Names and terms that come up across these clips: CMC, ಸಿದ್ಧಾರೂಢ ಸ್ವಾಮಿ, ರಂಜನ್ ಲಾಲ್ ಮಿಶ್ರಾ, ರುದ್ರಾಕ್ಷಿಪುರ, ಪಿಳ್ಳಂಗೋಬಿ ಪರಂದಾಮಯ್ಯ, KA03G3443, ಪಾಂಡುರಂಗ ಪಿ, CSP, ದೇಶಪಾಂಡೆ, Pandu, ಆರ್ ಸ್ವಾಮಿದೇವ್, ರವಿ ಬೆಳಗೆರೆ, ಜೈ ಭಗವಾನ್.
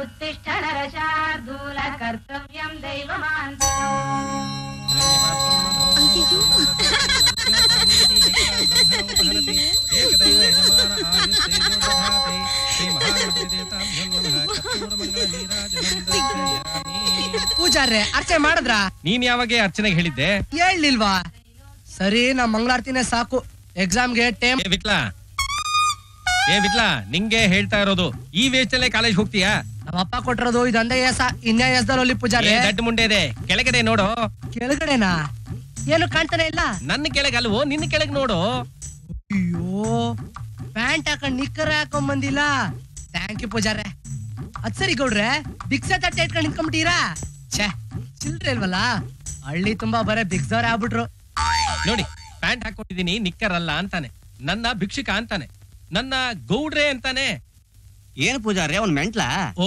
उत्तिष्ठ नरशार्दूल कर्तव्यं पूजारे अर्चने माड्रा नीन यावागे अर्चने हेळिद्दे हेळलिल्वा सरी ना मंगळारतीने साकु एग्जाम गे टाइम विक्ला कॉलेज होग्तिया मुंडे नोडो नोडो अय्यो पैंट हाकंड निक्कर हाकंड बंदिल्ल थैंक यू पूजारे अद सरी गौड्रे बिक्सा तट्टे इट्कंड निंत्कोंबिटीरा छे चिल्ड्रे इल्वल्ल हल्ली तुम्बा बरे बिक्सदवरे आबिट्रु नोडि पैंट हाकोंडिदीनि निक्कर अल्ल अंताने नन्न भिक्षुक अंताने ನನ್ನ ಗೌಡ್ರೆ ಅಂತಾನೆ ಏನು ಪೂಜಾರಿ ಅವನು ಮೆಂಟಲ ಓ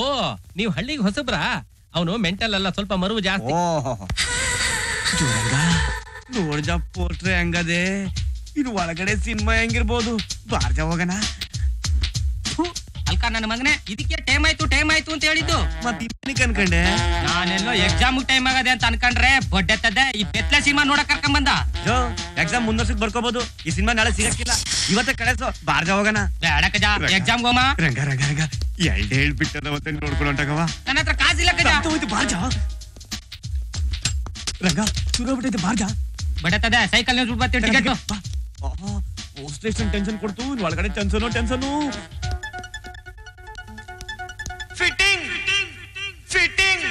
ನೀವು ಹಳ್ಳಿಗೆ ಹೊಸಬ್ರಾ ಅವನು ಮೆಂಟಲ್ ಅಲ್ಲ ಸ್ವಲ್ಪ ಮರುವು ಜಾಸ್ತಿ ಓಹೋ ಜೋರಂಗ ನೋಡ್ ಜಾ ಪೋಸ್ಟ್ರೆ ಹಂಗದೆ ಇದು ಒಳಗಡೆ ಸಿನಿಮಾ ಹೆಂಗಿರಬಹುದು ಬಾರ್ಜ ಹೋಗನಾ ಅಲ್ಕ ನನ್ನ ಮಗನೇ ಇದಕ್ಕೆ ಟೈಮ್ ಆಯ್ತು ಅಂತ ಹೇಳಿದ್ದು ಮತ್ತೆ ಇನ್ನು ಅನ್ಕೊಂಡೆ ನಾನೆಲ್ಲೋ ಎಕ್ಸಾಮ್ ಟೈಮ್ ಆಗದೆ ಅಂತ ಅನ್ಕೊಂಡ್ರೆ ಬಡ್ಡೆತದೆ ಈ ಬೆತ್ತಲೆ ಸಿನಿಮಾ ನೋಡಕ ಕರ್ಕೊಂಡು ಬಂದ ಜೋ ಎಕ್ಸಾಮ್ ಮುಂದರ್ಸಕ್ಕೆ ಬರ್ಕೋಬಹುದು ಈ ಸಿನಿಮಾ ನಾಳೆ ಸಿಗಕ್ಕಿಲ್ಲ ಇವತ್ತ ಕಡೆಸೋ ಬಾರ್ಜ ಹೋಗನ ಬೇಡ ಕಜಾ ಎಕ್ಸಾಮ್ ಗೋಮ ರಂಗ ರಂಗ ರಂಗ ಎಲ್ಡೆ ಹೇಳಿ ಬಿಟ್ಟದ ಒತ್ತಂಗ ನೋಡ್ಕೊಳ್ಳೋಂಟಕವ ನನ್ನತ್ರ ಕಾಸಿಲ್ಲ ಕಜಾ ಇದು ಬಾರ್ಜ ರಂಗ ಸುರಬಿಟ್ಟಿದೆ ಬಾರ್ಜ ಬಡತದ ಸೈಕಲ್ ನಲ್ಲಿ ಸುಬತ್ತೆ ಟಿಕೆಟ್ ಓಹೋ ಪೋಸ್ಟೇಷನ್ ಟೆನ್ಷನ್ ಕೊಡ್ತು ಒಳಗಡೆ ಟೆನ್ಷನ್ ಫಿಟ್ಟಿಂಗ್ ಫಿಟ್ಟಿಂಗ್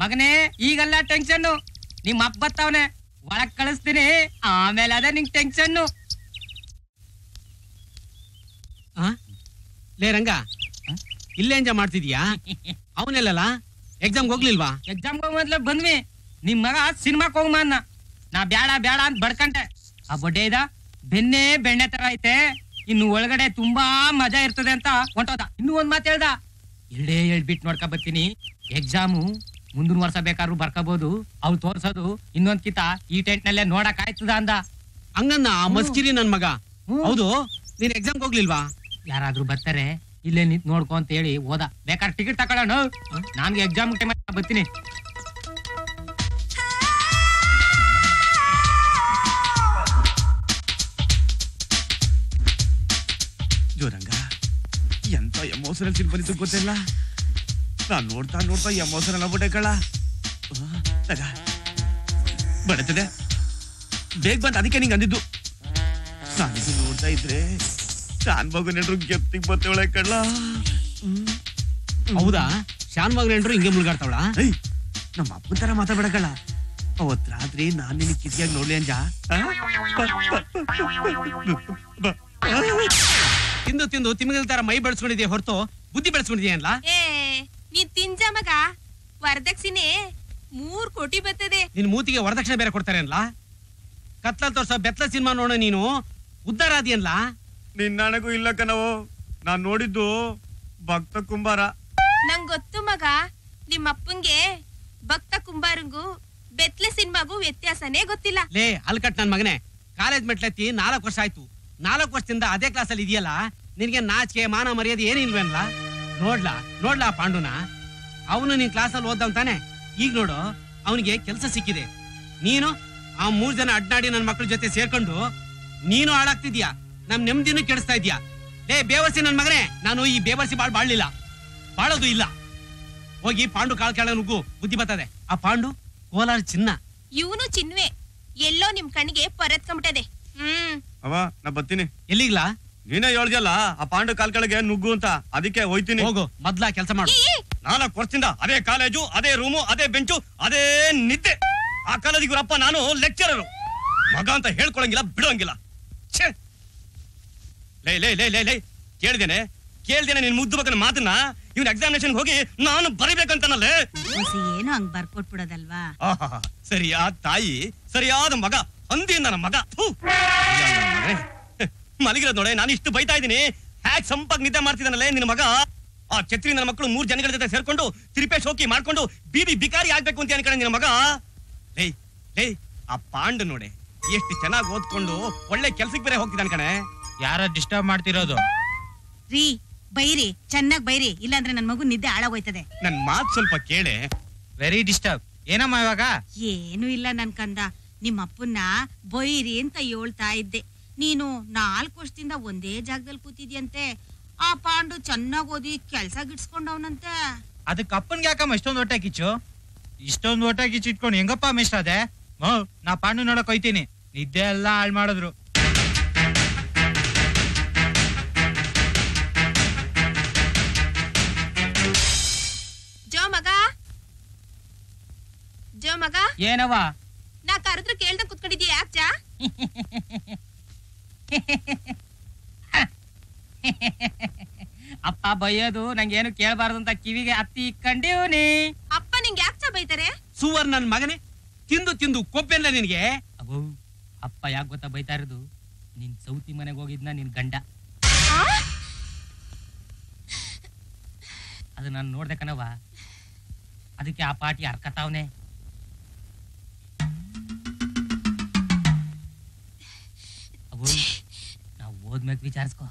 ಮಗನೇ ಈಗಲ್ಲ ಟೆನ್ಷನ್ ನಿಮ್ಮ ಅಪ್ಪ ಬತ್ತವನೆ ಒಳಗೆ ಕಳಿಸ್ತೀನಿ ಆಮೇಲೆ ಅದ ನಿಂಗೆ ಟೆನ್ಷನ್ ಲೇ ರಂಗ ಇಲ್ಲೇ ಎಂಜಾಯ್ ಮಾಡ್ತಿದ್ಯಾ ಅವನೆಲ್ಲಲ್ಲ ಎಕ್ಸಾಮ್ಗೆ ಹೋಗ್ಲಿಲ್ವಾ ಎಕ್ಸಾಮ್ಗೆ ಹೋಗ್ಲೇ ಬಂದ್ವಿ ನಿಮ್ಮ ಮಗ ಸಿನಿಮಾಕ್ಕೆ ಹೋಗಮ್ಮ ಅನ್ನ ನಾ ಬೇಡ ಬೇಡ ಅಂತ ಬಡ್ಕಂಟೆ ಆ ಬೊಡ್ಡೆ ಇದ ಬೆನ್ನೆ ಬೆಣ್ಣೆ ತರ ಐತೆ ಇನ್ನು ಒಳಗಡೆ ತುಂಬಾ ಮಜಾ ಇರ್ತದೆ ಅಂತ ಹೊಂಟೋದ ಇನ್ನೂ ಒಂದು ಮಾತು ಹೇಳ್ದ ಎರಡೇ ಎರಡು ಬಿಟ್ಟು ನೋಡ್ಕೊ ಬರ್ತೀನಿ ಎಕ್ಸಾಮು ಮುಂದಿನ ವರ್ಷ ಬೇಕಾದ್ರೂ ಬರ್ಕೋಬಹುದು ಅವ್ರು ತೋರ್ಸೋದು ಇನ್ನೊಂದ್ಕಿತ ಈ ಟೆಂಟ್ ನಲ್ಲೇ ನೋಡಕ್ ಆಯ್ತದ ಅಂದ ಹಂಗನ್ನ ಮಸ್ಕಿರಿ ನನ್ ಮಗ ಹೌದು ನೀನ್ ಎಕ್ಸಾಮ್ ಹೋಗ್ಲಿಲ್ವಾ ಯಾರಾದ್ರೂ ಬರ್ತಾರೆ ಇಲ್ಲೇ ನಿಂತ್ ನೋಡ್ಕೊ ಅಂತ ಹೇಳಿ ಹೋದ ಬೇಕಾದ್ರೆ ಟಿಕೆಟ್ ತಕೊಳ್ಳೋಣ ನನ್ಗೆ ಎಕ್ಸಾಮ್ ಟೈಮ್ ಬರ್ತೀನಿ ಜೋರಂಗ ಎಂತ ಎಮೋಷನಲ್ ಸೀನ್ ಬಂದಿತ್ತು ಗೊತ್ತಿಲ್ಲ ನಾನು ನೋಡ್ತಾ ನೋಡ್ತಾ ಎಮೋಷನಲ್ ಆಗ್ಬಿಟ್ಟೆ ಕಳ ಬಡತದೆ ಬೇಗ ಬಂತ ಅದಕ್ಕೆ ನಿಂಗೆ ಅಂದಿದ್ದು ನಾನು ಇದು ನೋಡ್ತಾ ಇದ್ರೆ ಶಾನ್ ಮಗು ನೆಂಟ್ರು ಗೆಪ್ತಿಗೆ ಬರ್ತೇವಳೆ ಕಳ್ಳ ಹೌದಾ ಶಾನ್ ಮಗು ನೆಂಟ್ರು ಹಿಂಗೆ ಮುಳುಗಾಡ್ತಾವಳ ನಮ್ಮ ಅಪ್ಪನ ತರ ಮಾತಾಡ್ಬೇಡ ಕಳ್ಳ ಅವತ್ ರಾತ್ರಿ ನಾನು ನಿನ್ನ ಕಿಸಿಯಾಗಿ ನೋಡ್ಲಿ ಅಂಜ ತಿಂದು ತಿಂದು ತಿಮ್ಮಿನ ತರ ಮೈ ಬೆಳೆಸ್ಕೊಂಡಿದ್ಯಾ ಹೊರತು ಬುದ್ಧಿ ಬೆಳೆಸ್ಕೊಂಡಿದ್ಯಾ ಅಲ್ಲ ಮಗ ವರದಕ್ಷಿಣೆ 3 ಕೋಟಿ ಬರ್ತದೆ ನಿನ್ ಮೂತಿಗೆ ವರದಕ್ಷಿಣೆ ಬೇರೆ ಕೊಡ್ತಾರೆ ಅನ್ಲಾ ಕತ್ಲಲ್ಲಿ ತೋರ್ಸೋ ಬೆತ್ತಲ ಸಿನಿಮಾ ನೋಡ ನೀನು ಉದ್ದಾರ ಅದಿಯನ್ಲ ನಿನ್ನ ನನಗೂ ಇಲ್ಲ ಕಣವೋ ನಾನ್ ನೋಡಿದ್ದು ಭಕ್ತ ಕುಂಬಾರ ನಂಗೆ ಗೊತ್ತು ಮಗ ನಿಮ್ಮ ಅಪ್ಪಂಗೆ ಭಕ್ತ ಕುಂಬಾರಂಗೂ ಬೆತ್ತಲ ಸಿನಿಮಾಗೂ ವ್ಯತ್ಯಾಸನೇ ಗೊತ್ತಿಲ್ಲ ಲೇ ಅಲ್ಕಟ್ ನನ್ ಮಗನೇ ಕಾಲೇಜ್ ಮೆಟ್ಲತ್ತಿ 4 ವರ್ಷ ಆಯ್ತು 4 ವರ್ಷದಿಂದ ಅದೇ ಕ್ಲಾಸಲ್ಲಿ ಇದೆಯಲ್ಲ ನಿನಗೆ ನಾಚಿಕೆ ಮಾನ ಮರ್ಯಾದೆ ಏನಿಲ್ವೇನ್ಲ ನೋಡ್ಲಾ ನೋಡ್ಲಾ ಪಾಂಡುನ ಅವನು ನಿನ್ ಕ್ಲಾಸಲ್ಲಿ ಓದ್ದಂತಾನೆ ಈಗ ನೋಡು ಅವನಿಗೆ ಕೆಲಸ ಸಿಕ್ಕಿದೆ ನೀನು ಆ 3 ಜನ ಅಡ್ಡಾಡಿ ನನ್ನ ಮಕ್ಕಳ ಜೊತೆ ಸೇರ್ಕೊಂಡು ನೀನು ಹಾಳಾಗ್ತಿದ್ಯಾ ನಮ್ ನೆಮ್ಮದಿನೂ ಕೆಡಿಸ್ತಾ ಇದೀಯಾ ಲೇ ಬೇವರ್ಸಿ ನನ್ನ ಮಗನೇ ನಾನು ಈ ಬೇವರ್ಸಿ ಬಾಳ್ಲಿಲ್ಲ ಬಾಳೋದು ಇಲ್ಲ ಹೋಗಿ ಪಾಂಡು ಕಾಲ್ ಕೆಳ ನುಗ್ಗು ಬುದ್ಧಿ ಬರ್ತದೆ ಆ ಪಾಂಡು ಕೋಲಾರ ಚಿನ್ನ ಇವನು ಚಿನ್ವೆ ಎಲ್ಲೋ ನಿಮ್ ಕಣ್ಣಿಗೆ ಪರತ್ಕೊಂಡ್ಬಿಟ್ಟದೆ ಅವ ನಾ ಬರ್ತೀನಿ ಎಲ್ಲಿಗ್ಲಾ ನೀನೇ ಹೇಳ್ದಲ್ಲ ಆ ಪಾಂಡು ಕಾಲ್ ಕೆಳಗೆ ನುಗ್ಗು ಅಂತ ಅದಕ್ಕೆ ಹೋಯ್ತೀನಿ ಹೋಗು ಮೊದ್ಲ ಕೆಲಸ ಮಾಡು 4 ವರ್ಷದಿಂದ ಅದೇ ಕಾಲೇಜು ಅದೇ ರೂಮು ಅದೇ ಬೆಂಚು ಅದೇ ನಿದ್ದೆ ಆ ಕಾಲೇಜಿಗೆ ಇವರಪ್ಪ ನಾನು ಲೆಕ್ಚರರು ಮಗ ಅಂತ ಹೇಳ್ಕೊಳಂಗಿಲ್ಲ ಬಿಡೋಂಗಿಲ್ಲ ಲೈ ಲೈ ಲೈ ಲೈ ಲೈ ಕೇಳ್ದೇನೆ ನಿನ್ ಮುದ್ದು ಮಕ್ಕನ ಮಾತನ್ನ ಇವ್ನ ಎಕ್ಸಾಮಿನೇಷನ್ ಹೋಗಿ ನಾನು ಬರಿಬೇಕಂತಾನಲ್ಲೇ ಏನು ಹಂಗ್ ಬರ್ಕೊಟ್ಬಿಡೋದಲ್ವಾ ಸರಿಯಾದ ತಾಯಿ ಸರಿಯಾದ ಮಗ ಅಂದಿ ನನ್ನ ಮಗ ಮಲಗಿರೋದ್ ನೋಡೆ ನಾನು ಇಷ್ಟು ಬೈತಾ ಇದ್ದೀನಿ ಹ್ಯಾಕ್ ಸಂಪಾಗಿ ನಿದ್ದೆ ಮಾಡ್ತಿದ್ದಾನಲ್ಲೇ ನಿನ್ನ ಮಗ ಆ ಛತ್ರಿ ನನ್ನ ಮಕ್ಕಳು 3 ಜನಗಳ ಜೊತೆ ಸೇರ್ಕೊಂಡು ತಿರುಪೇಶ್ ಹೋಗಿ ಮಾಡ್ಕೊಂಡು ಬೀದಿ ಬಿಕಾರಿ ಆಗ್ಬೇಕು ಅಂತ ಅನ್ಕೊಂಡ ನಿನ್ನ ಮಗ ಲೈ ಲೈ ಆ ಪಾಂಡು ನೋಡೆ ಎಷ್ಟು ಚೆನ್ನಾಗಿ ಓದ್ಕೊಂಡು ಒಳ್ಳೆ ಕೆಲ್ಸಕ್ಕೆ ಬೇರೆ ಹೋಗ್ತಿದ್ದಾನ ಕಣೆ ಯಾರ ಡಿಸ್ಟರ್ಬ್ ಮಾಡ್ತಿರೋದು ರೀ बैरी चन्ना बैरी इला नन मगु निद्दे हाळागोय्तदे नन मात स्वल्प केळे वेरी डिस्टर्ब ಏನಮ್ಮ ಇವಾಗ ಏನು ಇಲ್ಲ ನನ್ನ ಕಂದ ನಿಮ್ಮ ಅಪ್ಪನ್ನ ಬೈರಿ ಅಂತ ಹೇಳ್ತಾ ಇದ್ದೆ ನೀನು 4 ವರ್ಷದಿಂದ ಒಂದೇ ಜಾಗದಲ್ಲಿ ಕೂತಿದ್ಯಂತೆ ಆ ಪಾಂಡು ಚೆನ್ನಾಗಿ ಓದಿ ಕೆಲಸ ಗಿಟ್ಸ್ಕೊಂಡವನಂತೆ ಅದಕ್ಕೆ ಅಪ್ಪನಿಗೆ ಯಾಕಮ್ಮ ಇಷ್ಟೊಂದು ಓಟ ಕಿಚ್ಚು ಇಟ್ಕೊಂಡು ಹೆಂಗಪ್ಪ ಮೇಷ್ಟ್ರದೆ ನಾ ಪಾಂಡು ನೋಡಕ ಹೋಗ್ತೀನಿ ನಿದ್ದೆ ಎಲ್ಲ ಹಾಳು ಮಾಡಿದ್ರು मग ಏನವ ನಾ ಕರೆದ್ರು ಕೇಳ್ದಂಗೆ ಕೂತ್ಕೊಂಡಿದ್ದೀಯ ಯಾಕಚ ಅಪ್ಪ ಬಯ್ಯೋದು ನನಗೆ ಏನು ಕೇಳಬಾರದು ಅಂತ ಕಿವಿಗೆ ಅತ್ತಿ ಇಕ್ಕಂಡಿವ್ನಿ ಅಪ್ಪ ನಿಮಗೆ ಯಾಕಚ ಬೈತಾರೆ ಸುವರ್ಣನ ಮಗನೇ ತಿಂದು ಕೊಬ್ಬೆಲ್ಲ ನಿನಗೆ ಅಬ್ಬೋ ಅಪ್ಪ ಯಾಕ ಗೊತ್ತಾ ಬೈತಾ ಇರೋದು ನಿನ್ ಸೌತಿ ಮನೆಗೆ ಹೋಗಿದ್ನ ನಿನ್ ಗಂಡ ಅದು ನಾನು ನೋಡ್ದೆ ಕಣವ ಅದಕ್ಕೆ ಆ ಪಾಟಿ ಹರ್ಕತಾವನೆ विचार को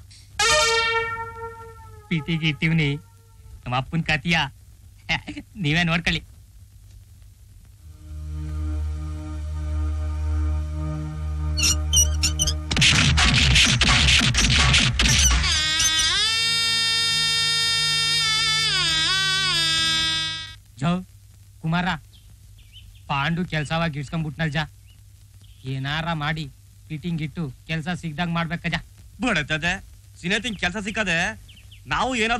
पीती गिट्टीवनी नम अपन कतिया नोडकली जो कुमारा पांडू केलसवा गिट्सकंबिटनल जा एनारा माडी पीटिंग गिट्टू केलस सिगदाग माडबेक जा बड़े सीनेटिंग केस ना ऐन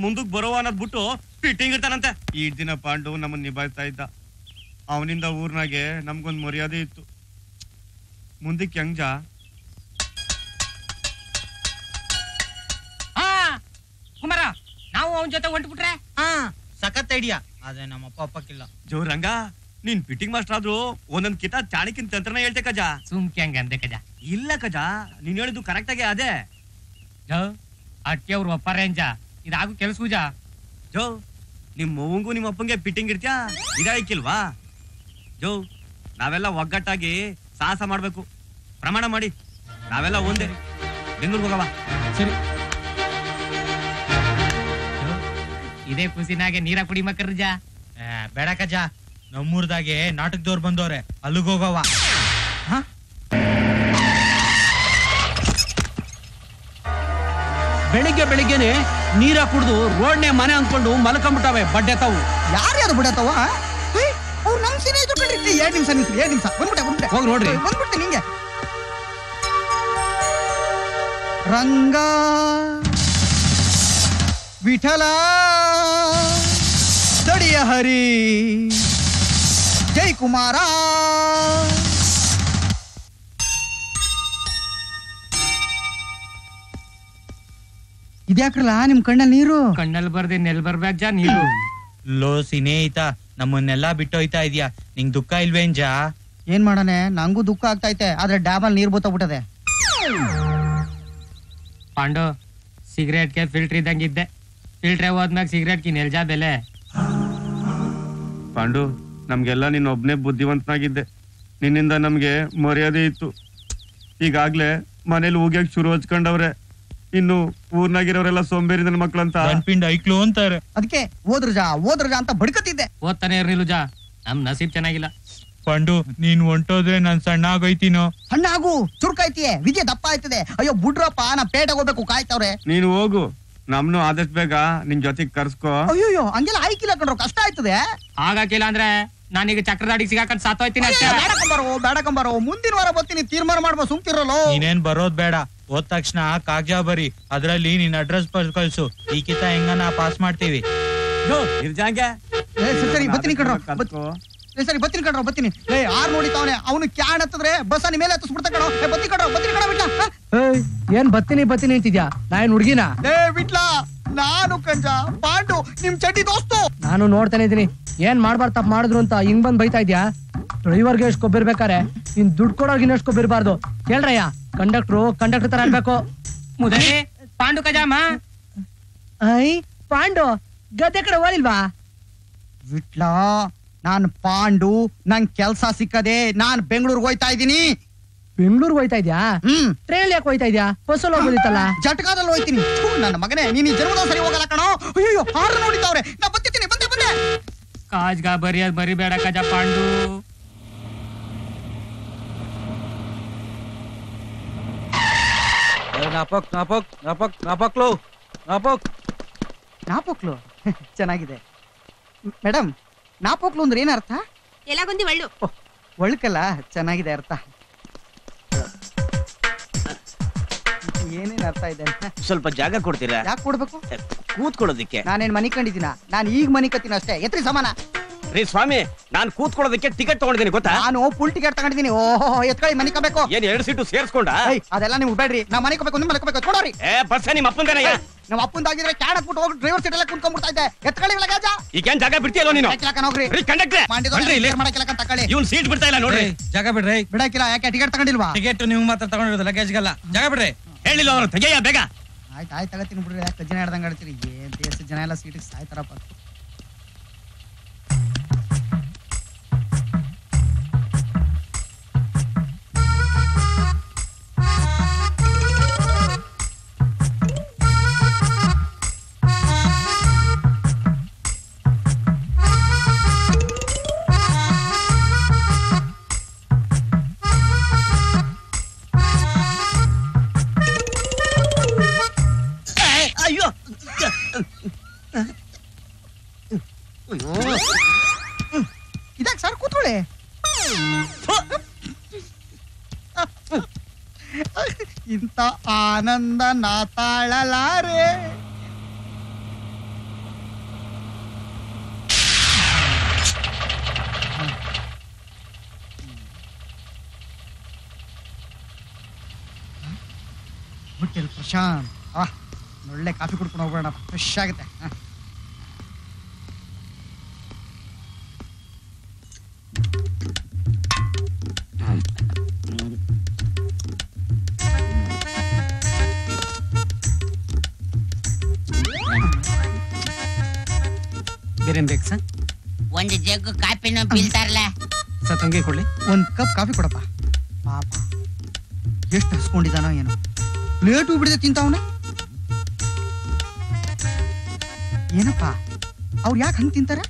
मुंदक बरव अट्ठू फिटिंग दिन पांडु नम निभायता ऊर्न नमगों मर्याद मुंदे हंग कुमार ना जो ओंट्रे सखत् ऐडिया जो रंगा ನೀನ್ ಫಿಟ್ಟಿಂಗ್ ಮಾಸ್ಟರ್ ಆದ್ರೂ ಒಂದೊಂದು ಕಿತ ಚಾಣಿಕಿನ ತಂತ್ರನ ಹೇಳ್ತೆ ಕಜಾ ಸುಮ್ಕೆ ಹಂಗ ಅಂದೆ ಕಜಾ ಇಲ್ಲ ಕಜಾ ನೀನು ಹೇಳಿದ್ದು ಕರೆಕ್ಟ್ ಆಗಿ ಅದೇ ಜೋ ಅಕ್ಕೆ ಅವರು ಅಪ್ಪರೇಂಜಾ ಇದಾಗೂ ಕೆಲಸೂಜಾ ಜೋ ನಿಮ್ಮ ಮವಂಗೂ ನಿಮ್ಮ ಅಪ್ಪಂಗೆ ಫಿಟ್ಟಿಂಗ್ ಇರ್ತ್ಯಾ ಇದಾಗಿಲ್ವಾ ಜೋ ನಾವೆಲ್ಲ ಒಗ್ಗಟ್ಟಾಗಿ ಸಾಹಸ ಮಾಡಬೇಕು ಪ್ರಮಾಣ ಮಾಡಿ ನಾವೆಲ್ಲ ಒಂದೇ ಬೆಂಗಳೂರು ಹೋಗವಾ ಸರಿ ಇದೇ ಖುಷಿನಾಗೆ ನೀರ ಕುಡಿ ಮಕ್ಕರ್ಜಾ ಬೇಡ ಕಜಾ नमूरदे नाटकदोर बंदोरे अलगोगव बेगे बेगे कुड़ू रोड मने अंदकू मलकबिटवे बड्डे तव यार बड़े तव नम सीनियर्स नोड्री बंद रंगा विठला तड़िय हरी जय कुमार निम कण्णल बर्दे नेल बर्बेक जा नीरू लो सीनेता नमन्नेल्ल बिट्टोय्ता इद्या निंगे दुख इल्वेन जा ऐन माडने नंगू दुख आगतैते आद्रे डाबल नीर बोतोबिट्टदे पांडो सिगरेट के फिल्टर इद्दंगे इद्दे फिल्टर होदमेले सिगरेट की नेल जा बेले पांडो ನಮಗೆಲ್ಲ ನೀನು ಒಬ್ಬನೇ ಬುದ್ಧಿವಂತನಾಗಿದ್ದೆ ನಿನ್ನಿಂದ ನಮಗೆ ಮರ್ಯಾದೆ ಇತ್ತು ಈಗಾಗ್ಲೇ ಮನೆಯಲ್ಲಿ ಹೋಗ್ಯಾಕ್ ಶುರು ಹಚ್ಕೊಂಡವ್ರೆ ಇನ್ನು ಊರ್ನಾಗಿರೋರೆಲ್ಲ ಸೋಂಬೇರಿ ನನ್ನ ಮಕ್ಕಳು ಅಂತ ಅನ್ಪಿಂಡ್ ಐಕ್ಲೋ ಅಂತಾರೆ ಅದಕ್ಕೆ ಓದ್ರಜಾ ಅಂತ ಬಡಕತ್ತಿದ್ದೆ ಓದ್ತಾನೆ ಇರಲಿಲ್ಲ ಜಾ ನಮ್ಮ ನಸೀಬ್ ಚೆನ್ನಾಗಿಲ್ಲ ಪಾಂಡು ನೀನು ಹೊಂಟೋದ್ರೆ ನಾನು ಸಣ್ಣಾಗೋಯ್ತೀನೋ ಸಣ್ಣಾಗು ಚುರುಕಾಯ್ತೀಯೆ ವಿಜಯ ದಪ್ಪ ಆಯ್ತದೆ ಅಯ್ಯೋ ಬುಡ್ರಪ್ಪ ನಾನು ಪೇಟೆಗೆ ಹೋಗಬೇಕು ಕಾಯ್ತವ್ರೆ ನೀನು ಹೋಗು ನಮ್ಮನು ಆದಷ್ಟು ಬೇಗ ನಿನ್ ಜೊತೆಗೆ ಕರ್ಸ್ಕೋ ಅಯ್ಯೋ ಅಂಗೆಲ್ಲ ಐಕ್ಲೋ ಕಣ್ರೋ ಕಷ್ಟ ಆಯ್ತದೆ ಹಾಗಾಕಿಲ್ಲ ಅಂದ್ರೆ ನಾನೀಗ ಚಕ್ರದಾಡಿಗೆ ಸಿಗಾಕೊಂಡು ಸಾತೋಯ್ತೀನಿ ಅಷ್ಟೇ ಬೇಡ ಕಂಬರೋ ಮುಂದಿನ ವಾರ ಬರ್ತೀನಿ ತೀರ್ಮಾನ ಮಾಡ್ಬೋ ಸುಮ್ತಿರಲೋ ನೀನೇನ್ ಬರೋದು ಬೇಡ ಓದ್ ತಕ್ಷಣ ಕಾಗ್ಜಾ ಬರಿ ಅದರಲ್ಲಿ ನಿನ್ನ ಅಡ್ರೆಸ್ ಬರೆದು ಕಳಿಸು ಈ ಕಿತ ಹೆಂಗನ ಪಾಸ್ ಮಾಡ್ತೀವಿ ಜೋ ಇರ್ಜಾಂಗೆ ಸರಿ ಬರ್ತೀನಿ ಕಣ್ರೋ ಏ ಆರ್ ನೋಡಿ ತಾವನೆ ಅವನು ಕ್ಯಾನ್ ಹತ್ತಿದ್ರೆ ಬಸನ ಮೇಲೆ ಹತ್ತಿಸ್ ಬಿಡ್ತ ಕಣೋ ಏ ಬರ್ತೀನಿ ಕಣೋ ಬಿಟ್ಲಾ ಏ ಏನು ಬರ್ತೀನಿ ಅಂತಿದ್ಯಾ ನಾನು ಹುಡುಗಿನಾ ಏ ಬಿಟ್ಲಾ ನಾನು ಕಂಜಾ ಪಾಂಡು ನಿಮ್ಮ ಚಟ್ಟಿ ದೋಸ್ತು ನಾನು ನೋಡ್ತಾನೆ ಇದೀನಿ ಏನ್ ಮಾಡಬಾರ್ದು ತಪ್ಪು ಮಾಡಿದ್ರು ಅಂತ ಹಿಂಗ್ ಬಂದ್ ಬೈತಾ ಇದ್ಯಾ ಡ್ರೈವರ್ಗೆ ಎಷ್ಟು ಕೊಬ್ಬಿರ್ಬೇಕಾರೆ ಇನ್ ದುಡ್ಡು ಕೊಡೋರ್ಗೆ ಇನ್ನಷ್ಟು ಕೊಬ್ಬಿರಬಾರ್ದು ಕೇಳ್ರಯ್ಯ ಕಂಡಕ್ಟರ್ ತರ ಅನ್ಬೇಕು ಮುದೇ ಪಾಂಡು ಕಜಾಮ ಐ ಪಾಂಡು ಗದ್ದೆ ಕಡೆ ಓದಿಲ್ವಾ ವಿಟ್ಲಾ ನಾನು ಪಾಂಡು ನಂಗೆ ಕೆಲಸ ಸಿಕ್ಕದೆ ನಾನು ಬೆಂಗಳೂರಿಗೆ ಹೋಗ್ತಾ ಇದ್ದೀನಿ ಬೆಂಗಳೂರು ಹೋಗ್ತಾ ಇದ್ಯಾ? ಟ್ರೈನ್ ಯಾಕೆ ಹೋಗ್ತಾ ಇದ್ಯಾ? ಬಸ್ ಅಲ್ಲಿ ಹೋಗೋದಿತ್ತಲ್ಲ. ಜಟಕಾದಲ್ಲಿ ಹೋಗ್ತೀನಿ. ನನ್ನ ಮಗನೇ ನೀನು ಜರ್ಮದೋ ಸರಿ ಹೋಗಲ್ಲ ಕಣೋ. ಅಯ್ಯೋ ಹಾರ್ ನೋಡಿದವ್ರೆ. ನಾನು ಬರ್ತಿದ್ದೀನಿ ಬಂದೆ ಬಂದೆ. ಕಾಜ್ ಗಾ ಬರಿಯಾದ ಬರಿ ಬೇಡ ಕಜ ಪಾಂಡು. ನಾಪಕ್ ನಾಪಕ್ ನಾಪಕ್ ನಾಪಕ್ಲೋ ನಾಪಕ್ ನಾಪಕ್ಲೋ ಚೆನ್ನಾಗಿದೆ. ಮೇಡಮ್ ನಾಪಕ್ಲೋ ಅಂದ್ರೆ ಏನು ಅರ್ಥ? ಎಲ್ಲಗೊಂದಿ ಒಳ್ಳು. ಒಳ್ಕಲ್ಲ ಚೆನ್ನಾಗಿದೆ ಅರ್ಥ. ಏನೇನ್ ಅರ್ಥ ಇದೆ? ಸ್ವಲ್ಪ ಜಾಗ ಕೊಡ್ತೀರಾ? ಯಾಕೆ ಕೊಡ್ಬೇಕು? ಕೂತ್ಕೊಳ್ಳೋದಿಕ್ಕೆ. ನಾನೇನ್ ಮನಿ ಕಂಡಿದ್ದೀನ? ನಾನು ಈಗ ಮನಿ ಕತ್ತೀನಿ ಅಷ್ಟೇ. ಎತ್ರಿ ಸಮಾನ ರೀ ಸ್ವಾಮಿ, ನಾನು ಕೂತ್ಕೊಳ್ಳೋದಕ್ಕೆ ಟಿಕೆಟ್ ತಗೊಂಡಿದ್ದೀನಿ ಗೊತ್ತಾ? ನಾನು ಫುಲ್ ಟಿಕೆಟ್ ತಗೊಂಡಿದ್ದೀನಿ. ಓಹೋ ಎತ್ಕೊಳ್ಳಿ ಮನಿ ಕಬೇಕು. ಏನ್ ಎರಡು ಸೀಟು ಸೇರಿಸ್ಕೊಂಡ? ಅದೆಲ್ಲ ನೀವು ಬೇಡ್ರಿ, ನಾ ಮನಿ ಕಬೇಕು. ನಿಮ್ಮ ಮನೆ ಕಬೇಕು ಕೊಡೋರಿ. ಬಸ್ ನಿಮ್ಮ ಅಪ್ಪಂದೇನ? ನಮ್ಮ ಅಪ್ಪಂದಾಗಿದ್ರೆ ಕ್ಯಾಡಕ್ ಬಿಟ್ಟು ಹೋಗಿ ಡ್ರೈವರ್ ಸೀಟ್ ಎಲ್ಲ ಕುಂತ್ಕೊಂಡ್ಬಿಡ್ತಾ ಇದೆ. ಎತ್ಕೊಳ್ಳಿ ಇಲ್ಲ ಗಾಜಾ. ಈಗೇನ್ ಜಾಗ ಬಿಡ್ತೀಯಲ್ಲೋ ನೀನು? ಕೆಲಕನ ಹೋಗ್ರಿ. ರೀ ಕಂಡಕ್ಟರ್ ಬಂದ್ರಿ ಇಲ್ಲಿ ಮಾಡಕ ಕೆಲಕನ ತಕೊಳ್ಳಿ. ಇವನ್ ಸೀಟ್ ಬಿಡ್ತಾ ಇಲ್ಲ ನೋಡ್ರಿ. ಜಾಗ ಬಿಡ್ರಿ. ಬಿಡಕಿಲ್ಲ. ಯಾಕೆ ಟಿಕೆಟ್ ತಗೊಂಡಿಲ್ವಾ? ಟಿಕೆಟ್ ನೀವು ಮಾತ್ರ ತಗೊಂಡಿರೋದು, ಲಗೇಜ್ಗೆಲ್ಲ. ಜಾಗ ಬಿಡ್ರಿ. ಹೇಳಿಲ್ಲ ಅವರು ತೆಗೆಯ ಬೇಗ. ಆಯ್ತು ಆಯ್ತು ತಗತೀನಿ ಬಿಡ್ರಿ. ಯಾಕೆ ಜನ ಹಿಡ್ದಂಗ್ ಆಡ್ತೀರಿ? ಏನ್ ದೇಶ ಜನ ಎಲ್ಲ ಸೀಟಿಗೆ ಸಾಯ್ತಾರಪ್ಪ. ಇಂತ ಆನಂದ ನಾ ತಾಳಲಾರೆ. ಬಿಟ್ಟಿಲ್ ಪ್ರಶಾಂತ್. ಒಳ್ಳೆ ಕಾಫಿ ಕುಡ್ಕೊಂಡು ಹೋಗೋಣ, ಫ್ರೆಶ್ ಆಗುತ್ತೆ. ಒಂದು ಜಗ್ಗು ಕಾಫಿನ ಬೀಳ್ತಾರಲ್ಲ ಸತ್ತಂಗೆ ಕೊಡ್ಲಿ. ಒಂದ್ ಕಪ್ ಕಾಫಿ ಕೊಡಪ್ಪ. ಪಾಪ ಎಷ್ಟು ಹಸ್ಕೊಂಡಿದ್ದಾನೋ ಏನೋ. ಪ್ಲೇಟು ಬಿಡದೆ ತಿಂತಾವನ ಏನಪ್ಪ. ಅವ್ರು ಯಾಕೆ ಹಂಗೆ ತಿಂತಾರ?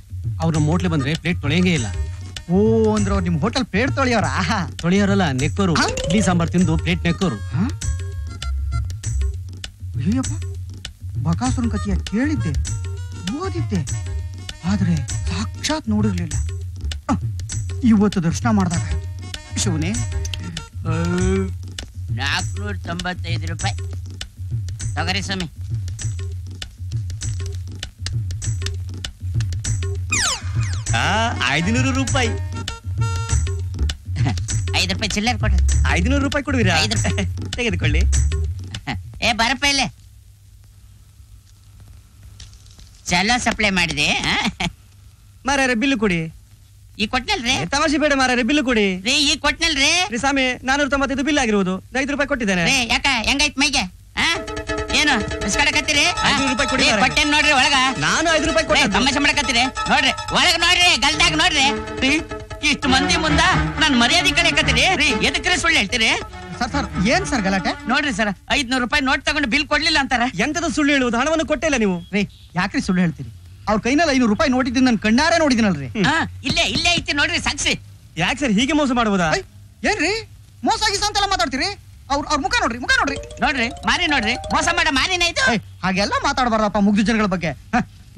ಅವ್ರು ನಮ್ಮ ಹೋಟ್ಲೆ ಬಂದ್ರೆ ಪ್ಲೇಟ್ ತೊಳೆಯಂಗೇ ಇಲ್ಲ. ಓ ಅಂದ್ರೆ ಅವ್ರು ನಿಮ್ಮ ಹೋಟೆಲ್ ಪ್ಲೇಟ್ ತೊಳೆಯೋರ? ತೊಳೆಯೋರಲ್ಲ, ನೆಕ್ಕೋರು. ಇಡ್ಲಿ ಸಾಂಬಾರ್ ತಿಂದು ಪ್ಲೇಟ್ ನೆಕ್ಕೋರು. ಅಯ್ಯಪ್ಪ, ಬಕಾಸುರ ಕಥೆಯ ಕೇಳಿದ್ದೆ, ಓದಿದ್ದೆ, ಆದ್ರೆ ಸಾಕ್ಷಾತ್ ನೋಡಿರ್ಲಿಲ್ಲ. ಇವತ್ತು ದರ್ಶನ ಮಾಡಿದಾಗ ಶಿವನೇ. 495 ರೂಪಾಯಿ ತಗರಿ ಸ್ವಾಮಿ. ಆ 500 ರೂಪಾಯಿ. 5 ರೂಪಾಯಿ ಚಿಲ್ಲರೆ ಕೊಡ್ರಿ. 500 ರೂಪಾಯಿ ಕೊಡುವಿರಾ? 5 ರೂಪಾಯಿ ತೆಗೆದುಕೊಳ್ಳಿ. ಏ ಬರಪ್ಪ ಇಲ್ಲೇ. ಚಲೋ ಸಪ್ಲೈ ಮಾಡಿದೆ ಮಾರಾರೆ, ಬಿಲ್ಲು ಕೊಡಿ. ಈ ಕೊಟ್ನಲ್ರಿ. ತಮಾಷೆ ಬೇಡ ಮಾರಾರೆ, ಬಿಲ್ಲು ಕೊಡಿ. ಈ ಕೊಟ್ನಲ್ರಿ ಸ್ವಾಮಿ, 495 ಬಿಲ್ ಆಗಿರುವುದು. 5 ರೂಪಾಯಿ ಕೊಟ್ಟಿದ್ದೇನೆ. ಯಾಕ ಹೆಂಗಾಯ್ತು ಮೈಗೆ? ಏನು ಕತ್ತೀರಿ? 5 ರೂಪಾಯಿ ಕೊಡಿ. ಕೊಟ್ಟೇನ್ ನೋಡ್ರಿ ಒಳಗ. ನಾನು 5 ರೂಪಾಯಿ ಕೊಡಿ. ತಮಾಷೆ ಮಾಡಕತ್ತೀರಿ ನೋಡ್ರಿ ಒಳಗ. ನೋಡ್ರಿ ಗಲ್ದಾಗ ನೋಡ್ರಿ. ಇಷ್ಟು ಮಂದಿ ಮುಂದ ನಾನು ಮರ್ಯಾದೆ ಕಡೆ ಕತ್ತೀರಿ. ಎದಕ್ಕೆ ಸುಳ್ಳು ಹೇಳ್ತೀರಿ? ಸರ್ ಸರ್ ಏನ್ ಸರ್ ಗಲಾಟೆ? ನೋಡ್ರಿ ಸರ್, 500 ರೂಪಾಯಿ ನೋಟ್ ತಗೊಂಡು ಬಿಲ್ ಕೊಡ್ಲಿಲ್ಲ ಅಂತಾರ. ಎಂತದ ಸುಳ್ಳು ಹೇಳುವುದು? ಹಣವನ್ನು ಕೊಟ್ಟಿಲ್ಲ ನೀವು. ರೀ ಯಾಕ್ರಿ ಸುಳ್ಳು ಹೇಳ್ತೀರಿ? ಅವ್ರ ಕೈನಲ್ಲಿ 500 ರೂಪಾಯಿ ನೋಟಿದ್ದೀನಿ, ನಾನು ಕಣ್ಣಾರೆ ನೋಡಿದಿನಲ್ರಿ. ಇಲ್ಲೇ ಇಲ್ಲೇ ಐತಿ ನೋಡ್ರಿ ಸಾಕ್ಷಿ. ಯಾಕೆ ಸರ್ ಹೀಗೆ ಮೋಸ ಮಾಡುವುದಾ? ಏನ್ರಿ ಮೋಸ ಆಗಿಸ ಅಂತೆಲ್ಲ ಮಾತಾಡ್ತೀರಿ? ಅವ್ರ ಮುಖ ನೋಡ್ರಿ, ಮುಖ ನೋಡ್ರಿ. ನೋಡ್ರಿ ಮಾರಿ ನೋಡ್ರಿ, ಮೋಸ ಮಾಡ ಮಾರಿನ ಇದು. ಹಾಗೆಲ್ಲ ಮಾತಾಡಬಾರದಪ್ಪ ಮುಗ್ದು ಜನಗಳ ಬಗ್ಗೆ.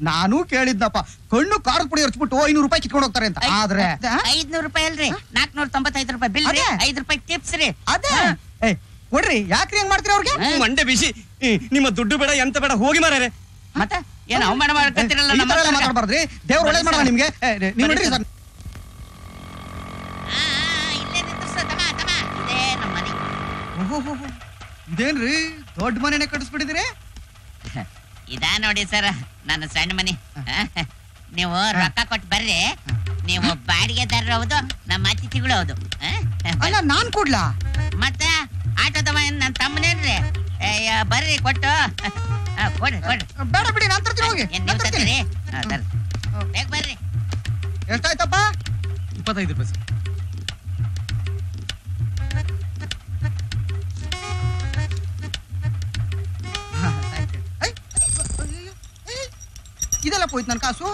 ನಾನು ಕೇಳಿದ್ನಪ್ಪ, ಕಣ್ಣು ಕಾರ್ ಪುಡಿ ಹರ್ಚ್ಬಿಟ್ಟು 500 ರೂಪಾಯಿ ಕಿತ್ಕೊಂಡು ಹೋಗ್ತಾರೆ ಅಂತ. ಆದ್ರೆ 500 ರೂಪಾಯಿ ಅಲ್ರಿ, 495 ರೂಪಾಯಿ ಬಿಲ್. 5 ರೂಪಾಯಿ ಟಿಪ್ಸ್ ರೀ. ಅದೇ ಕೊಡ್ರಿ. ಯಾಕ್ರಿ ಹೆಂಗ್ ಮಾಡ್ತೀರಿ ಅವ್ರಿಗೆ? ಮಂಡೆ ಬಿಸಿ. ನಿಮ್ಮ ದುಡ್ಡು ಬೇಡ, ಎಂತ ಬೇಡ, ಹೋಗಿ ಮಾರ್ರೆ. ಮತ್ತೆ ಏನ್ ಅವಮಾನ ಮಾಡ್ತೀರಲ್ಲ? ಮಾತಾಡ್ಬಾರ್ದ್ರಿ. ದೇವ್ರ ಒಳ್ಳೇದ್ ಮಾಡಲ್ಲ ನಿಮ್ಗೆ. ನೀವ್ ನೋಡ್ರಿ ಸರ್. ಇದೇನ್ರಿ ದೊಡ್ಡ ಮನೆನೇ ಕಟ್ಟಿಸ್ಬಿಟ್ಟಿದ್ರಿ? ಇದಾ ನೋಡಿ ಸರ್ ನನ್ನ ಸಣ್ಣ ಮನೆ. ನೀವು ರೊಕ್ಕ ಕೊಟ್ಟು ಬರ್ರಿ. ನೀವು ಬಾಡಿಗೆದಾರರು ಹೌದು, ನಮ್ಮ ಅತಿಥಿಗಳು ಹೌದು. ಅಲ್ಲ ನಾನ್ ಕೊಡ್ಲಾ? ಮತ್ತೆ ಆಟೋದವ ನನ್ನ ತಮ್ಮನೇನ್ರಿ. ಬರ್ರಿ ಕೊಟ್ಟು ಕೊಡ್ರಿ ಕೊಡ್ರಿ. ಬೇಡ ಬಿಡಿ, ನಾನು ತರ್ತೀನಿ ಹೋಗಿ. ನೀವು ತರ್ತೀರಿ? ಬೇಗ ಬರ್ರಿ. ಎಷ್ಟಾಯ್ತಪ್ಪ? 25 ರೂಪಾಯಿ. ಇದೆಲ್ಲ ಹೋಯ್ತು ನನ್ನ ಕಾಸು.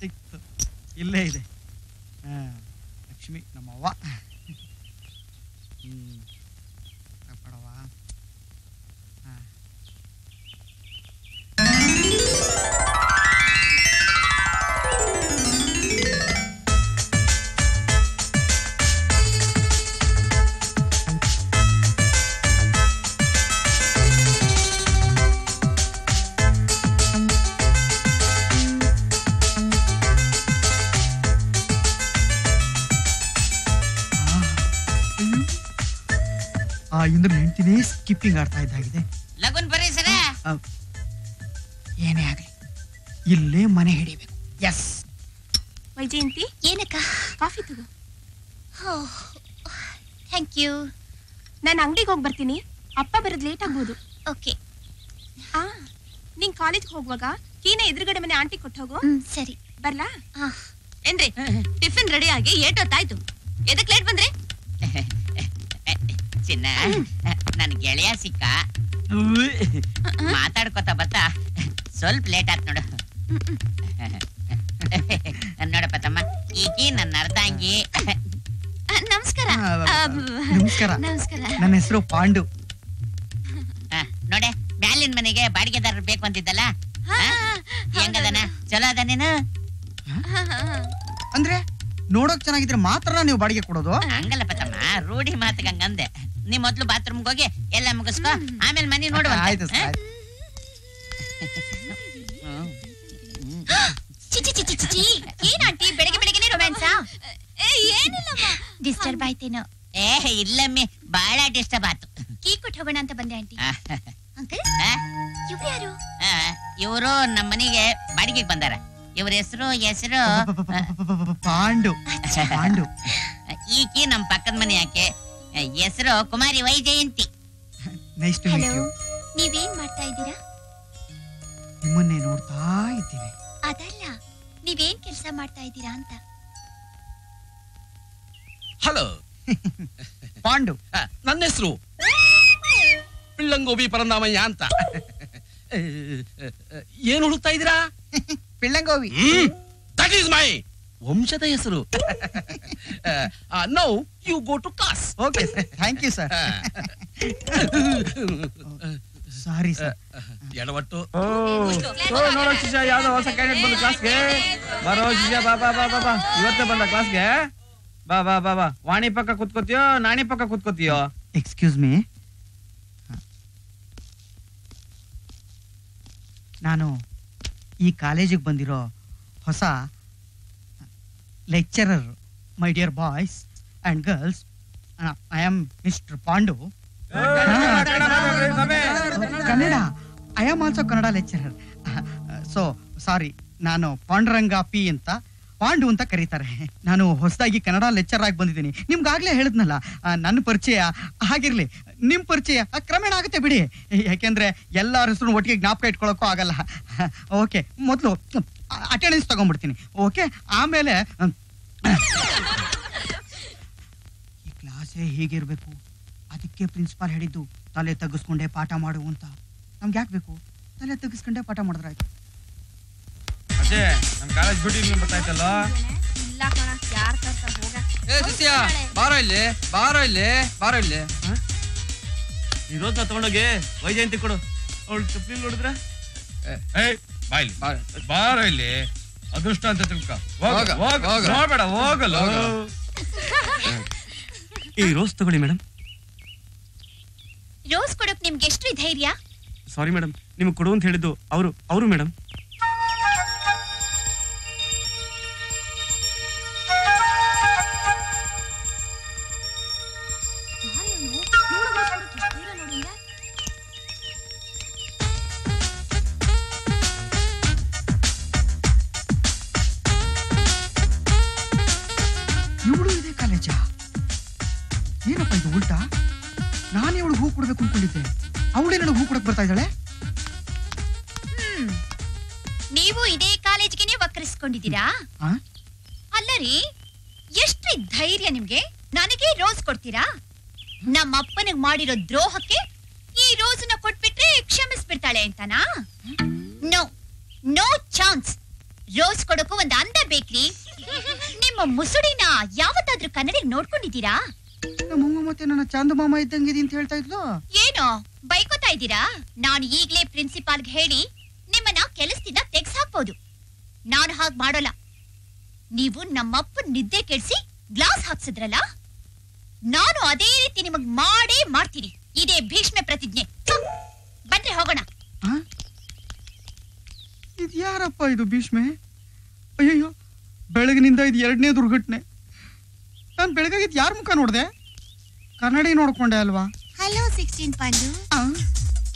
ಸಿಕ್ತು ಇಲ್ಲೇ ಇದೆ. ಲಕ್ಷ್ಮಿ ನಮ್ಮವ್ವ. ಪಡವಾ ಇಂದ್ರ ಹೆಂಡತಿನೇ ಸ್ಕಿಪ್ಪಿಂಗ್ ಆಡ್ತಾ ಇದ್ದಾಗಿದೆ. ಲಗುನ್ ಬರೀ ಸರ, ಏನೇ ಆಗಲಿ ಇಲ್ಲೇ ಮನೆ ಹಿಡಿಬೇಕು. ಎಸ್ ವೈಜಯಂತಿ, ಏನಕ್ಕ ಕಾಫಿ ತಗೋ. Thank you. ನಾನು ಅಂಗಡಿಗೆ ಹೋಗಿ ಬರ್ತೀನಿ, ಅಪ್ಪ ಬರೋದು ಲೇಟ್ ಆಗ್ಬೋದು. ಓಕೆ. ನೀನು ಕಾಲೇಜ್ಗೆ ಹೋಗುವಾಗ ಕೀನ ಎದುರುಗಡೆ ಮನೆ ಆಂಟಿ ಕೊಟ್ಟು ಹೋಗು. ಸರಿ, ಬರಲಾ? ಏನ್ರಿ ಟಿಫಿನ್ ರೆಡಿ ಆಗಿ ಏಟ್ ಹೊತ್ತಾಯ್ತು, ಎದಕ್ಕೆ ಲೇಟ್ ಬಂದ್ರಿ? ನನ್ ಗೆಳೆಯ ಸಿಕ್ಕ ಮಾತಾಡ್ಕೋತ ಬತ್ತಾ ಸ್ವಲ್ಪ ಲೇಟ್ ಆತ್ ನೋಡು. ನೋಡಪ್ಪ ತಮ್ಮ, ಈಗಿ ನನ್ನ ಅರ್ಧಾಂಗಿ. ನಮಸ್ಕಾರ. ನಮಸ್ಕಾರ. ನನ್ನ ಹೆಸರು ಪಾಂಡು. ನೋಡೆ, ಬ್ಯಾಲಿನ ಮನೆಗೆ ಬಾಡಿಗೆದಾರರು ಬೇಕು ಅಂತಿದ್ದಲ್ಲ, ಹೆಂಗದನ? ಚಲೋ ಅದ ನೀನು? ಅಂದ್ರೆ ನೋಡೋಕ್ ಚೆನ್ನಾಗಿದ್ರೆ ಮಾತ್ರ ನೀವು ಬಾಡಿಗೆ ಕೊಡೋದು? ಹಂಗಲ್ಲಪ್ಪ ತಮ್ಮ, ರೂಢಿ ಮಾತಿಗೆ ಹಂಗಂದೆ. ನೀ ಮೊದ್ಲು ಬಾತ್ರೂಮ್ಗೆ ಹೋಗಿ ಎಲ್ಲ ಮುಗಿಸ್ಕೋ, ಆಮೇಲೆ ಮನೆ ನೋಡುವ. ಬೆಳಗ್ಗೆ ಬೆಳಗ್ಗೆ ರೊಮ್ಯಾನ್ಸಾ? ಡಿಸ್ಟರ್ಬ್ ಆಯ್ತೇನೋ? ಏ ಇಲ್ಲಮ್ಮಿ, ಬಹಳ ಡಿಸ್ಟರ್ಬ್ ಆಯ್ತು. ಕೀ ಕೊಟ್ಟು ಹೋಗೋಣ ಅಂತ ಬಂದೆ ಆಂಟಿ. ಅಂಕಲ್, ಇವ್ರು ಯಾರು? ಇವರು ನಮ್ಮ ಮನೆಗೆ ಬಾಡಿಗೆಗೆ ಬಂದಾರ. ಇವ್ರ ಹೆಸರು ಪಾಂಡು. ಪಾಂಡು ಈಕಿ ನಮ್ ಪಕ್ಕದ ಮನೆ ಆಕೆ, ಹೆಸರು ಕುಮಾರಿ ವೈಜಯಂತಿ. ನೀವೇನ್ ಮಾಡ್ತಾ ಇದ್ದೀರಾ? ನಿಮ್ಮನ್ನೇ ನೋಡ್ತಾ ಇದ್ದೀನಿ. ಅದಲ್ಲ, ನೀವೇನ್ ಕೆಲಸ ಮಾಡ್ತಾ ಇದ್ದೀರಾ ಅಂತ. ಹಲೋ ಪಾಂಡು, ನನ್ನ ಹೆಸರು ಪಿಳ್ಳಂಗೋಬಿ ಪರಂದಾಮಯ್ಯ ಅಂತ. ಏನ್ ಹುಡುಕ್ತಾ ಇದ್ದೀರಾ? ಪಿಳ್ಳಂಗೋವಿ. ದಟ್ ಈಸ್ ಮೈ ವಂಶದ ಹೆಸರು. Now you go to class. Okay sir, thank you sir. Sorry sir. ಎಡವಟ್ಟು ನೋಡೋ ಶಿಷ್ಯ, ಯಾವ್ದೋ ಹೊಸ ಕ್ಯಾಂಡಿಡೇಟ್ ಬಂದ ಕ್ಲಾಸ್ಗೆ. ಬರೋ ಶಿಷ್ಯ, ಬಾ ಬಾ ಬಾ ಬಾ ಬಾ, ಇವತ್ತೇ ಬಂದ ಕ್ಲಾಸ್ಗೆ. ಬಾ ಬಾ ಬಾ ಬಾ. ವಾಣಿ ಪಕ್ಕ ಕೂತ್ಕೋತೀಯೋ ನಾಣಿ ಪಕ್ಕ ಕೂತ್ಕೋತೀಯೋ? ಎಕ್ಸ್ಕ್ಯೂಸ್ ಮೀ, ನಾನು ಈ ಕಾಲೇಜಿಗೆ ಬಂದಿರೋ ಹೊಸ lecturer, my dear boys and girls, and I am Mr. Pandu. Kannada, I am also Kannada lecturer. So sorry, ನಾನು ಪಾಂಡುರಂಗ ಪಿ ಅಂತ, ಪಾಂಡು ಅಂತ ಕರೀತಾರೆ. ನಾನು ಹೊಸದಾಗಿ ಕನ್ನಡ ಲೆಕ್ಚರ್ ಆಗಿ ಬಂದಿದ್ದೀನಿ. ನಿಮ್ಗಾಗಲೇ ಹೇಳಿದ್ನಲ್ಲ ನನ್ನ ಪರಿಚಯ, ಹಾಗಿರಲಿ ನಿಮ್ಮ ಪರಿಚಯ ಕ್ರಮೇಣ ಆಗುತ್ತೆ ಬಿಡಿ, ಯಾಕೆಂದರೆ ಎಲ್ಲರ ಹೆಸರು ಒಟ್ಟಿಗೆ ಜ್ಞಾಪಕ ಇಟ್ಕೊಳ್ಳೋಕ್ಕೂ ಆಗಲ್ಲ. ಓಕೆ, ಮೊದಲು ಅಟೆಂಡೆನ್ಸ್ ತಗೊಂಡ್ಬಿಡ್ತೀನಿ. ಓಕೆ, ಆಮೇಲೆ ಈ ಕ್ಲಾಸೇ ಹೀಗಿರಬೇಕು, ಅದಕ್ಕೆ ಪ್ರಿನ್ಸಿಪಾಲ್ ಹೇಳಿದ್ದು ತಲೆ ತಗ್ಗಿಸ್ಕೊಂಡೆ ಪಾಠ ಮಾಡು ಅಂತ. ನಮ್ಗೆ ಯಾಕೆ ಬೇಕು? ತಲೆ ತಗ್ಗಿಸ್ಕೊಂಡೆ ಪಾಠ ಮಾಡಿದ್ರಾಯ್ತು. ನಮ್ ಕಾಲೇಜ್ ಬಿಟ್ಟು ಇಲ್ಲಿ ಬರ್ತಾಯ್ತಲ್ಲ. ಬಾರೋ ಇಲ್ಲಿ, ಬಾರೋ ಇಲ್ಲಿ, ಬಾರೋ ಇಲ್ಲಿ. ಇರೋದ್ ತಗೊಂಡೋಗಿ ವೈಜಯಂತಿ ಕೊಡು. ಅವಳು ಚಪ್ಪಲಿ ನೋಡಿದ್ರೆ ಬಾರೋ ಇಲ್ಲಿ, ಅದೃಷ್ಟ ಅಂತ ತಿಳ್ಕ. ಹೋಗಬೇಡ, ಹೋಗಲ್ಲ. ಈ ರೋಸ್ ತಗೊಳ್ಳಿ ಮೇಡಮ್. ರೋಸ್ ಕೊಡಕ್ ನಿಮ್ಗೆ ಎಷ್ಟು ಧೈರ್ಯ? ಸಾರಿ ಮೇಡಮ್, ನಿಮ್ಗೆ ಕೊಡು ಅಂತ ಹೇಳಿದ್ದು ಅವರು ಅವರು ಮೇಡಮ್. ನೀವು ಇದೇ ಕಾಲೇಜ್ಗೆ ವಕ್ರಿಸ್ಕೊಂಡಿದ್ದೀರಾ? ಅಲ್ಲರಿ, ಎಷ್ಟು ಧೈರ್ಯ ನಿಮ್ಗೆ? ನನಗೆ ರೋಸ್ ಕೊಡ್ತೀರಾ? ನಮ್ಮ ಅಪ್ಪನಿಗೆ ಮಾಡಿರೋ ದ್ರೋಹಕ್ಕೆ ಈ ರೋಸನ್ನ ಕೊಟ್ಬಿಟ್ರೆ ಕ್ಷಮಿಸ್ಬಿಡ್ತಾಳೆ ಅಂತಾನಾ? ನೋ, ಚಾನ್ಸ್ ರೋಸ್ ಕೊಡೋಕು ಒಂದು ಅಂದ ಬೇಕ್ರಿ. ನಿಮ್ಮ ಮುಸುಡಿನ ಯಾವತ್ತಾದ್ರೂ ಕನ್ನಡಿಗೆ ನೋಡ್ಕೊಂಡಿದ್ದೀರಾ? ನಮ್ಮಮ್ಮ ಮತ್ತೆ ನನ್ನ ಚಾಂದು ಮಾಮ ಇದ್ದಂಗೆ ಇದೆ ಅಂತ ಹೇಳ್ತಾ ಇದ್ಲು. ಏನೋ ಬೈಕೋತಾ ಇದ್ದೀರಾ? ನಾನು ಈಗಲೇ ಪ್ರಿನ್ಸಿಪಾಲ್ ಗೆ ಹೇಳಿ ನಿಮ್ಮನ್ನ ಕೆಲಸದಿಂದ ತೆಗೆಸ ಹಾಕಬಹುದು. ನಾನು ಹಾಗೆ ಮಾಡೋಲ್ಲ. ನೀವು ನಮ್ಮಪ್ಪ ನಿದ್ದೆ ಕೆಡಿಸಿ ಗ್ಲಾಸ್ ಹಾಕ್ಸಿದ್ರಲ್ಲ, ನಾನು ಅದೇ ರೀತಿ ನಿಮಗೆ ಮಾಡೇ ಮಾಡ್ತೀನಿ. ಇದೇ ಭೀಷ್ಮ ಪ್ರತಿಜ್ಞೆ. ಬನ್ನಿ ಹೋಗೋಣ. ಇದು ಯಾರಪ್ಪ ಇದು ಭೀಷ್ಮೆ? ಅಯ್ಯೋ ಬೆಳಗಿನಿಂದ ಇದು ಎರಡನೇ ದುರ್ಘಟನೆ. ನಾನು ಬೆಳಗಾಗಿದ್ದು ಯಾರ ಮುಖ ನೋಡಿದೆ? ಕನ್ನಡಿ ನೋಡ್ಕೊಂಡೆ ಅಲ್ವಾ? ಹಲೋ 16 ಪಾಂಡು.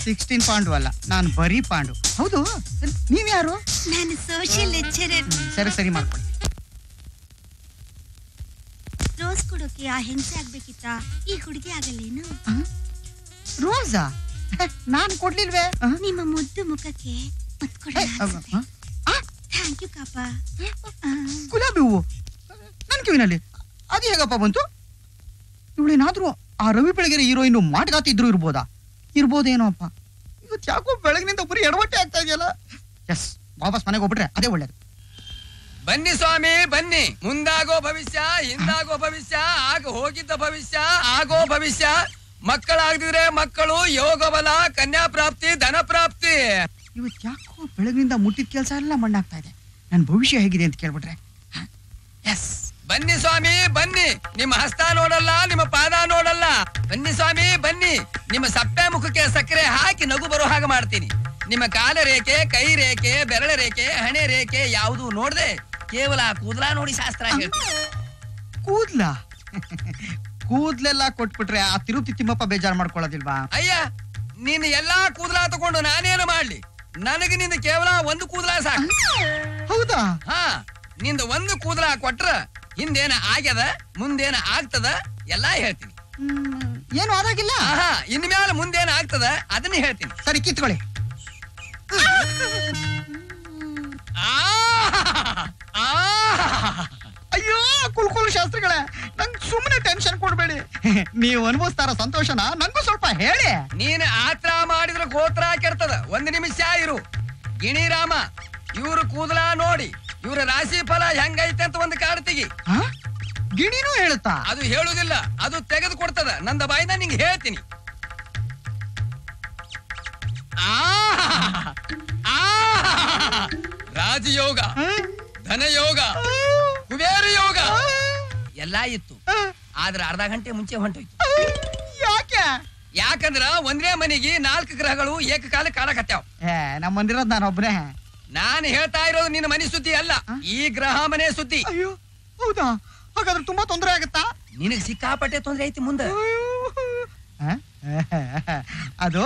16 ಪಾಂಡು ಅಲ್ಲ, ನಾನು ಬರೀ ಪಾಂಡು. ಹೌದು, ನೀವು ಯಾರು? ನಾನು ಸೋಶಿಯಲ್ ಲೆಕ್ಚರರ್. ಸರಿ ಸರಿ ಮಾಡ್ಕೊಳ್ಳಿ. ರೋಸ್ ಕೊಡೋಕೆ ಆ ಹೆಂಗಸೆ ಆಗ್ಬೇಕಿತ್ತ, ಈ ಹುಡುಗಿ ಆಗಲ್ಲೇನು? ರೋಸಾ ನಾನು ಕೊಡ್ಲಿಲ್ವೇ? ನಿಮ್ಮ ಮುದ್ದು ಮುಖಕ್ಕೆ ಗುಲಾಬಿ ಹೂವು ನನ್ನ ಕಿವಿನಲ್ಲಿ ಅದು ಹೇಗಪ್ಪ ಬಂತು? ಇವಳೇನಾದ್ರೂ ಆ ರವಿ ಬೆಳಗೆರೆ ಹೀರೋಯಿನ್ ಮಾಟಗಾತಿದ್ರು ಇರ್ಬೋದಾ? ಇರ್ಬೋದೇನೋ ಅಪ್ಪ. ಇವತ್ತು ಯಾಕೋ ಬೆಳಗಿನಿಂದ ಬರೀ ಎಡವಟ್ಟೆ ಆಗ್ತಾ ಇದೆಯಲ್ಲ. ಎಸ್, ವಾಪಸ್ ಮನೆಗೆ ಹೋಗ್ಬಿಟ್ರೆ ಅದೇ ಒಳ್ಳೇದು. ಬನ್ನಿ ಸ್ವಾಮಿ ಬನ್ನಿ. ಮುಂದಾಗೋ ಭವಿಷ್ಯ, ಹಿಂದಾಗೋ ಭವಿಷ್ಯ, ಆಗ ಹೋಗಿದ್ದ ಭವಿಷ್ಯ, ಆಗೋ ಭವಿಷ್ಯ. ಮಕ್ಕಳಾಗದಿದ್ರೆ ಮಕ್ಕಳು, ಯೋಗ ಬಲ, ಕನ್ಯಾ ಪ್ರಾಪ್ತಿ, ಧನ ಪ್ರಾಪ್ತಿ. ಇವತ್ತು ಯಾಕೋ ಬೆಳಗಿನಿಂದ ಮುಟ್ಟಿದ ಕೆಲಸ ಎಲ್ಲ ಮಣ್ಣಾಗ್ತಾ ಇದೆ. ನನ್ನ ಭವಿಷ್ಯ ಹೇಗಿದೆ ಅಂತ ಕೇಳ್ಬಿಟ್ರೆ. ಎಸ್ ಬನ್ನಿ ಸ್ವಾಮಿ ಬನ್ನಿ. ನಿಮ್ಮ ಹಸ್ತ ನೋಡಲ್ಲ, ನಿಮ್ಮ ಪಾದ ನೋಡಲ್ಲ. ಬನ್ನಿ ಸ್ವಾಮಿ ಬನ್ನಿ. ನಿಮ್ಮ ಸಪ್ಪೆ ಮುಖಕ್ಕೆ ಸಕ್ಕರೆ ಹಾಕಿ ನಗು ಬರೋ ಹಾಗೆ ಮಾಡ್ತೀನಿ. ನಿಮ್ಮ ಕಾಲ ರೇಖೆ, ಕೈ ರೇಖೆ, ಬೆರಳ ರೇಖೆ, ಹಣೆ ರೇಖೆ ಯಾವುದು ನೋಡದೆ ಕೇವಲ ಕೂದಲ ನೋಡಿ ಶಾಸ್ತ್ರ ಹೇಳ್ತೀನಿ. ಕೂದ್ಲ ಕೂದ್ಲೆಲ್ಲ ಕೊಟ್ಬಿಟ್ರೆ ಆ ತಿರುಪತಿ ತಿಮ್ಮಪ್ಪ ಬೇಜಾರು ಮಾಡ್ಕೊಳ್ಳೋದಿಲ್ವಾ? ಅಯ್ಯ ನೀನು ಎಲ್ಲಾ ಕೂದಲ ತಗೊಂಡು ನಾನೇನು ಮಾಡ್ಲಿ? ನನಗೆ ನಿಂದ ಕೇವಲ ಒಂದು ಕೂದಲ ಸಾಕು. ಹೌದಾ? ಹಾ, ನಿಂದ ಒಂದು ಕೂದಲ ಕೊಟ್ರ ಹಿಂದೇನ ಆಗ್ಯದ, ಮುಂದೇನ ಆಗ್ತದ ಎಲ್ಲಾ ಹೇಳ್ತೀನಿ. ಏನು ಆದಾಗಿಲ್ಲ. ಹಾ, ಇನ್ಮೇಲೆ ಮುಂದೇನ ಆಗ್ತದ ಅದನ್ನ ಹೇಳ್ತೀನಿ. ಸರಿ ಕಿತ್ಕೊಳ್ಳಿ. ಅಯ್ಯೋ ಕುಲ್ಕುಲ್ ಶಾಸ್ತ್ರಿಗಳೇ, ನಂಗೆ ಸುಮ್ಮನೆ ಟೆನ್ಷನ್ ಕೊಡ್ಬೇಡಿ. ನೀವು ಅನುಭವಿಸ್ತಾರ ಸಂತೋಷನ ನಂಗೂ ಸ್ವಲ್ಪ ಹೇಳಿ. ನೀನು ಆತ್ರ ಮಾಡಿದ್ರೆ ಗೋತ್ರ ಕೆರ್ತದ. ಒಂದು ನಿಮಿಷ ಇರು. ಗಿಣಿರಾಮ, ಇವರು ಕೂದಲ ನೋಡಿ ಇವರ ರಾಶಿ ಫಲ ಹೆಂಗೈತೆ ಅಂತ ಒಂದು ಕಾರ್ಡ್ ತೆಗಿ. ಗಿಣಿನೂ ಹೇಳುತ್ತಾ? ಅದು ಹೇಳುದಿಲ್ಲ, ಅದು ತೆಗೆದು ಕೊಡ್ತದ. ನಂದ ಬಾಯಿಂದ ನಿಂಗೆ ಹೇಳ್ತೀನಿ. ರಾಜಯೋಗ, ಧನಯೋಗ, ಕುಬೇರ ಯೋಗ ಎಲ್ಲ ಇತ್ತು. ಆದ್ರೆ ಅರ್ಧ ಗಂಟೆ ಮುಂಚೆ ಹೊಂಟೋಯ್ತು. ಯಾಕೆ? ಯಾಕಂದ್ರ ಒಂದೇ ಮನೆಗೆ 4 ಗ್ರಹಗಳು ಏಕಕಾಲ ಕಾಲಕತ್ಯಾವ್. ನಮ್ಮ ಮಂದಿರೋದ್ ನಾನು ಒಬ್ನೇ. ನಾನು ಹೇಳ್ತಾ ಇರೋದು ನಿನ್ನ ಮನೆ ಸುದ್ದಿ ಅಲ್ಲ, ಈ ಗ್ರಹ ಮನೆ ಸುದ್ದಿ. ಅಯ್ಯೋ ಹೌದಾ? ಹಾಗಾದ್ರೆ ತುಂಬಾ ತೊಂದರೆ ಆಗತ್ತಾ? ನಿನಗೆ ಸಿಕ್ಕಾಪಟ್ಟೆ ತೊಂದರೆ ಐತಿ. ಮುಂದೆ ಅದು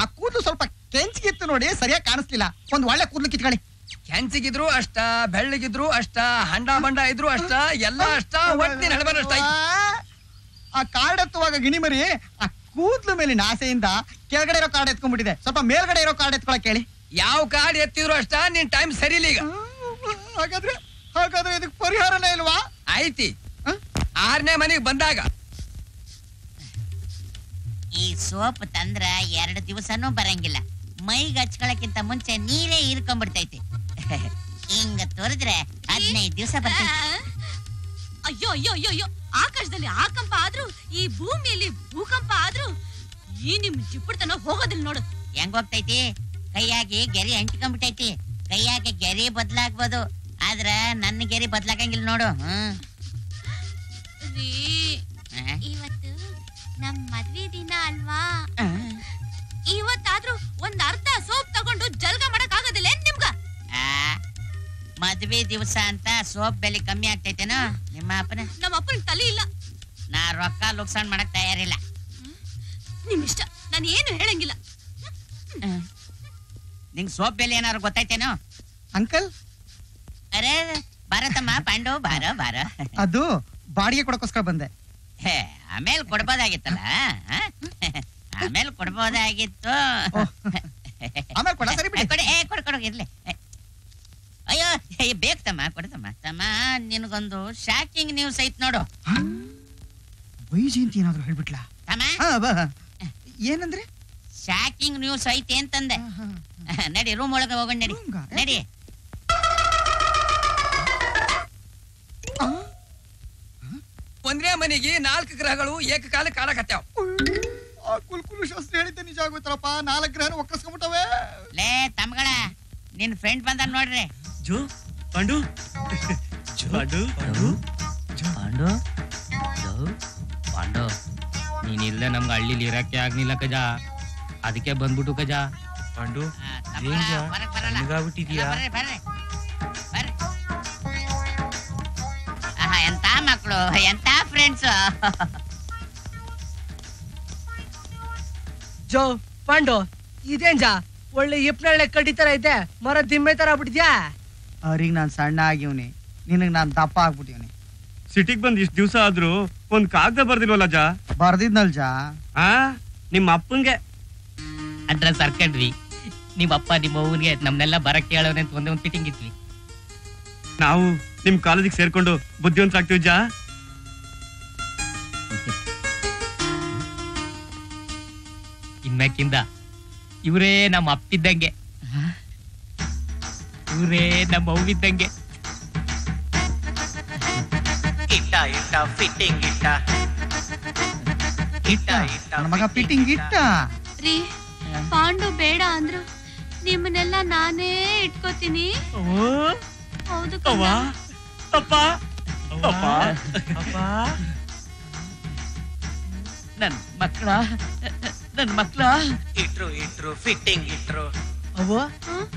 ಆ ಕೂದಲು ಸ್ವಲ್ಪ ಕೆಂಚಿಗಿತ್ತು ನೋಡಿ, ಸರಿಯಾಗಿ ಕಾಣಿಸ್ಲಿಲ್ಲ. ಒಂದ್ ಒಳ್ಳೆ ಕೂದಲು ಕಿತ್ಕೊಳ್ಳಿ. ಕೆಂಚಿಗಿದ್ರು ಅಷ್ಟ, ಬೆಳ್ಳಗಿದ್ರು ಅಷ್ಟ, ಹಂಡ ಬಂಡ ಇದ್ರು ಅಷ್ಟ, ಎಲ್ಲ ಅಷ್ಟ. ಒಟ್ಟಿನ ಹಳಬನ ಅಷ್ಟ. ಆ ಕಾರ್ಡ್ ಎತ್ತುವಾಗ ಗಿಣಿಮರಿ ಆ ಕೂದಲು ಮೇಲಿನ ಆಸೆಯಿಂದ ಕೆಳಗಡೆ ಇರೋ ಕಾರ್ಡ್ ಎತ್ಕೊಂಡ್ಬಿಟ್ಟಿದೆ. ಸ್ವಲ್ಪ ಮೇಲ್ಗಡೆ ಇರೋ ಕಾರ್ಡ್ ಎತ್ಕೊಳಕ್ ಹೇಳಿ. ಯಾವ ಕಾರ್ಡ್ ಎತ್ತಿದ್ರು ಅಷ್ಟ. ನಿನ್ ಟೈಮ್ ಸರಿಲಿ. ಈಗ ಹಾಗಾದ್ರೆ ಇದಕ್ಕೆ ಪರಿಹಾರನೇ ಇಲ್ವಾ? ಐತಿ. 6ನೇ ಮನೆಗೆ ಬಂದಾಗ ಈ ಸೋಪ್ ತಂದ್ರ 2 ದಿವಸನೂ ಬರಂಗಿಲ್ಲ. ಮೈಗೆ ಹಚ್ಕೊಳಕ್ಕಿಂತ ಮುಂಚೆ ನೀರೇ ಇರ್ಕೊಂಡ್ಬಿಡ್ತೈತಿ. ಹಿಂಗ ತೋರಿದ್ರೆ 15 ದಿವಸ ಬರ್ತೈತಿ. ಅಯ್ಯೋ ಅಯ್ಯೋ ಅಯ್ಯೋ. ಆಕಾಶದಲ್ಲಿ ಆಕಂಪ ಆದ್ರೂ ಈ ಭೂಮಿಯಲ್ಲಿ ಭೂಕಂಪ ಆದ್ರೂ ಈ ನಿಮ್ ಜಿಪ್ಪುಡ್ತನ ಹೋಗೋದಿಲ್ಲ ನೋಡು. ಹೆಂಗ ಹೋಗ್ತೈತಿ? ಕೈಯಾಗಿ ಗೆರೆ ಅಂಟ್ಕೊಂಡ್ಬಿಟ್ಟೈತಿ. ಕೈಯಾಗಿ ಗೆರೆ ಬದಲಾಗ್ಬೋದು, ಆದ್ರ ನನ್ನ ಗೆರೆ ಬದಲಾಗಂಗಿಲ್ಲ ನೋಡು. ಇವತ್ತು ನಮ್ ಮದ್ವೆ ದಿನ ಅಲ್ವಾ? ಇವತ್ತಾದ್ರೂ ಒಂದ್ ಅರ್ಧ ಸೋಪ್ ತಗೊಂಡು ಜಲ್ಗ ಮಾಡಕ್ ಆಗೋದಿಲ್ಲ ನಿಮ್ಗ? ಮದ್ವೆ ದಿವಸ ಅಂತ ಸೋಪ್ ಬೆಲೆ ಕಮ್ಮಿ ಆಗ್ತೈತೇನೋ? ನಿಮ್ಮ ಅಪ್ಪನ ನಮ್ಮ ಅಪ್ಪನ ತಲೆ ಇಲ್ಲ. ನಾ ರೊಕ್ಕ ಲೋಕ್ಸಾನ್ ಮಾಡಕ್ ತಯಾರಿಲ್ಲ. ನಿಮ್ ಇಷ್ಟ, ನಾನು ಏನು ಹೇಳಂಗಿಲ್ಲ. ನಿಂಗ್ ಸೋಪ್ ಬೆಲೆ ಏನಾದ್ರು ಗೊತ್ತೈತೇನೋ ಅಂಕಲ್? ಅರೆ ಭಾರತಮ್ಮ ಪಾಂಡು, ಬಾರ. ಅದು ಬಾಡಿಗೆ ಕೊಡಕೋಸ್ಕರ ಬಂದೆ. ಆಮೇಲೆ ಕೊಡ್ಬೋದಾಗಿತ್ತಲ್ಲ. ಆಮೇಲೆ ಕೊಡ್ಬೋದಾಗಿತ್ತು. ಇರ್ಲಿ. ಅಯ್ಯೋ ಬೇಕ್ ತಮ್ಮ, ಕೊಡತಮ್ಮ. ತಮ್ಮ ನಿನ್ಗೊಂದು ಶಾಕಿಂಗ್ ನ್ಯೂಸ್ ಐತ್ ನೋಡು. ವೈಜಯಂತಿ ಏನಾದ್ರು ಹೇಳ್ಬಿಟ್ಲಾ ತಮ್ಮ? ಏನಂದ್ರೆ ಶಾಕಿಂಗ್ ನ್ಯೂಸ್ ಐತೆ ಅಂತಂದೆ. ನಡಿ ರೂಮ್ ಒಳಗೆ ಹೋಗೋಣ. ನಡಿ ನಡಿ. ಒಂದನೇ ಮನೆಗೆ ನಾಲ್ಕು ಗ್ರಹಗಳು ಏಕಕಾಲ ಕಾಡಕತ್ತಾವ. ಆ ಕುಲ್ಕುಲು ಶಾಸ್ತ್ರಿ ಹೇಳಿದ ನಿಜ ಆಗೋಯ್ತರಪ್ಪ, ನಾಲ್ಕು ಗ್ರಹನ ಒಕ್ಕಸ್ಕೊಂಡ್ಬಿಟ್ಟವೆ. ಲೇ ತಮ್ಮಗಳ ನಿನ್ನ ಫ್ರೆಂಡ್ ಬಂದಾನ ನೋಡ್ರಿ. ಜೋ ಪಾಂಡು, ಜೋ ಪಾಂಡು, ಜೋ ಪಾಂಡು, ಜೋ ಪಾಂಡು, ನೀನು ಇಲ್ಲ ನಮಗೆ ಹಳ್ಳಿಲಿ ಇರಕ್ಕೆ ಆಗಲಿಲ್ಲ ಕಜಾ, ಅದಕ್ಕೆ ಬಂದ್ಬಿಟ್ಟು ಕಜಾ. ಪಾಂಡು ನಿಗಾಗ್ಬಿಟ್ಟಿದ್ಯಾ? ಎಂತ ಮಕ್ಕಳು, ಎಂತ ಫ್ರೆಂಡ್ಸ್. ಜೋ ಪಾಂಡು, ಇದೇನ್ ಜಾ ಒಳ್ಳೆ ಇಪ್ಪನಳ್ಳೆ ಕಡ್ಡಿ ತರ ಐತೆ, ಮರ ದಿಮ್ಮೆ ತರ ಆಗ್ಬಿಟ್ಟಿದ್ಯಾ? ಅವ್ರಿಗೆ ನಾನು ಸಣ್ಣ ಆಗಿವ್ನಿ, ನಿನಗೆ ನಾನು ದಪ್ಪ ಆಗ್ಬಿಟ್ಟಿವ್ನಿ. ಸಿಟಿಗೆ ಬಂದ್ ಇಷ್ಟು ದಿವಸ ಆದ್ರೂ ಒಂದ್ ಕಾಗದ ಬರ್ದಿಲ್ವಲ್ಲ ಜಾ? ಬರ್ದಿದ್ನಲ್ ಜಾ. ನಿಮ್ಮ ಅಪ್ಪಂಗೆ ಅಡ್ರೆಸ್ ಅರ್ಕಂಡ್ವಿ, ನಿಮ್ಮಪ್ಪ ನಿಮ್ಮ ಅವ್ವನ್ಗೆ ನಮ್ನೆಲ್ಲ ಬರಕ್ಕೆ ಹೇಳೋನೆ ಅಂತ ಒಂದೇ ಒಂದು ಫಿಟಿಂಗ್ ಇದ್ವಿ. ನಾವು ನಿಮ್ ಕಾಲೇಜಿಗೆ ಸೇರ್ಕೊಂಡು ಬುದ್ಧಿವಂತರಾಗ್ತೀವಿ ಜಾ. ಇನ್ಮ್ಯಾಕಿಂದ ಇವರೇ ನಮ್ಮ ಅಪ್ಪಿದ್ದಂಗೆ, ಇವರೇ ನಮ್ಮ ಅವ್ವಿದ್ದಂಗೆ. ಇಟ್ಟ ಇಟ್ಟ ಫಿಟ್ಟಿಂಗ್ ಇಟ್ಟ ಇಟ್ಟ ಇಟ್ಟ ಮಗ ಫಿಟ್ಟಿಂಗ್ ಇಟ್ಟ ರೀ. ಪಾಂಡು ಬೇಡ ಅಂದ್ರು ನಿಮ್ಮನ್ನೆಲ್ಲ ನಾನೇ ಇಟ್ಕೋತೀನಿ. ಹೌದು ನನ್ ಮಕ್ಕಳ, ನನ್ ಮಕ್ಕಳ ಇಟ್ರು ಇಟ್ರು ಫಿಟ್ಟಿಂಗ್ ಇಟ್ರು. ಅವ್ವ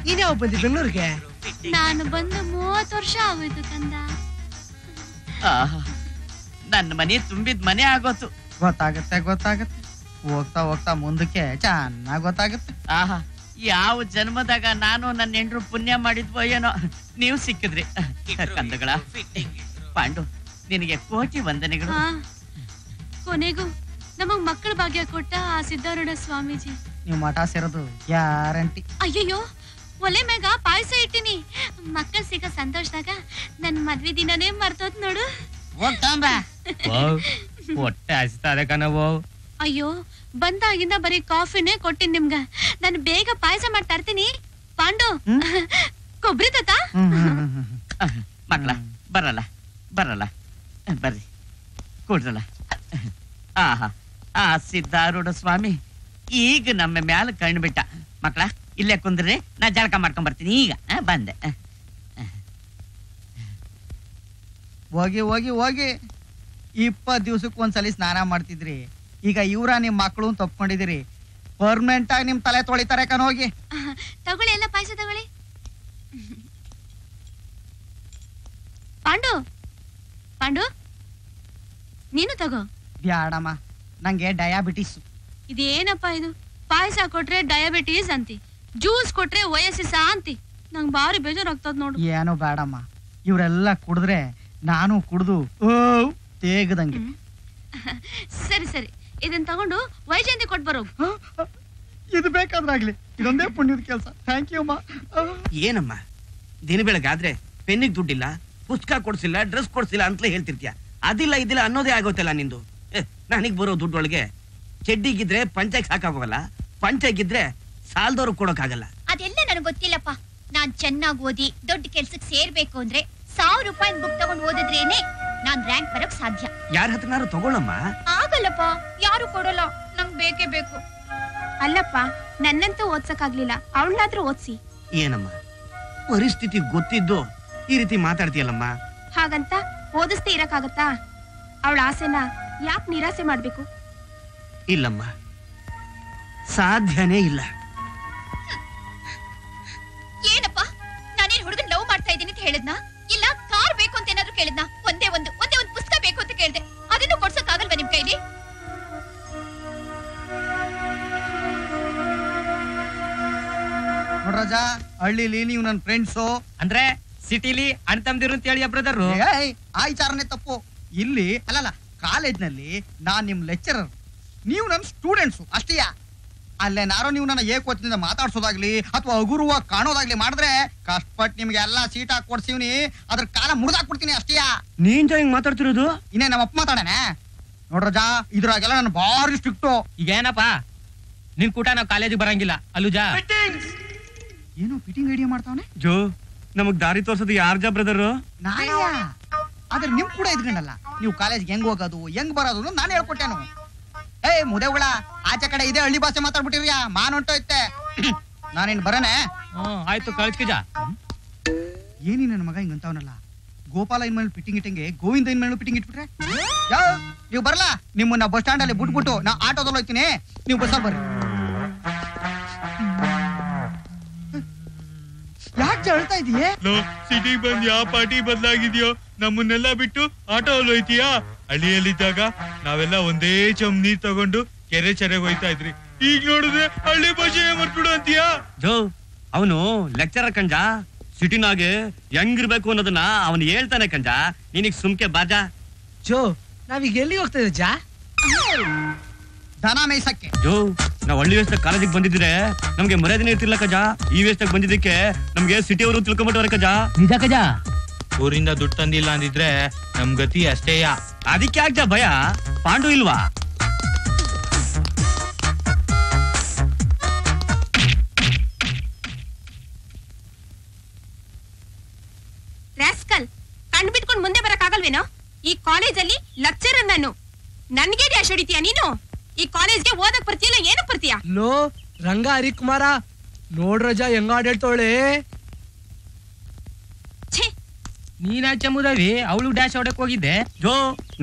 ನೀನ್ ಯಾವ ಬಂದಿ ಬೆಂಗಳೂರಿಗೆ? ನಾನು ಬಂದು 30 ವರ್ಷ ಆಗೋಯ್ತು ಕಂದ. ನನ್ನ ಮನೆ ತುಂಬಿದ ಮನೆ ಆಗೋತು. ಗೊತ್ತಾಗತ್ತೆ ಗೊತ್ತಾಗತ್ತೆ, ಹೋಗ್ತಾ ಹೋಗ್ತಾ ಮುಂದಕ್ಕೆ ಚೆನ್ನಾಗ್ ಗೊತ್ತಾಗತ್ತೆ. ಆಹಾ, ಯಾವ ಜನ್ಮದಾಗ ನಾನು ನನ್ನ ಹೆಂಡ್ರು ಪುಣ್ಯ ಮಾಡಿದ್ವೋ ಏನೋ, ನೀವು ಸಿಕ್ಕಿದ್ರಿ ಕಂದಗಳ. ಪಾಂಡು ನಿನಗೆ ಕೋಟಿ ವಂದನೆಗಳು. ಕೊನೆಗೂ ನಮಗ್ ಮಕ್ಕಳ ಭಾಗ್ಯ ಕೊಟ್ಟ ಆ ಸಿದ್ಧಾರೂಢ ಸ್ವಾಮೀಜಿ. ನೀವು ಮಠ ಸೇರೋದು ಗ್ಯಾರಂಟಿ. ಅಯ್ಯಯ್ಯೋ, ಒಲೆ ಮ್ಯಾಗ ಪಾಯಸ ಇಟ್ಟಿನಿ, ಮಕ್ಕಳ ಸಿಗೋ ಸಂತೋಷದಾಗ ನನ್ನ ಮದ್ವೆ ದಿನನೇ ಮರ್ತೋತ್ ನೋಡು. ಹೊಟ್ಟೆ ಹಸಿತಾದ ಕಣವ್ವ. ಅಯ್ಯೋ, ಬಂದಾಗಿಂದ ಬರೀ ಕಾಫಿನೇ ಕೊಟ್ಟಿನಿ ನಿಮ್ಗ. ನಾನು ಬೇಗ ಪಾಯಸ ಮಾಡ್ತಾ ಇರ್ತೀನಿ. ಪಾಂಡು ಕೊಬ್ಬರಿ ತಾತ. ಮಕ್ಕಳ ಬರಲ್ಲ ಬರಲ್ಲ, ಬರ್ರಿ ಕೊಡ್ರಲ್ಲ. ಆಹಾ, ಆ ಸಿದ್ಧಾರೂಢ ಸ್ವಾಮಿ ಈಗ ನಮ್ಮ ಮ್ಯಾಲ ಕಣ್ಬಿಟ್ಟ. ಮಕ್ಕಳ ಇಲ್ಲೇ ಕುಂದ್ರಿ, ನಾ ಜಳಕ ಮಾಡ್ಕೊಂಡ್ ಬರ್ತೀನಿ. ಈಗ ಬಂದೆ. ಹೋಗಿ ಹೋಗಿ ಹೋಗಿ 20 ದಿವಸಕ್ಕೊಂದ್ಸಲಿ ಸ್ನಾನ ಮಾಡ್ತಿದ್ರಿ, ಈಗ ಇವ್ರ ನಿಮ್ ಮಕ್ಕಳು ತಪ್ಕೊಂಡಿದಿರಿ. ಪರ್ಮನೆಂಟ್ ಆಗಿ ನಿಮ್ ತಲೆ ತೊಳಿತಾರೆ ಕಣ. ಹೋಗಿ ತಗೊಳ್ಳಿ ಎಲ್ಲ ಪಾಯಸ ತಗೊಳ್ಳಿ. ಪಾಂಡು ಪಾಂಡು ನೀನು ತಗೋ. ಬ್ಯಾಡಮ್ಮ, ನಂಗೆ ಡಯಾಬಿಟಿಸ್. ಇದೇನಪ್ಪ ಇದು, ಪಾಯಸ ಕೊಟ್ರೆ ಡಯಾಬಿಟಿಸ್ ಅಂತಿ, ಜ್ಯೂಸ್ ಕೊಟ್ರೆ ವಯಸ್ಸಿಸ ಅಂತಿ. ನಂಗೆ ಬಾರಿ ಬೇಜಾರಾಗ್ತದ ನೋಡು. ಏನೋ ಬೇಡಮ್ಮ, ಇವರೆಲ್ಲ ಕುಡಿದ್ರೆ ನಾನು ಕುಡಿದು ತೇಗದಂಗೆ. ಸರಿ ಸರಿ, ಇದನ್ನ ತಗೊಂಡು ವೈಜಯಂತಿ ಕೊಟ್ಟು ಬರೋ. ಇದು ಬೇಕಾದ್ರಾಗ್ಲಿ, ಇದೊಂದೇ ಪುಣ್ಯದ ಕೆಲಸ. ಥ್ಯಾಂಕ್ ಯು ಅಮ್ಮ. ಏನಮ್ಮ ದಿನ ಬೆಳಗಾದ್ರೆ ಪೆನ್ನಿಗೆ ದುಡ್ಡಿಲ್ಲ, ಪುಸ್ತಕ ಕೊಡ್ಸಿಲ್ಲ, ಡ್ರೆಸ್ ಕೊಡ್ಸಿಲ್ಲ ಅಂತಲೇ ಹೇಳ್ತಿರ್ತೀಯ. ಅದಿಲ್ಲ ಇದಿಲ್ಲ ಅನ್ನೋದೇ ಆಗೋತಲ್ಲ ನಿಂದು. ನನಗೆ ಬರೋ ದುಡ್ಡೊಳಗೆ ಚಡ್ಡಿಗಿದ್ರೆ ಪಂಚಾಯಕ್ ಹಾಕಾಗೋಗಲ್ಲ, ಪಂಚಾಯಗಿದ್ರೆ ಸಾಲದವ್ರು ಕೊಡೋಕಾಗಲ್ಲ. ಅದೆಲ್ಲ ನನಗೆ ಗೊತ್ತಿಲ್ಲಪ್ಪ. ನಾನ್ ಚೆನ್ನಾಗಿ ಓದಿ ದೊಡ್ಡ ಕೆಲ್ಸಕ್ಕೆ ಸೇರ್ಬೇಕು ಅಂದ್ರೆ 1000 ರೂಪಾಯಿ ಬುಕ್ ತಗೊಂಡು ಓದಿದ್ರೇನೆ ನಾನ್ ರ್ಯಾಂಕ್ ಬರಕ್ ಸಾಧ್ಯ. ಯಾರ ಹತ್ರನಾರು ತಗೊಳಮ್ಮ. ಆಗಲ್ಲಪ್ಪ, ಯಾರು ಕೊಡಲ್ಲ, ನಂಗ್ ಬೇಕೇ ಬೇಕು. ಅಲ್ಲಪ್ಪ, ನನ್ನಂತೂ ಓದ್ಸಕ್ಕಾಗ್ಲಿಲ್ಲ, ಅವಳನ್ನಾದ್ರೂ ಓದ್ಸಿ. ಏನಮ್ಮ ಪರಿಸ್ಥಿತಿ ಗೊತ್ತಿದ್ದು ಈ ರೀತಿ ಮಾತಾಡ್ತೀಯಲ್ಲಮ್ಮ. ಹಾಗಂತ ಓದಿಸ್ತೇ ಇರಕ್ಕಾಗತ್ತಾ? ಅವಳ ಆಸೆನ ಯಾಕೆ ನಿರಾಸೆ ಮಾಡ್ಬೇಕು? ಇಲ್ಲಮ್ಮ, ಸಾಧ್ಯನೇ ಇಲ್ಲ. ಏನಪ್ಪ, ನಾನೇನ್ ಹುಡುಗನ್ ಲವ್ ಮಾಡ್ತಾ ಇದ್ದೀನಿ ಅಂತ ಹೇಳಿದ್ನಾ? ಇಲ್ಲ ಕಾರ್ ಬೇಕು ಅಂತ ಏನಾದ್ರು ಕೇಳಿದ್ನಾ? ಒಂದೇ ಒಂದು ಪುಸ್ತಕ ಬೇಕು ಅಂತ ಕೇಳಿದೆ. ಅದನ್ನು ಕೊಡ್ಸಕ್ ಆಗಲ್ವಾ ನಿಮ್ ಕೈಲಿ? ನೋಡ್ರಾಜಾ, ಹಳ್ಳಿಲಿ ನೀವು ನನ್ನ ಫ್ರೆಂಡ್ಸು ಅಂದ್ರೆ ಸಿಟಿಲಿ ಅಣ್ಣ ತಮ್ಮದಿರು ಅಂತ ಹೇಳಿ ಬ್ರದರ್. ಆಚಾರನೆ ತಪ್ಪು. ಇಲ್ಲಿ ಅಲ್ಲಲ್ಲ, ಕಾಲೇಜ್ನಲ್ಲಿ ನಾನ್ ನಿಮ್ ಲೆಕ್ಚರರ್, ನೀವು ನನ್ನ ಸ್ಟೂಡೆಂಟ್ಸು ಅಷ್ಟೇಯಾ. ಅಲ್ಲೇನಾರೋ ನೀವು ನನ್ನ ಏಕೋಚದಿಂದ ಮಾತಾಡ್ಸೋದಾಗ್ಲಿ ಅಥವಾ ಹಗುರವಾಗಿ ಕಾಣೋದಾಗ್ಲಿ ಮಾಡಿದ್ರೆ ಕಷ್ಟಪಟ್ಟು ನಿಮ್ಗೆ ಎಲ್ಲಾ ಸೀಟ್ ಹಾಕಿ ಕೊಡ್ಸೀವ್ನಿ, ಅದ್ರ ಕಾಲ ಮುರಿದಾಕ್ಬಿಡ್ತೀನಿ ಅಷ್ಟೇಯಾ. ನೀನ್ ಹಿಂಗ್ ಮಾತಾಡ್ತಿರೋದು? ಇನ್ನೇ ನಮ್ಮ ಅಪ್ಪ ಮಾತಾಡನೆ ನೋಡ್ರಜಾ, ಇದ್ರಾಗೆಲ್ಲ ನಾನು ಭಾರಿ ಸ್ಟ್ರಿಕ್ಟು. ಈಗ ಏನಪ್ಪಾ ನಿನ್ ಕೂಟ ನಾವ್ ಕಾಲೇಜಿಗೆ ಬರಂಗಿಲ್ಲ ಅಲ್ಲೂ ಜಾ. ಏನು ಫಿಟಿಂಗ್ ಐಡಿಯಾ ಮಾಡ್ತಾವನೆ ಜೋ, ನಮಗ್ ದಾರಿ ತೋರ್ಸೋದು ಯಾರ್ಜಾ ಬ್ರದರ್? आदर निम्म कूड़ा इद्कंडल्ल नीवु कॉलेज गे हेंग होगोदु हेंग बरोदु नानु हेळिकोट्टेनु ए मुदेवळ आचे कड़े इदे हळ्ळि भाषे माताड्बिट्टिर्या मानु अंटोय्ते नानु इन्न बरने आय्तु कळिस्के जा येनी नन्न मग हिंग अंतावनल्ल गोपाल इन मेल फिटिंग इटंगे गोविंद इन मेल फिटिंग इट्बिट्रे या नीवु बरल्ल निम्मन्न बस स्टैंड अल्लि बिट्बिट्टु ना आटोदल्लि होय्तीनि नीवु बस्सल्लि बर्री ಯಾಕೆ ಹೇಳ್ತಾ ಇದೀಯ ಲೋ ಸಿಟಿ ಬಂದ ಯಾ ಪಾರ್ಟಿ ಬದಲಾಗಿದ್ಯೋ ನಮ್ಮನ್ನೆಲ್ಲ ಬಿಟ್ಟು ಆಟೋ ಹೋಯ್ತೀಯಾ ಹಳ್ಳಿಯಲ್ಲಿದ್ದಾಗ ನಾವೆಲ್ಲ ಒಂದೇ ಚಮ್ ನೀರು ತಗೊಂಡು ಕೆರೆ ಚರೆಗೆ ಹೋಯ್ತಾ ಇದ್ರಿ ಈಗ ನೋಡಿದ್ರೆ ಹಳ್ಳಿ ಭಾಷೆ ಮರ್ತ್ಬಿಡು ಅಂತೀಯಾ ಜೋ ಅವನು ಲೆಕ್ಚರರ್ ಕಂಜ ಸಿಟಿನಾಗೆ ಹೆಂಗಿರಬೇಕು ಅನ್ನೋದನ್ನ ಅವನು ಹೇಳ್ತಾನೆ ಕಂಜ ನಿನಗೆ ಸುಮ್ಕೆ ಬಾಜಾ ಜೋ ನಾವೀಗ ಎಲ್ಲಿ ಹೋಗ್ತಾ ಇದೀವಿ ಜಾ ದನ ಮೇಸಕ್ಕೆ ಜೋ ना हल्ली वेस्ट कॉलेज बंद्रे नमें मर्यादे कजा वेस्ट बंद नमें सिटी तक कजा निज कजा ऊर दुड तंद्रे नम गति अस्टेय अद्याजा भय पांडु इल्वा रास्कल कंडुबिट्कोंडु मुंदे बरकागल्वेनो ई कॉलेजल्लि लेक्चरर नानु ननगे ड्याश होडितीया नीनु कॉलेज के ओदक बर्तीय बर्तीय लो रंग हरिकुमार नोड रजा हंग आडे नीना चमुदी डैश ओडक होगिदे जो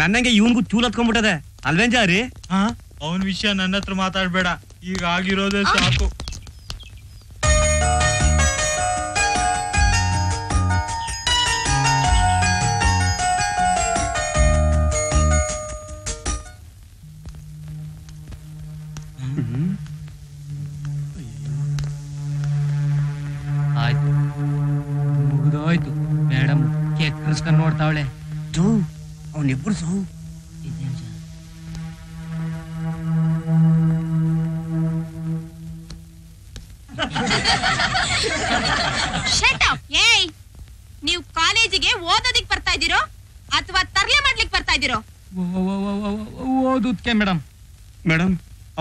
नन्नंगे इवनिगू चूल हत्कोंडे अल्वेंजा हरी अवन विषय नन्न हत्र माताडबेड ईग आगिरोदे साकु ನೋಡ್ತಾವಳೆ ಜೋ ಅವನಿಬ್ರು ಸೌ ಶಟ್ ಅಪ್ ಏಯ್ ನೀವು ಕಾಲೇಜಿಗೆ ಓದೋದಿಕ್ಕೆ ಬರ್ತಾ ಇದ್ದೀರೋ ಅಥವಾ ತರಲೆ ಮಾಡ್ಲಿಕ್ಕೆ ಬರ್ತಾ ಇದ್ದೀರೋ ಓದುತ್ತಕ್ಕೆ ಮೇಡಂ ಮೇಡಂ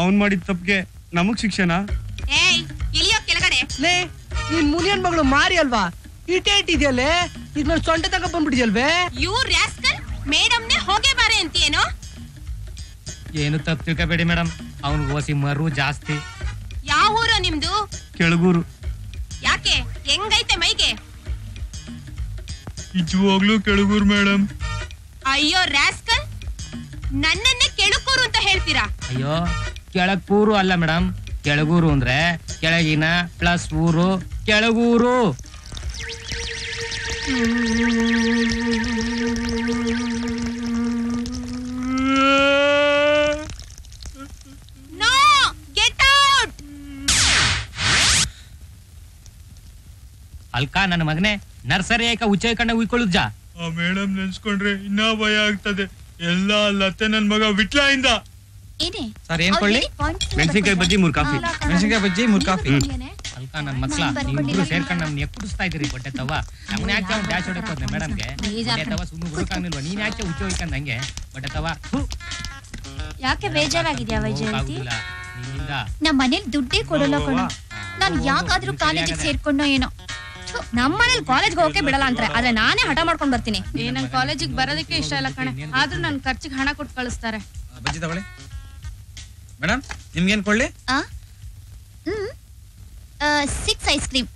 ಅವನು ಮಾಡಿದ ತಪ್ಪಿಗೆ ನಮಗೆ ಶಿಕ್ಷೆನಾ ಏಯ್ ಇಳಿಯೋ ಕೆಳಗಡೆ ಲೇ ನೀನು ಮುನಿಯನ್ ಮಗಳು ಮಾರಿ ಅಲ್ವಾ ಇಟೇಟ್ ಇದೆಯಲೇ ಈಗ ನಾನು ಸೊಂಟ ತಕ ಬಂದ್ಬಿಡಿದಲ್ವೇ ಯು ರಾಸ್ಕಲ್ ಮೇಡಂ ನೇ ಹೋಗೇ ಬಾರೆ ಅಂತೀಯೇನೋ ಏನು ತಪ್ಪು ತಿಳ್ಕಬೇಡಿ ಮೇಡಂ ಅವನು ಓಸಿ ಮರು ಜಾಸ್ತಿ ಯಾವ ಊರು ನಿಮ್ಮದು ಕೆಳಗೂರು ಯಾಕೆ ಹೆಂಗೈತೆ ಮೈಗೆ ಇತ್ತು ಹೋಗ್ಲೂ ಕೆಳಗೂರು ಮೇಡಂ ಅಯ್ಯೋ ರಾಸ್ಕಲ್ ನನ್ನನ್ನೇ ಕೆಳಕೂರು ಅಂತ ಹೇಳ್ತೀರಾ ಅಯ್ಯೋ ಕೆಳಕೂರು ಅಲ್ಲ ಮೇಡಂ ಕೆಳಗೂರು ಅಂದ್ರೆ ಕೆಳಗಿನ ಪ್ಲಸ್ ಊರು Kelagur No! Get out! Alka ನನ್ನ ಮಗನೇ ನರ್ಸರಿ ಏಕ ಉಚ್ಚೆ ಕಣ್ಣ ಉಯ್ಕೊಳ್ಳುದು ಜಾ ಆ ಮೇಡಂ ನೆನ್ಸ್ಕೊಂಡ್ರೆ ಇನ್ನ ಭಯ ಆಗ್ತದೆ ಎಲ್ಲ ಲತ್ತೆ ನನ್ನ ಮಗ ವಿಟ್ಲಾ ಇಂದ ಏನೇ ಸರ್ ಏನು ಕೊಳ್ಳಿ ಮೆಣಸಿನಕಾಯಿ ಬಜ್ಜಿ ಮೂರು ಕಾಫಿ ಮೆಣಸಿನಕಾಯಿ ಬಜ್ಜಿ ಮೂರು ಕಾಫಿ ಅಲ್ಕಾ ನನ್ನ ಮಕ್ಕಳ ನೀವು ಸೇರ್ಕೊಂಡು ನಮ್ಮನ್ನ ಎಕ್ಕುಡಿಸ್ತಾ ಇದ್ದೀರಿ ಬಟ್ಟೆ ತವಾ ನಮ್ಮನ್ನ ಯಾಕೆ ನಾವು ಡ್ಯಾಶ್ ಹೊಡಕ್ಕೆ ಹೋಗ್ನೆ ಮೇಡಂ ಗೆ ಬಟ್ಟೆ ತವಾ ಸುಮ್ಮನೆ ಹುಡುಕಾಗ್ನಿಲ್ವಾ ನೀನು ಯಾಕೆ ಉಚ್ಚ ಹೋಗ್ಕಂದ ಹಂಗೆ ಬಟ್ಟೆ ತವಾ ಯಾಕೆ ಬೇಜಾರಾಗಿದ್ಯಾ ವೈಜಯಂತಿ ನಮ್ಮ ಮನೇಲಿ ದುಡ್ಡೇ ಕೊಡಲ್ಲ ಕಣೋ ನಾನು ಯಾಕಾದರೂ ಕಾಲೇಜಿಗೆ ಸೇರ್ಕೊಂಡೋ ಏನೋ ನಮ್ಮ ಮನೇಲಿ ಕಾಲೇಜಿಗೆ ಹೋಗಕ್ಕೆ ಬಿಡಲ್ಲ ಅಂತಾರೆ ಆದ್ರೆ ನಾನೇ ಹಠ ಮಾಡ್ಕೊಂಡು ಬರ್ತೀನಿ ಏ ನಾನು ಕಾಲೇಜಿಗೆ ಬರೋದಕ್ಕೆ ಇಷ್ಟ ಇಲ್ಲ ಕಣೆ ಆದ್ರೂ ನನ್ನ ಖರ್ಚಿಗೆ ಹಣ ಕೊಟ್ಟು ಕಳಿಸ್ತಾರೆ ಬಜ್ಜಿ ತಗೊಳ್ಳಿ ಮೇಡಂ ನಿಮಗೆ ಏನು ಕೊಳ್ಳಿ ಆ 6 ice cream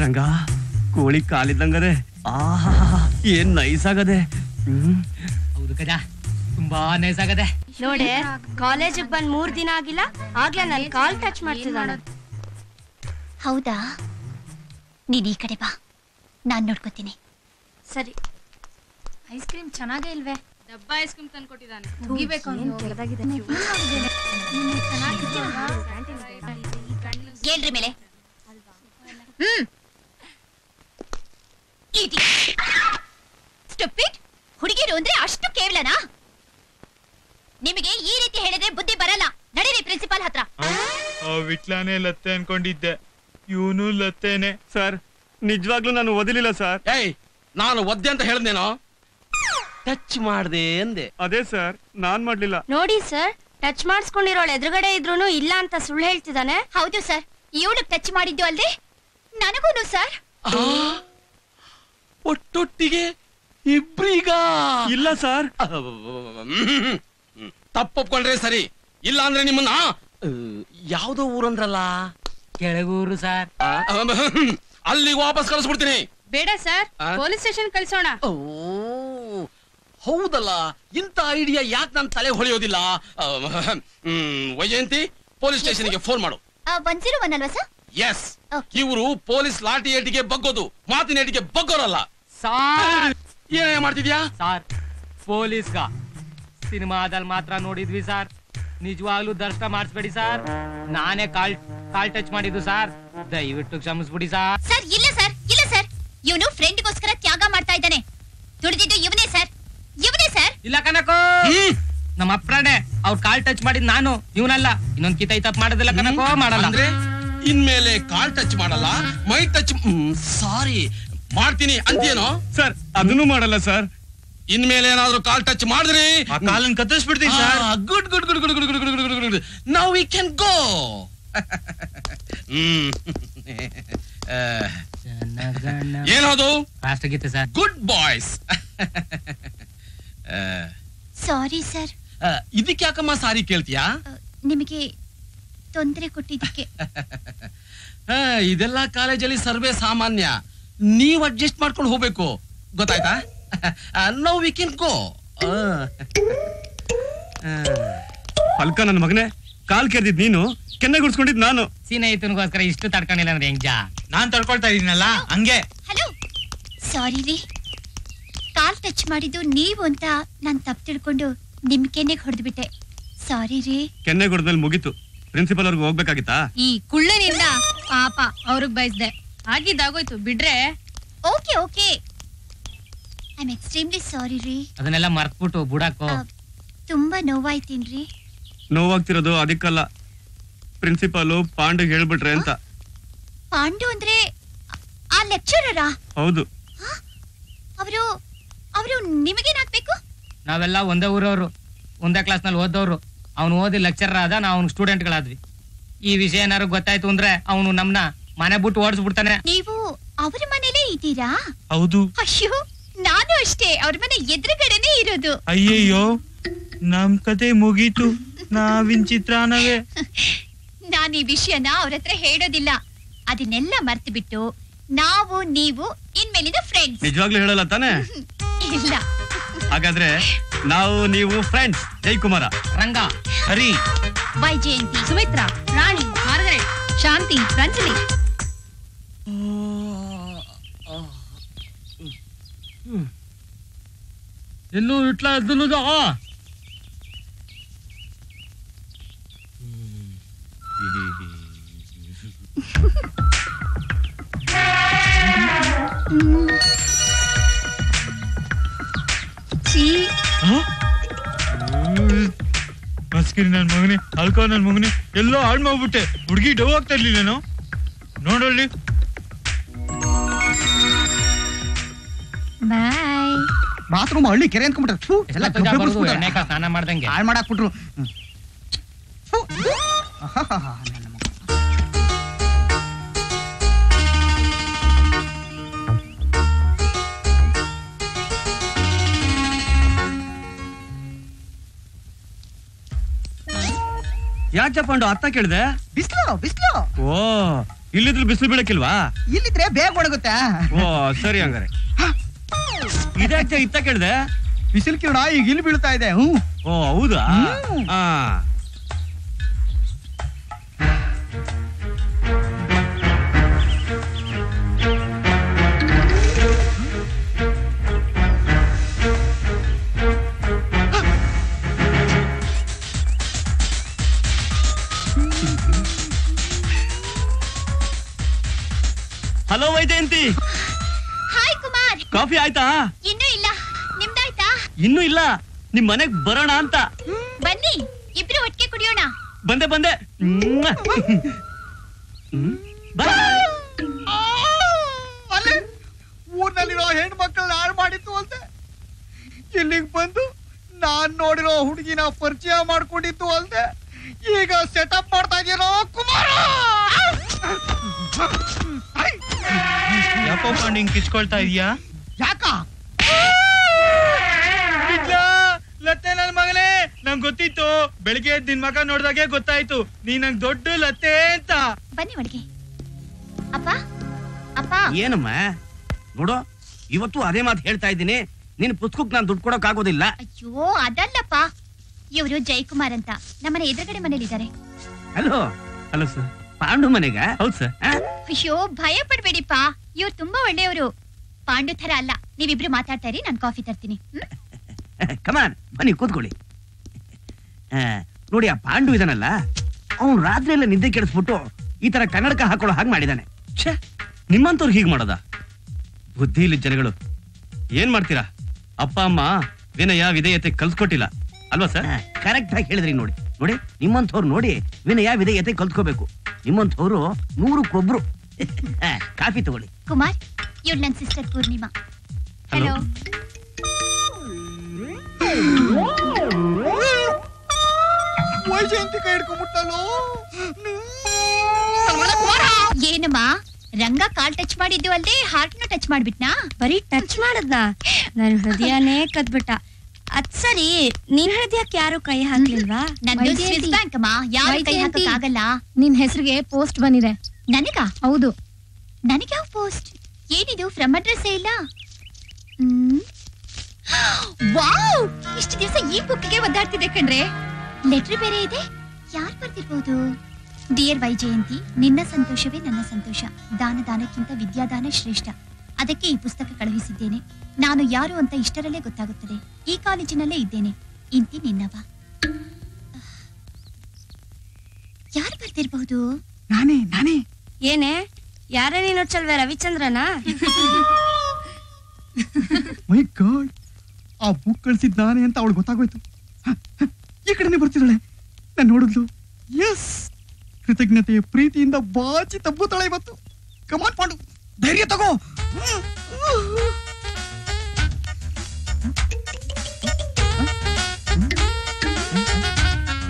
ರಂಗಾ ಕೋಳಿ ಕಾಲಿದಂಗದೆ ಆಹಾ ಏನು ನೈಸ್ ಆಗದೆ ಹೌದು ಕಜಾ ತುಂಬಾ ನೈಸ್ ಆಗದೆ ನೋಡಿ ಕಾಲೇಜಿಗೆ ಬಂದ 3 ದಿನ ಆಗಿಲ್ಲ ಆಗ್ಲೇ ನನ್ನ ಕಾಲ್ ಟಚ್ ಮಾಡ್ತಿದ್ದಾಳೆ ಹೌದಾ ನೀ ಈ ಕಡೆ ಬಾ ನಾನು ನೋಡ್ಕೊತೀನಿ ಸರಿ ಐಸ್ ಕ್ರೀಮ್ ಚೆನ್ನಾಗಿದೆ ಇಲ್ವೇ ಡಬ್ಬಾ ಐಸ್ ಕ್ರೀಮ್ ತಂದು ಕೊಟ್ಟಿದ್ದಾನೆ ಮುಗಿಬೇಕು ಅಂತ ಕೆಳದಾಗಿದೆ ನೀವು ಚೆನ್ನಾಗಿದೆ ಕ್ಯಾಂಟೀನ್ ಗೆಲ್ರಿ ಮೇಲೆ ಹುಡುಗಿರು ಅಷ್ಟು ಕೇವಲನಾ ನಿಮಗೆ ಈ ರೀತಿ ಹೇಳಿದ್ರೆ ಬುದ್ಧಿ ಬರಲ್ಲ ನಡೀರಿ ಪ್ರಿನ್ಸಿಪಾಲ್ ಹತ್ರ ಆ ವಿಟ್ಲಾನೇ ಲತ್ತೆ ಅನ್ಕೊಂಡಿದ್ದೆ ಇವನು ಲತ್ತೆನೇ ಸರ್ ನಿಜವಾಗ್ಲೂ ನಾನು ಓದಿಲಿಲ್ಲ ಸರ್ ಏಯ್ ನಾನು ಒದ್ದೆ ಅಂತ ಹೇಳಿದ್ನೇನೋ ಟಚ್ ಮಾಡ್ದೆ ಅಂದೆ ಅದೇ ಸರ್ ನಾನು ಮಾಡ್ಲಿಲ್ಲ ನೋಡಿ ಸರ್ ಟಚ್ ಮಾಡಿಸ್ಕೊಂಡಿರೋಳು ಎದುರುಗಡೆ ಇದ್ರೂನು ಇಲ್ಲ ಅಂತ ಸುಳ್ಳು ಹೇಳ್ತಿದಾನೆ ಹೌದು ಸರ್ ಇವಳು ಟಚ್ ಮಾಡಿದ್ದು ಅಲ್ದೆ ನನಗೂನು ಸರ್ ಒಟ್ಟೊಟ್ಟಿಗೆ ಇಬ್ರಿಗ ಇಲ್ಲ ಸರ್ ತಪ್ಪೊಪ್ಕೊಂಡ್ರೆ ಸರಿ ಇಲ್ಲ ಅಂದ್ರೆ ನಿಮ್ಮನ್ನ ಯಾವುದೋ ಊರಂದ್ರಲ್ಲ ಕೆಳಗೂರು ಸರ್ ಅಲ್ಲಿಗೆ ವಾಪಸ್ ಕಳಿಸ್ಬಿಡ್ತೀನಿ ಬೇಡ ಸರ್ ಪೊಲೀಸ್ ಸ್ಟೇಷನ್ ಕಳಿಸೋಣ ಹೌದಲ್ಲ ಇಂತ ಐಡಿಯಾ ಯಾಕೆ ನನ್ನ ತಲೆ ಹೊಳೆಯೋದಿಲ್ಲ ವೈಜಯಂತಿ ಪೊಲೀಸ್ ಸ್ಟೇಷನ್ಗೆ ಫೋನ್ ಮಾಡು 101 ಅಲ್ವಾ ಸರ್ ಎಸ್ ಇವರು ಪೊಲೀಸ್ ಲಾಟಿ ಏಟಿಗೆ ಬಗ್ಗೋದು ಮಾತಿನ ಏಟಿಗೆ ಬಗ್ಗೋರಲ್ಲ ಸರ್ ಏನೇ ಮಾಡ್ತಿದ್ಯಾ ಸರ್ ಪೊಲೀಸ್ ಗಾ ಸಿನಿಮಾದಲ್ಲಿ ಮಾತ್ರ ನೋಡಿದ್ವಿ ಸರ್ ನಿಜವಾಗ್ಲೂ ದರ್ಶನ ಮಾಡಿಸ್ಬೇಡಿ ಸರ್ ನಾನೇ ಕಾಲ್ ಟಚ್ ಮಾಡಿದ್ದು ಸರ್ ದಯವಿಟ್ಟು ಕ್ಷಮಿಸ್ಬಿಡಿ ಸರ್ ಸರ್ ಇಲ್ಲ ಸರ್ ಇಲ್ಲ ಸರ್ ಇವನು ಫ್ರೆಂಡ್ಗೋಸ್ಕರ ತ್ಯಾಗ ಮಾಡ್ತಾ ಇದ್ದಾನೆ ದುಡಿದಿದ್ದು ಇವನೇ ಸರ್ ಇಲ್ಲ ಕನಕೋ ನಮ್ಮ ಅಪ್ರಾಣೆ ಅವ್ರ ಕಾಲ್ ಟಚ್ ಮಾಡಿದ್ ನಾನು ಇವನಲ್ಲ ಇನ್ನೊಂದ್ ಕಿತ ತಪ್ಪು ಮಾಡೋದಿಲ್ಲ ಕನಕೋ ಮಾಡಲ್ಲ ಅಂದ್ರೆ ಇನ್ಮೇಲೆ ಕಾಲ್ ಟಚ್ ಮಾಡಲ್ಲ ಮೈ ಟಚ್ ಸಾರಿ ಮಾಡ್ತೀನಿ ಅಂತೇನೋ ಸರ್ ಅದನ್ನು ಮಾಡಲ್ಲ ಸರ್ ಇನ್ಮೇಲೆ ಏನಾದ್ರು ಕಾಲ್ ಟಚ್ ಮಾಡಿದ್ರಿ ಕಾಲನ್ ಕತ್ತರಿಸ್ಬಿಡ್ತೀನಿ sir good good good good good good good now we can go ಏನದು ರಾಷ್ಟ್ರಗೀತೆ sir good boys sorry sir ಇದಕ್ಕೆ ಯಾಕಮ್ಮ ಸಾರಿ ಕೇಳ್ತೀಯಾ ನಿಮಗೆ ತೊಂದರೆ ಕೊಟ್ಟಿದ್ದಕ್ಕೆ ಇದೆಲ್ಲ ಕಾಲೇಜಲ್ಲಿ ಸರ್ವೇ ಸಾಮಾನ್ಯ ನೀವು ಅಡ್ಜಸ್ಟ್ ಮಾಡ್ಕೊಂಡು ಹೋಗ್ಬೇಕು ಗೊತ್ತಾಯ್ತಾ ನೌ ವಿ ಕ್ಯಾನ್ ಗೋ ಅಲ್ಕ ನನ್ನ ಮಗನೇ ಕಾಲ್ ಕೇಳ್ದಿದ್ ನೀನು ಕೆನ್ನೆ ಗುಡ್ಸ್ಕೊಂಡಿದ್ ನಾನು ಸೀನ ಇತನಗೋಸ್ಕರ ಇಷ್ಟು ತಡ್ಕೊಂಡಿಲ್ಲ ಅಂದ್ರೆ ಹೆಂಗ್ ಜಾ ನಾನು ತಡ್ಕೊಳ್ತಾ ಇದ್ದೀನಲ್ಲ ಹಂಗೆ ಹಲೋ ಸಾರಿ ರೀ ಕಾಲ್ ಟಚ್ ಮಾಡಿದ್ದು ನೀವು ಅಂತ ನಾನು ತಪ್ಪು ತಿಳ್ಕೊಂಡು ನಿಮ್ ಕೆನ್ನೆಗೆ ಹೊಡೆದ್ಬಿಟ್ಟೆ ಸಾರಿ ರೀ ಕೆನ್ನೆ ಹೊಡೆದ್ಮೇಲೆ ಮುಗೀತು ಪ್ರಿನ್ಸಿಪಲ್ ಅವ್ರಿಗೆ ಹೋಗ್ಬೇಕಾಗಿತ್ತಾ ಈ ಕುಳ್ಳನಿಂದ ಪಾಪ ಅವ್ರಿಗೆ ಬಯಸ್ದೆ ಆಗಿದ್ದಾಗೋಯ್ತು ಬಿಡ್ರೆ okay okay I am extremely sorry ರೀ ಅದನ್ನೆಲ್ಲ ಮರ್ತ್ಬಿಟ್ಟು ಬುಡಾಕೋ ತುಂಬಾ ನೋವಾಯ್ತೀನಿ ರೀ ನೋವಾಗ್ತಿರೋದು ಅದಕ್ಕಲ್ಲ ಪ್ರಿನ್ಸಿಪಾಲು ಪಾಂಡು ಹೇಳ್ಬಿಟ್ರೆ ಅಂತ ಪಾಂಡು ಅಂದ್ರೆ ಆ ಲೆಕ್ಚರರಾ ಹೌದು ಅವರು ಅವರು ನಿಮಗೇನಾಗ್ಬೇಕು ನಾವೆಲ್ಲ ಒಂದೇ ಊರವರು ಒಂದೇ ಕ್ಲಾಸ್ನಲ್ಲಿ ಓದೋರು ಅವನು ಓದಿ ಲೆಕ್ಚರರ್ ಆದ ನಾವು ಅವನು ಸ್ಟೂಡೆಂಟ್ಗಳಾದ್ವಿ ಈ ವಿಷಯ ಏನಾದ್ರು ಗೊತ್ತಾಯ್ತು ಅಂದ್ರೆ ಅವನು ನಮ್ಮನ್ನ ಮನೆ ಬಿಟ್ಟು ಓಡಿಸ್ಬಿಡ್ತಾನೆ ನೀವು ಅವ್ರ ಮನೇಲೇ ಇದ್ದೀರಾ ಹೌದು ಅಯ್ಯೋ ನಾನು ಅಷ್ಟೇ ಅವ್ರ ಮನೆ ಎದುರುಗಡೆನೆ ಇರೋದು ಅಯ್ಯಯ್ಯೋ ನಮ್ ಕತೆ ಮುಗೀತು ನಾವಿನ್ ಚಿತ್ರಾನವೇ ನಾನು ಈ ವಿಷಯನ ಅವ್ರ ಹತ್ರ ಹೇಳೋದಿಲ್ಲ ಅದನ್ನೆಲ್ಲ ಮರ್ತು ಬಿಟ್ಟು ನಾವು ನೀವು ಇನ್ಮೇಲಿನ ಫ್ರೆಂಡ್ಸ್ ನಿಜವಾಗ್ಲೂ ಹೇಳಲ್ಲ ತಾನೆ ಇಲ್ಲ ಹಾಗಾದ್ರೆ ನಾವು ನೀವು ಫ್ರೆಂಡ್ಸ್ ಜಯಕುಮಾರ ರಂಗ ಹರಿ ವೈಜಯಂತಿ ಸುಮಿತ್ರಾ ರಾಣಿ ಮಾರ್ಗರೇಟ್ ಶಾಂತಿ ರಂಜಲಿ ಇನ್ನು ಇಟ್ಲಾ ಎದ್ದು ನನ್ ಮಗನಿ ಅಲ್ಕೋ ನನ್ ಮಗನಿ ಎಲ್ಲೋ ಹಾಳು ಮಾಡ್ಬಿಟ್ಟೆ ಹುಡುಗಿ ಡವ್ ಆಗ್ತಾ ಇರ್ಲಿಲ್ಲ ನಾನು ನೋಡಲ್ಲಿ ಬಾತ್ರೂಮ್ ಹಳ್ಳಿ ಕೆರೆ ಅನ್ಕೊಂಡ್ಬಿಟ್ರೆ ಸ್ನಾನ ಮಾಡ್ದಂಗೆ ಹಾಳು ಮಾಡಾಕ್ಬಿಟ್ರು ಯಾಕೆ ಪಾಂಡು ಅರ್ಥ ಕೇಳಿದೆ ಬಿಸಿಲು ಬಿಸಿಲು ಓ ಇಲ್ಲಿದ್ರೆ ಬಿಸಿಲು ಬೀಳಕ್ಕಿಲ್ವಾ ಇಲ್ಲಿದ್ರೆ ಬೇಗ ಒಣಗುತ್ತೆ ಓ ಸರಿ ಹಂಗಾರೆ ಇದಾಗ್ತಾ ಇತ್ತ ಕೇಳಿದೆ ಬಿಸಿಲು ಕಿರಣ ಈಗ ಇಲ್ಲಿ ಬೀಳ್ತಾ ಇದೆ ಹ್ಞೂ ಓ ಹೌದಾ ಹಾ hello Vaijayanti hi Kumar coffee ಆಯ್ತಾ ಇನ್ನೂ ಇಲ್ಲ ನಿಮ್ದಾಯ್ತಾ ಇನ್ನೂ ಇಲ್ಲ ನಿಮ್ಮ ಮನೆಗೆ ಬರೋಣ ಅಂತ ಬನ್ನಿ ಇಬ್ರು ಒಟ್ಟಿಗೆ ಕುಡಿಯೋಣ ಬಂದೆ ಬಂದೆ ಬಾ ಅಲೆ ಊರಿನಲ್ಲಿರೋ ಹೆಣ್ಣು ಮಕ್ಕಳನ್ನ ಹಾಳು ಮಾಡಿತ್ತು ಅಂತ ಇಲ್ಲಿಗೆ ಬಂದು ನಾನು ನೋಡಿರೋ ಹುಡುಗಿನ ಪರಿಚಯ ಮಾಡ್ಕೊಂಡಿತ್ತು ಅಂತ ಈಗ ಸೆಟಪ್ ಮಾಡ್ತಾ ಇದೀರೋ ಕುಮಾರ ಯಾಕೋ ಪಾಂಡಿಂಗ್ ಕಿಚ್ಕೊಳ್ತಾ ಇದೀಯಾ ಯಾಕ ಲತ್ತೆ ನನ್ನ ಮಗನೇ ನಂಗೆ ಗೊತ್ತಿತ್ತು ಬೆಳಗ್ಗೆ ನಿನ್ ಮಗ ನೋಡಿದಾಗೆ ಗೊತ್ತಾಯ್ತು ನೀ ನಂಗೆ ದೊಡ್ಡ ಲತ್ತೆ ಅಂತ ಬನ್ನಿ ಒಳಗೆ ಅಪ್ಪ ಅಪ್ಪ ಏನಮ್ಮ ನೋಡು ಇವತ್ತು ಅದೇ ಮಾತು ಹೇಳ್ತಾ ಇದ್ದೀನಿ ನಿನ್ನ ಪುಸ್ತಕಕ್ಕೆ ನಾನು ದುಡ್ಡು ಕೊಡೋಕೆ ಆಗೋದಿಲ್ಲ ಅಯ್ಯೋ ಅದಲ್ಲಪ್ಪ ಇವರು ಜಯಕುಮಾರ್ ಅಂತ ನಮ್ಮನೆ ಎದುರುಗಡೆ ಮನೆಯಲ್ಲಿ ಇದ್ದಾರೆ ಹಲೋ ಹಲೋ ಸರ್ ಪಾಂಡು ಮನೆಗೆ ಹೌದು ಸರ್ ಅಯ್ಯೋ ಭಯ ಪಡಬೇಡಿಪ್ಪ ಇವರು ತುಂಬಾ ಒಳ್ಳೆಯವರು ಪಾಂಡು ತರ ಅಲ್ಲ ನೀವಿಬ್ರು ಮಾತಾಡ್ತಾ ಇರಿ ನಾನು ಕಾಫಿ ತರ್ತೀನಿ ಕಮಾನ್ ಬನ್ನಿ ಕೂತ್ಕೊಳ್ಳಿ ನೋಡಿ ಆ ಪಾಂಡು ಇದನ್ನಲ್ಲ ಅವನು ರಾತ್ರಿ ಎಲ್ಲ ನಿದ್ದೆ ಕೆಡಿಸ್ಬಿಟ್ಟು ಈ ತರ ಕನ್ನಡಕ ಹಾಕೊಳ್ಳೋ ಹಾಗೆ ಮಾಡಿದಾನೆ ನಿಮ್ಮಂತವ್ರು ಹೀಗೆ ಮಾಡೋದ ಬುದ್ಧಿ ಇಲ್ಲಿ ಜನಗಳು ಏನ್ ಮಾಡ್ತೀರಾ ಅಪ್ಪ ಅಮ್ಮ ವಿನಯ ವಿಧೇಯತೆ ಕಲ್ಸ್ಕೊಟ್ಟಿಲ್ಲ ಅಲ್ವಾ ಸರ್ ಕರೆಕ್ಟ್ ಆಗಿ ಹೇಳಿದ್ರಿ ನೋಡಿ ನೋಡಿ ನಿಮ್ಮಂಥವ್ರು ನೋಡಿ ವಿನಯ ವಿಧೇಯತೆ ಕಲ್ತ್ಕೋಬೇಕು ನಿಮ್ಮಂಥವ್ರು 100ಕ್ಕೆ 1 ಕಾಫಿ ತಗೊಳ್ಳಿ ಕುಮಾರ್ ಇವಳು ನನ್ನ ಸಿಸ್ಟರ್ ಪೂರ್ಣಿಮಾ ಹಲೋ ವೈಜಯಂತಿ ಕೈ ಹಿಡ್ಕೊಂಡ್ಬಿಟ್ಟಲ್ಲೋ ಏನಮ್ಮ ರಂಗ ಕಾಲ್ ಟಚ್ ಮಾಡಿದ್ದು ಅಲ್ಲದೆ ಹಾರ್ಟ್ನ ಟಚ್ ಮಾಡಿಬಿಟ್ನಾ ಬರೀ ಟಚ್ ಮಾಡದ್ನ ನನ್ನ ಹೃದಯನೇ ಕದ್ಬಿಟ್ಟ ಅದ್ ಸರಿ ನಿನ್ ಹೃದಯಕ್ಕೆ ಯಾರು ಕೈ ಹಾಕ್ಲಿಲ್ವಾ ನಂದು ಸ್ವಿಸ್ ಬ್ಯಾಂಕ್ ಅಮ್ಮ ಯಾರು ಕೈ ಹಾಕಕ್ ಆಗಲ್ಲ ನಿನ್ ಹೆಸರಿಗೆ ಪೋಸ್ಟ್ ಬಂದಿದೆ ನನಗ ಹೌದು ನನಗೆ ಯಾವ ಪೋಸ್ಟ್ ಏನಿದು ಫ್ರಮ್ ಅಡ್ರೆಸ್ಸೇ ಇಲ್ಲ ವಾವ್ ಇಷ್ಟು ದಿವಸ ಈ ಬುಕ್ಗೆ ಒದ್ದಾಡ್ತಿದೆ ಕಣ್ರೆ ಲೆಟರ್ ಬೇರೆ ಇದೆ ಯಾರು ಬರ್ತಿರ್ಬೋದು ಡಿಯರ್ ವೈಜಯಂತಿ ನಿನ್ನ ಸಂತೋಷವೇ ನನ್ನ ಸಂತೋಷ ದಾನಕ್ಕಿಂತ ವಿದ್ಯಾದಾನ ಶ್ರೇಷ್ಠ ಅದಕ್ಕೆ ಈ ಪುಸ್ತಕ ಕಳುಹಿಸಿದ್ದೇನೆ ನಾನು ಯಾರು ಅಂತ ಇಷ್ಟರಲ್ಲೇ ಗೊತ್ತಾಗುತ್ತದೆ ಈ ಕಾಲೇಜಿನಲ್ಲೇ ಇದ್ದೇನೆ ಇಂತಿ ನಿನ್ನವ ಯಾರು ಬರ್ತಿರ್ಬಹುದು ನಾನೇ ಏನೇ ಯಾರೇ ನೀನು ಚಲ್ವೆ ರವಿಚಂದ್ರನಾ ಮೈ ಗಾಡ್ ಆ ಬುಕ್ ಕಳ್ಸಿದ್ ನಾನೇ ಅಂತ ಅವಳು ಗೊತ್ತಾಗೋಯ್ತು ಈ ಕಡೆನೆ ಬರ್ತಿದ್ದಾಳೆ ನಾನು ನೋಡಿದ್ಲು ಎಸ್ ಕೃತಜ್ಞತೆ ಪ್ರೀತಿಯಿಂದ ಬಾಚಿ ತಬ್ಬುತ್ತಾಳೆ ಇವತ್ತು ಕಮಾನ್ ಪಾಂಡು ಧೈರ್ಯ ತಗೋ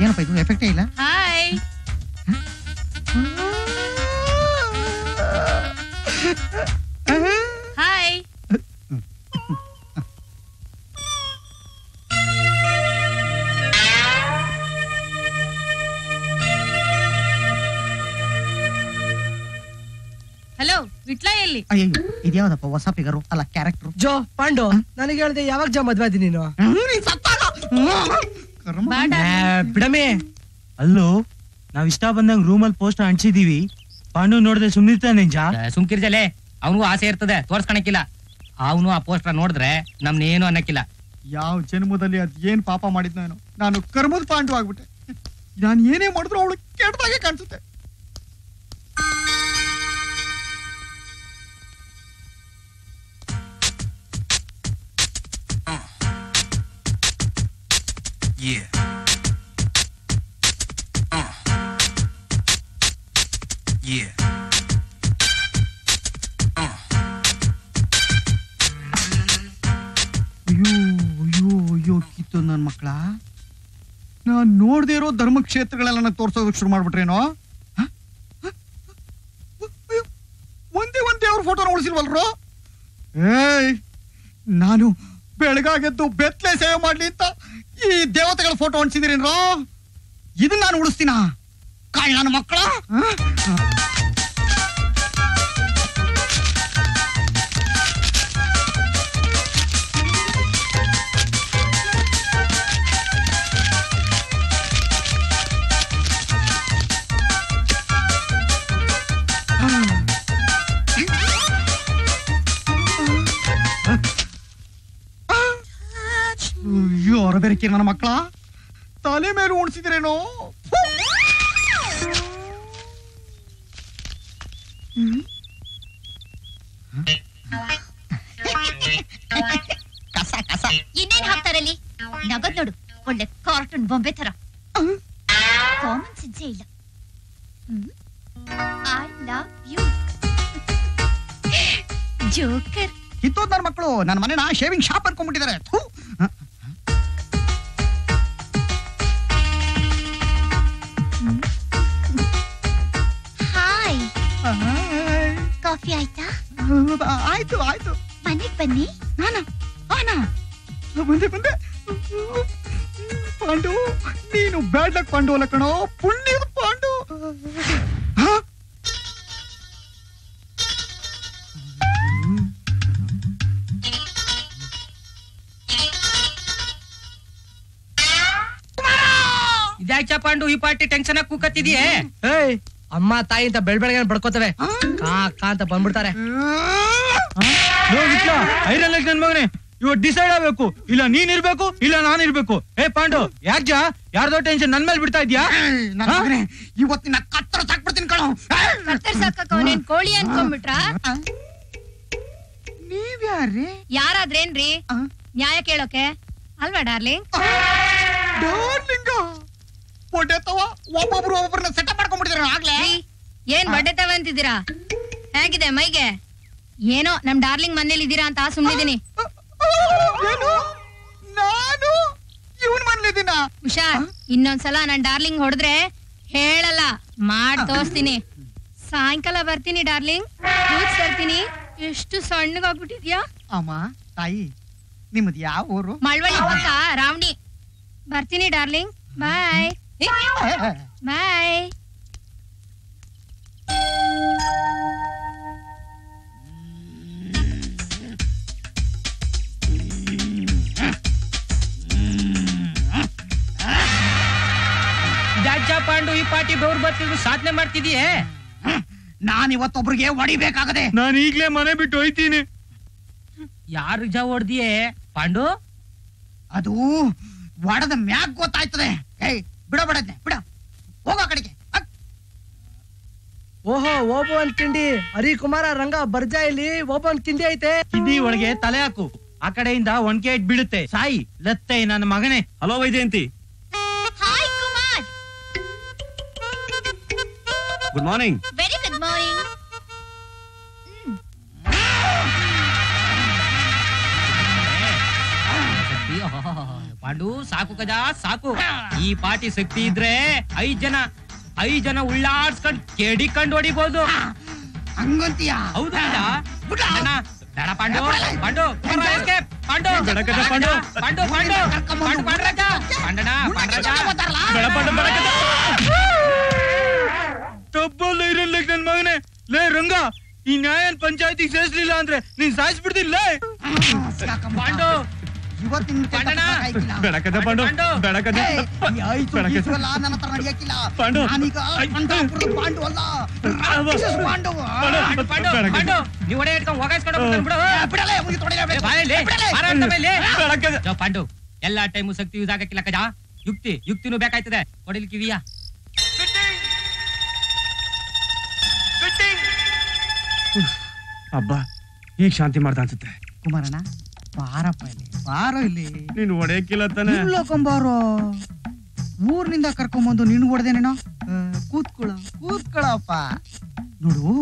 ಏನಪ್ಪ ಇದು ಎಫೆಕ್ಟೇ ಇಲ್ಲ ಹಾಯ್ ಹಾಯ್ ಹಲೋ ವಿಟ್ಲ ಎಲ್ಲಿ ಅಯ್ಯೋ ಇದ್ಯಾವ್ದಪ್ಪ ಹೊಸ ಫಿಗರು ಅಲ್ಲ ಕ್ಯಾರೆಕ್ಟರ್ ಜೋ ಪಾಂಡು ನನಗೆ ಹೇಳ್ದೆ ಯಾವಾಗ ಜೋ ಮದ್ವೆ ಆದಿ ನೀನು ಬಿಡಮೆ ಅಲ್ಲೋ ನಾವ್ ಇಷ್ಟ ಬಂದಂಗ ರೂಮಲ್ಲಿ ಪೋಸ್ಟ್ ಅಂಟಿಸಿದೀವಿ ಪಾಂಡು ನೋಡಿದ್ರೆ ಸುಮ್ನಿರ್ತಾನೆ ಸುಮ್ಕಿರ್ಜಲೆ ಅವನಿಗೂ ಆಸೆ ಇರ್ತದೆ ತೋರ್ಸ್ಕೊಳಕ್ಕಿಲ್ಲ ಅವನು ಆ ಪೋಸ್ಟರ್ ನೋಡಿದ್ರೆ ನಮ್ನೇನು ಅನ್ನಕ್ಕಿಲ್ಲ ಯಾವ ಜನ್ಮದಲ್ಲಿ ಅದ್ ಏನ್ ಪಾಪ ಮಾಡಿದ್ ನಾನು ಕರ್ಮದ ಪಾಂಡು ಆಗ್ಬಿಟ್ಟೆ ನಾನು ಏನೇ ಮಾಡಿದ್ರು ಅವಳು ಕೆಟ್ಟದಾಗೆ ಕಾಣಿಸುತ್ತೆ Yeah. Yeah. ಅಯ್ಯೋ ಕಿತ್ತು ನನ್ನ ಮಕ್ಕಳ ನಾನು ನೋಡದೇ ಇರೋ ಧರ್ಮಕ್ಷೇತ್ರಗಳೆಲ್ಲ ತೋರ್ಸೋದಕ್ಕೆ ಶುರು ಮಾಡ್ಬಿಟ್ರೇನೋ ಒಂದೇ ಅವ್ರ ಫೋಟೋನ ಉಳಿಸಿಲ್ವಲ್ರು ಏಯ್ ನಾನು ಬೆಳಗಾಗೆದ್ದು ಬೆತ್ತಲೆ ಸೇವೆ ಮಾಡ್ಲಿ ಅಂತ ಈ ದೇವತೆಗಳ ಫೋಟೋ ಅಂಟಿಸಿದಿರೇನ್ರೋ ಇದನ್ನ ನಾನು ಉಳಿಸ್ತೀನ ಕಾಯ್ ನನ್ನ ಮಕ್ಕಳ ಬೆರಕೆ ನನ್ನ ಮಕ್ಕಳ ತಲೆ ಮೇಲೆ ಉಣಿಸಿದ್ರೇನೋ ಕಸ ಇನ್ನೇನ್ ಹಾಕ್ತಾರಲ್ಲಿ बॉम्बे थरा कॉमन सेंस ಇಲ್ಲ आई लव यू ಜೋಕರ್ ಇತ್ತೋದರ ಮಕ್ಕಳು ನನ್ನ ಮನೆನಾ ಶೇವಿಂಗ್ ಶಾಪ್ ಅನ್ಕೊಂಡು ಬಿಟ್ಟಿದ್ದಾರೆ ಥೂ ಹಾಯ್ ಕಾಫಿ ಆಯ್ತಾ ಆಯ್ತು ಆಯ್ತು ಬನ್ನಿ ಬನ್ನಿ ನಾನಾ ಆನಾ ಬಂದೆ ಬಂದೆ पांडू नीनु बैड लक पांडू लकणो पुण्यद पांडू इदायचा पांडू ही पार्टी टेंशन कूकत्तिदीये ए अम्मा ताई ಅಂತ ಬೆಳಬೆಳಗನೆ ಬಡಕೋತವೆ ಕಾ ಕಾ ಅಂತ ಬಂದ್ಬಿಡ್ತಾರೆ ನೋ ವಿಟ್ಲ ಐರನ್ ಲಕ್ ನನ್ನ ಮಗನೇ यू डिसाइड ಆಗಬೇಕು ಇಲ್ಲ ನೀನು ಇರಬೇಕು ಇಲ್ಲ ನಾನು ಇರಬೇಕು ಏ ಪಾಂಡು ಯಾಕಜಾ ಯಾರ್ದೋ ಟೆನ್ಷನ್ ನನ್ನ ಮೇಲೆ ಬಿಡ್ತಾ ಇದ್ದೀಯಾ ನನಗೆ ಇವತ್ತಿನ ಕತ್ತರ ಸಾಕ್ ಬಿಡ್ತೀನಿ ಕಣೋ ಕತ್ತರ ಸಾಕಕ ಅವನೇನ್ ಕೋಳಿ ಅನ್ಕೊಂಡ್ಬಿಟ್ರಾ ನೀವ್ ಯಾರು ಯಾರಾದ್ರೇನ್ರಿ ನ್ಯಾಯ ಕೇಳೋಕೆ ಅಲ್ವಾ ಡಾರ್ಲಿಂಗ್ ಡಾರ್ಲಿಂಗ್ ಒಡೆತವ ಒಬ್ಬೊಬ್ರು ಒಬ್ಬರನ್ನ ಸೆಟಪ್ ಮಾಡ್ಕೊಂಡು ಬಿಡ್ತಿದ್ರು ಆಗಲೇ ಏನ್ ಒಡೆತವ ಅಂತಿದ್ದೀರಾ ಹೇಗಿದೆ ಮೈಗೆ ಏನೋ ನಮ್ಮ ಡಾರ್ಲಿಂಗ್ ಮನೆಯಲ್ಲಿ ಇದ್ದೀರಾ ಅಂತ ಸುಮ್ಮನೆ ಇದೀನಿ ಹುಷಾರ್ ಇನ್ನೊಂದ್ಸಲ ನನ್ ಡಾರ್ಲಿಂಗ್ ಹೊಡೆದ್ರೆ ಹೇಳಲ್ಲ ಮಾಡಿ ತೋರಿಸ್ತೀನಿ ಸಾಯಂಕಾಲ ಬರ್ತೀನಿ ಡಾರ್ಲಿಂಗ್ ತರ್ತೀನಿ ಎಷ್ಟು ಸಣ್ಣಗಾಗ್ಬಿಟ್ಟಿದ್ಯಾ ಅಮ್ಮ ತಾಯಿ ನಿಮ್ಮದು ಯಾವ ಊರು ಮಳವಳ್ಳಿ ಪಕ್ಕ ರಾವಣಿ ಬರ್ತೀನಿ darling bye bye Pandu party बेवर बर्ती साधने नानी यार पांडू अदू म्या गोत्तायितदे ओहो ओबन किंडी हरी कुमार रंगा बर्जायली ओबन किंडी ऐते तले हाकु आ कडेयिंद ओंडके इट् बिडुत्ते साई लत्ते नन्न मगने hello Vaijayanti good morning very good morning Pandu साकु कजा साकु ई पार्टी शक्ति इद्रे ऐद जन उल्लाड्सकंड केडिकंड ओडिबहुदु अंगंतिया हौदा बिडा ಬೇಡ ಪಾಂಡು ಪಾಂಡು ಪಾಂಡು ಎಸ್ಕೇಪ್ ಪಾಂಡು ಗಡಕದ ಪಾಂಡು ಪಾಂಡು ಪಾಂಡು ಪಾಂಡು ಪಾಂಡ್ರಕ ಪಾಂಡನ ಪಾಂಡ್ರಕ ಬೇಡ ಪಾಂಡು ಬಡಕದ ತಪ್ಪಲ್ಲ ಇರಲ್ಲ ನನ್ನ ಮಗನೇ ಲೇ ರಂಗ ಈ ನ್ಯಾಯನ್ ಪಂಚಾಯಿತಿ ಸೇರಿಸಲಿಲ್ಲ ಅಂದ್ರೆ ನೀನು ಸಾಯಿಸಿ ಬಿಡ್ತೀನಿ ಲೇ ಪಾಂಡು ಇವತ್ತಿನ ಪಾಂಡನ ಬೆಳಕದ ಪಾಂಡು ಬೆಳಕದ ಯಾಯಿತು ಇಷ್ಟಲ್ಲ ನನ್ನ ತರ ನಡೆಯಕ್ಕಿಲ್ಲ ಪಾಂಡು ನಾನೀಗ ಪಾಂಡು ಪಾಂಡು ಅಲ್ಲ ಪಾಂಡು ಪಾಂಡು ಪಾಂಡು ನೀ ಒಡೆ ಇಟ್ಕೊಂಡು ಹೋಗಾಯಿಸ್ಕೊಂಡು ಬಿಡು ಬಿಡಲೇ ಮುಗಿ ತೊಡಲೇ ಬಾಯಲೇ ಮಾರಾಟ ಮೇಲೆ ಬೆಳಕದ ಜೋ ಪಾಂಡು ಎಲ್ಲಾ ಟೈಮ್ ಶಕ್ತಿ ಯೂಸ್ ಆಗಕ್ಕಿಲ್ಲ ಕಜಾ ಯುಕ್ತಿನೂ ಬೇಕಾಯ್ತದೆ ಕೊಡಿಲಿ ಕಿವಿಯಾ ಅಬ್ಬಾ ಈಗ ಶಾಂತಿ ಮಾಡ್ತಾ ಅನ್ಸುತ್ತೆ ಕುಮಾರಣ್ಣ ಬಾರಪ್ಪ ಇಲ್ಲಿ ಬಾರೋ ಇಲ್ಲಿ ನೀನು ಒಡೆಯಕ್ಕಿಲ್ಲ ತಾನೆ ಇಲ್ಲಕೊಂಬಾರೋ ಊರಿನಿಂದ ಕರ್ಕೊಂಡು ಬಂದು ನಿನ್ನ ಒಡೆದೇನೇನೋ ಕೂತ್ಕೊಳ್ಳಪ್ಪ ನೋಡು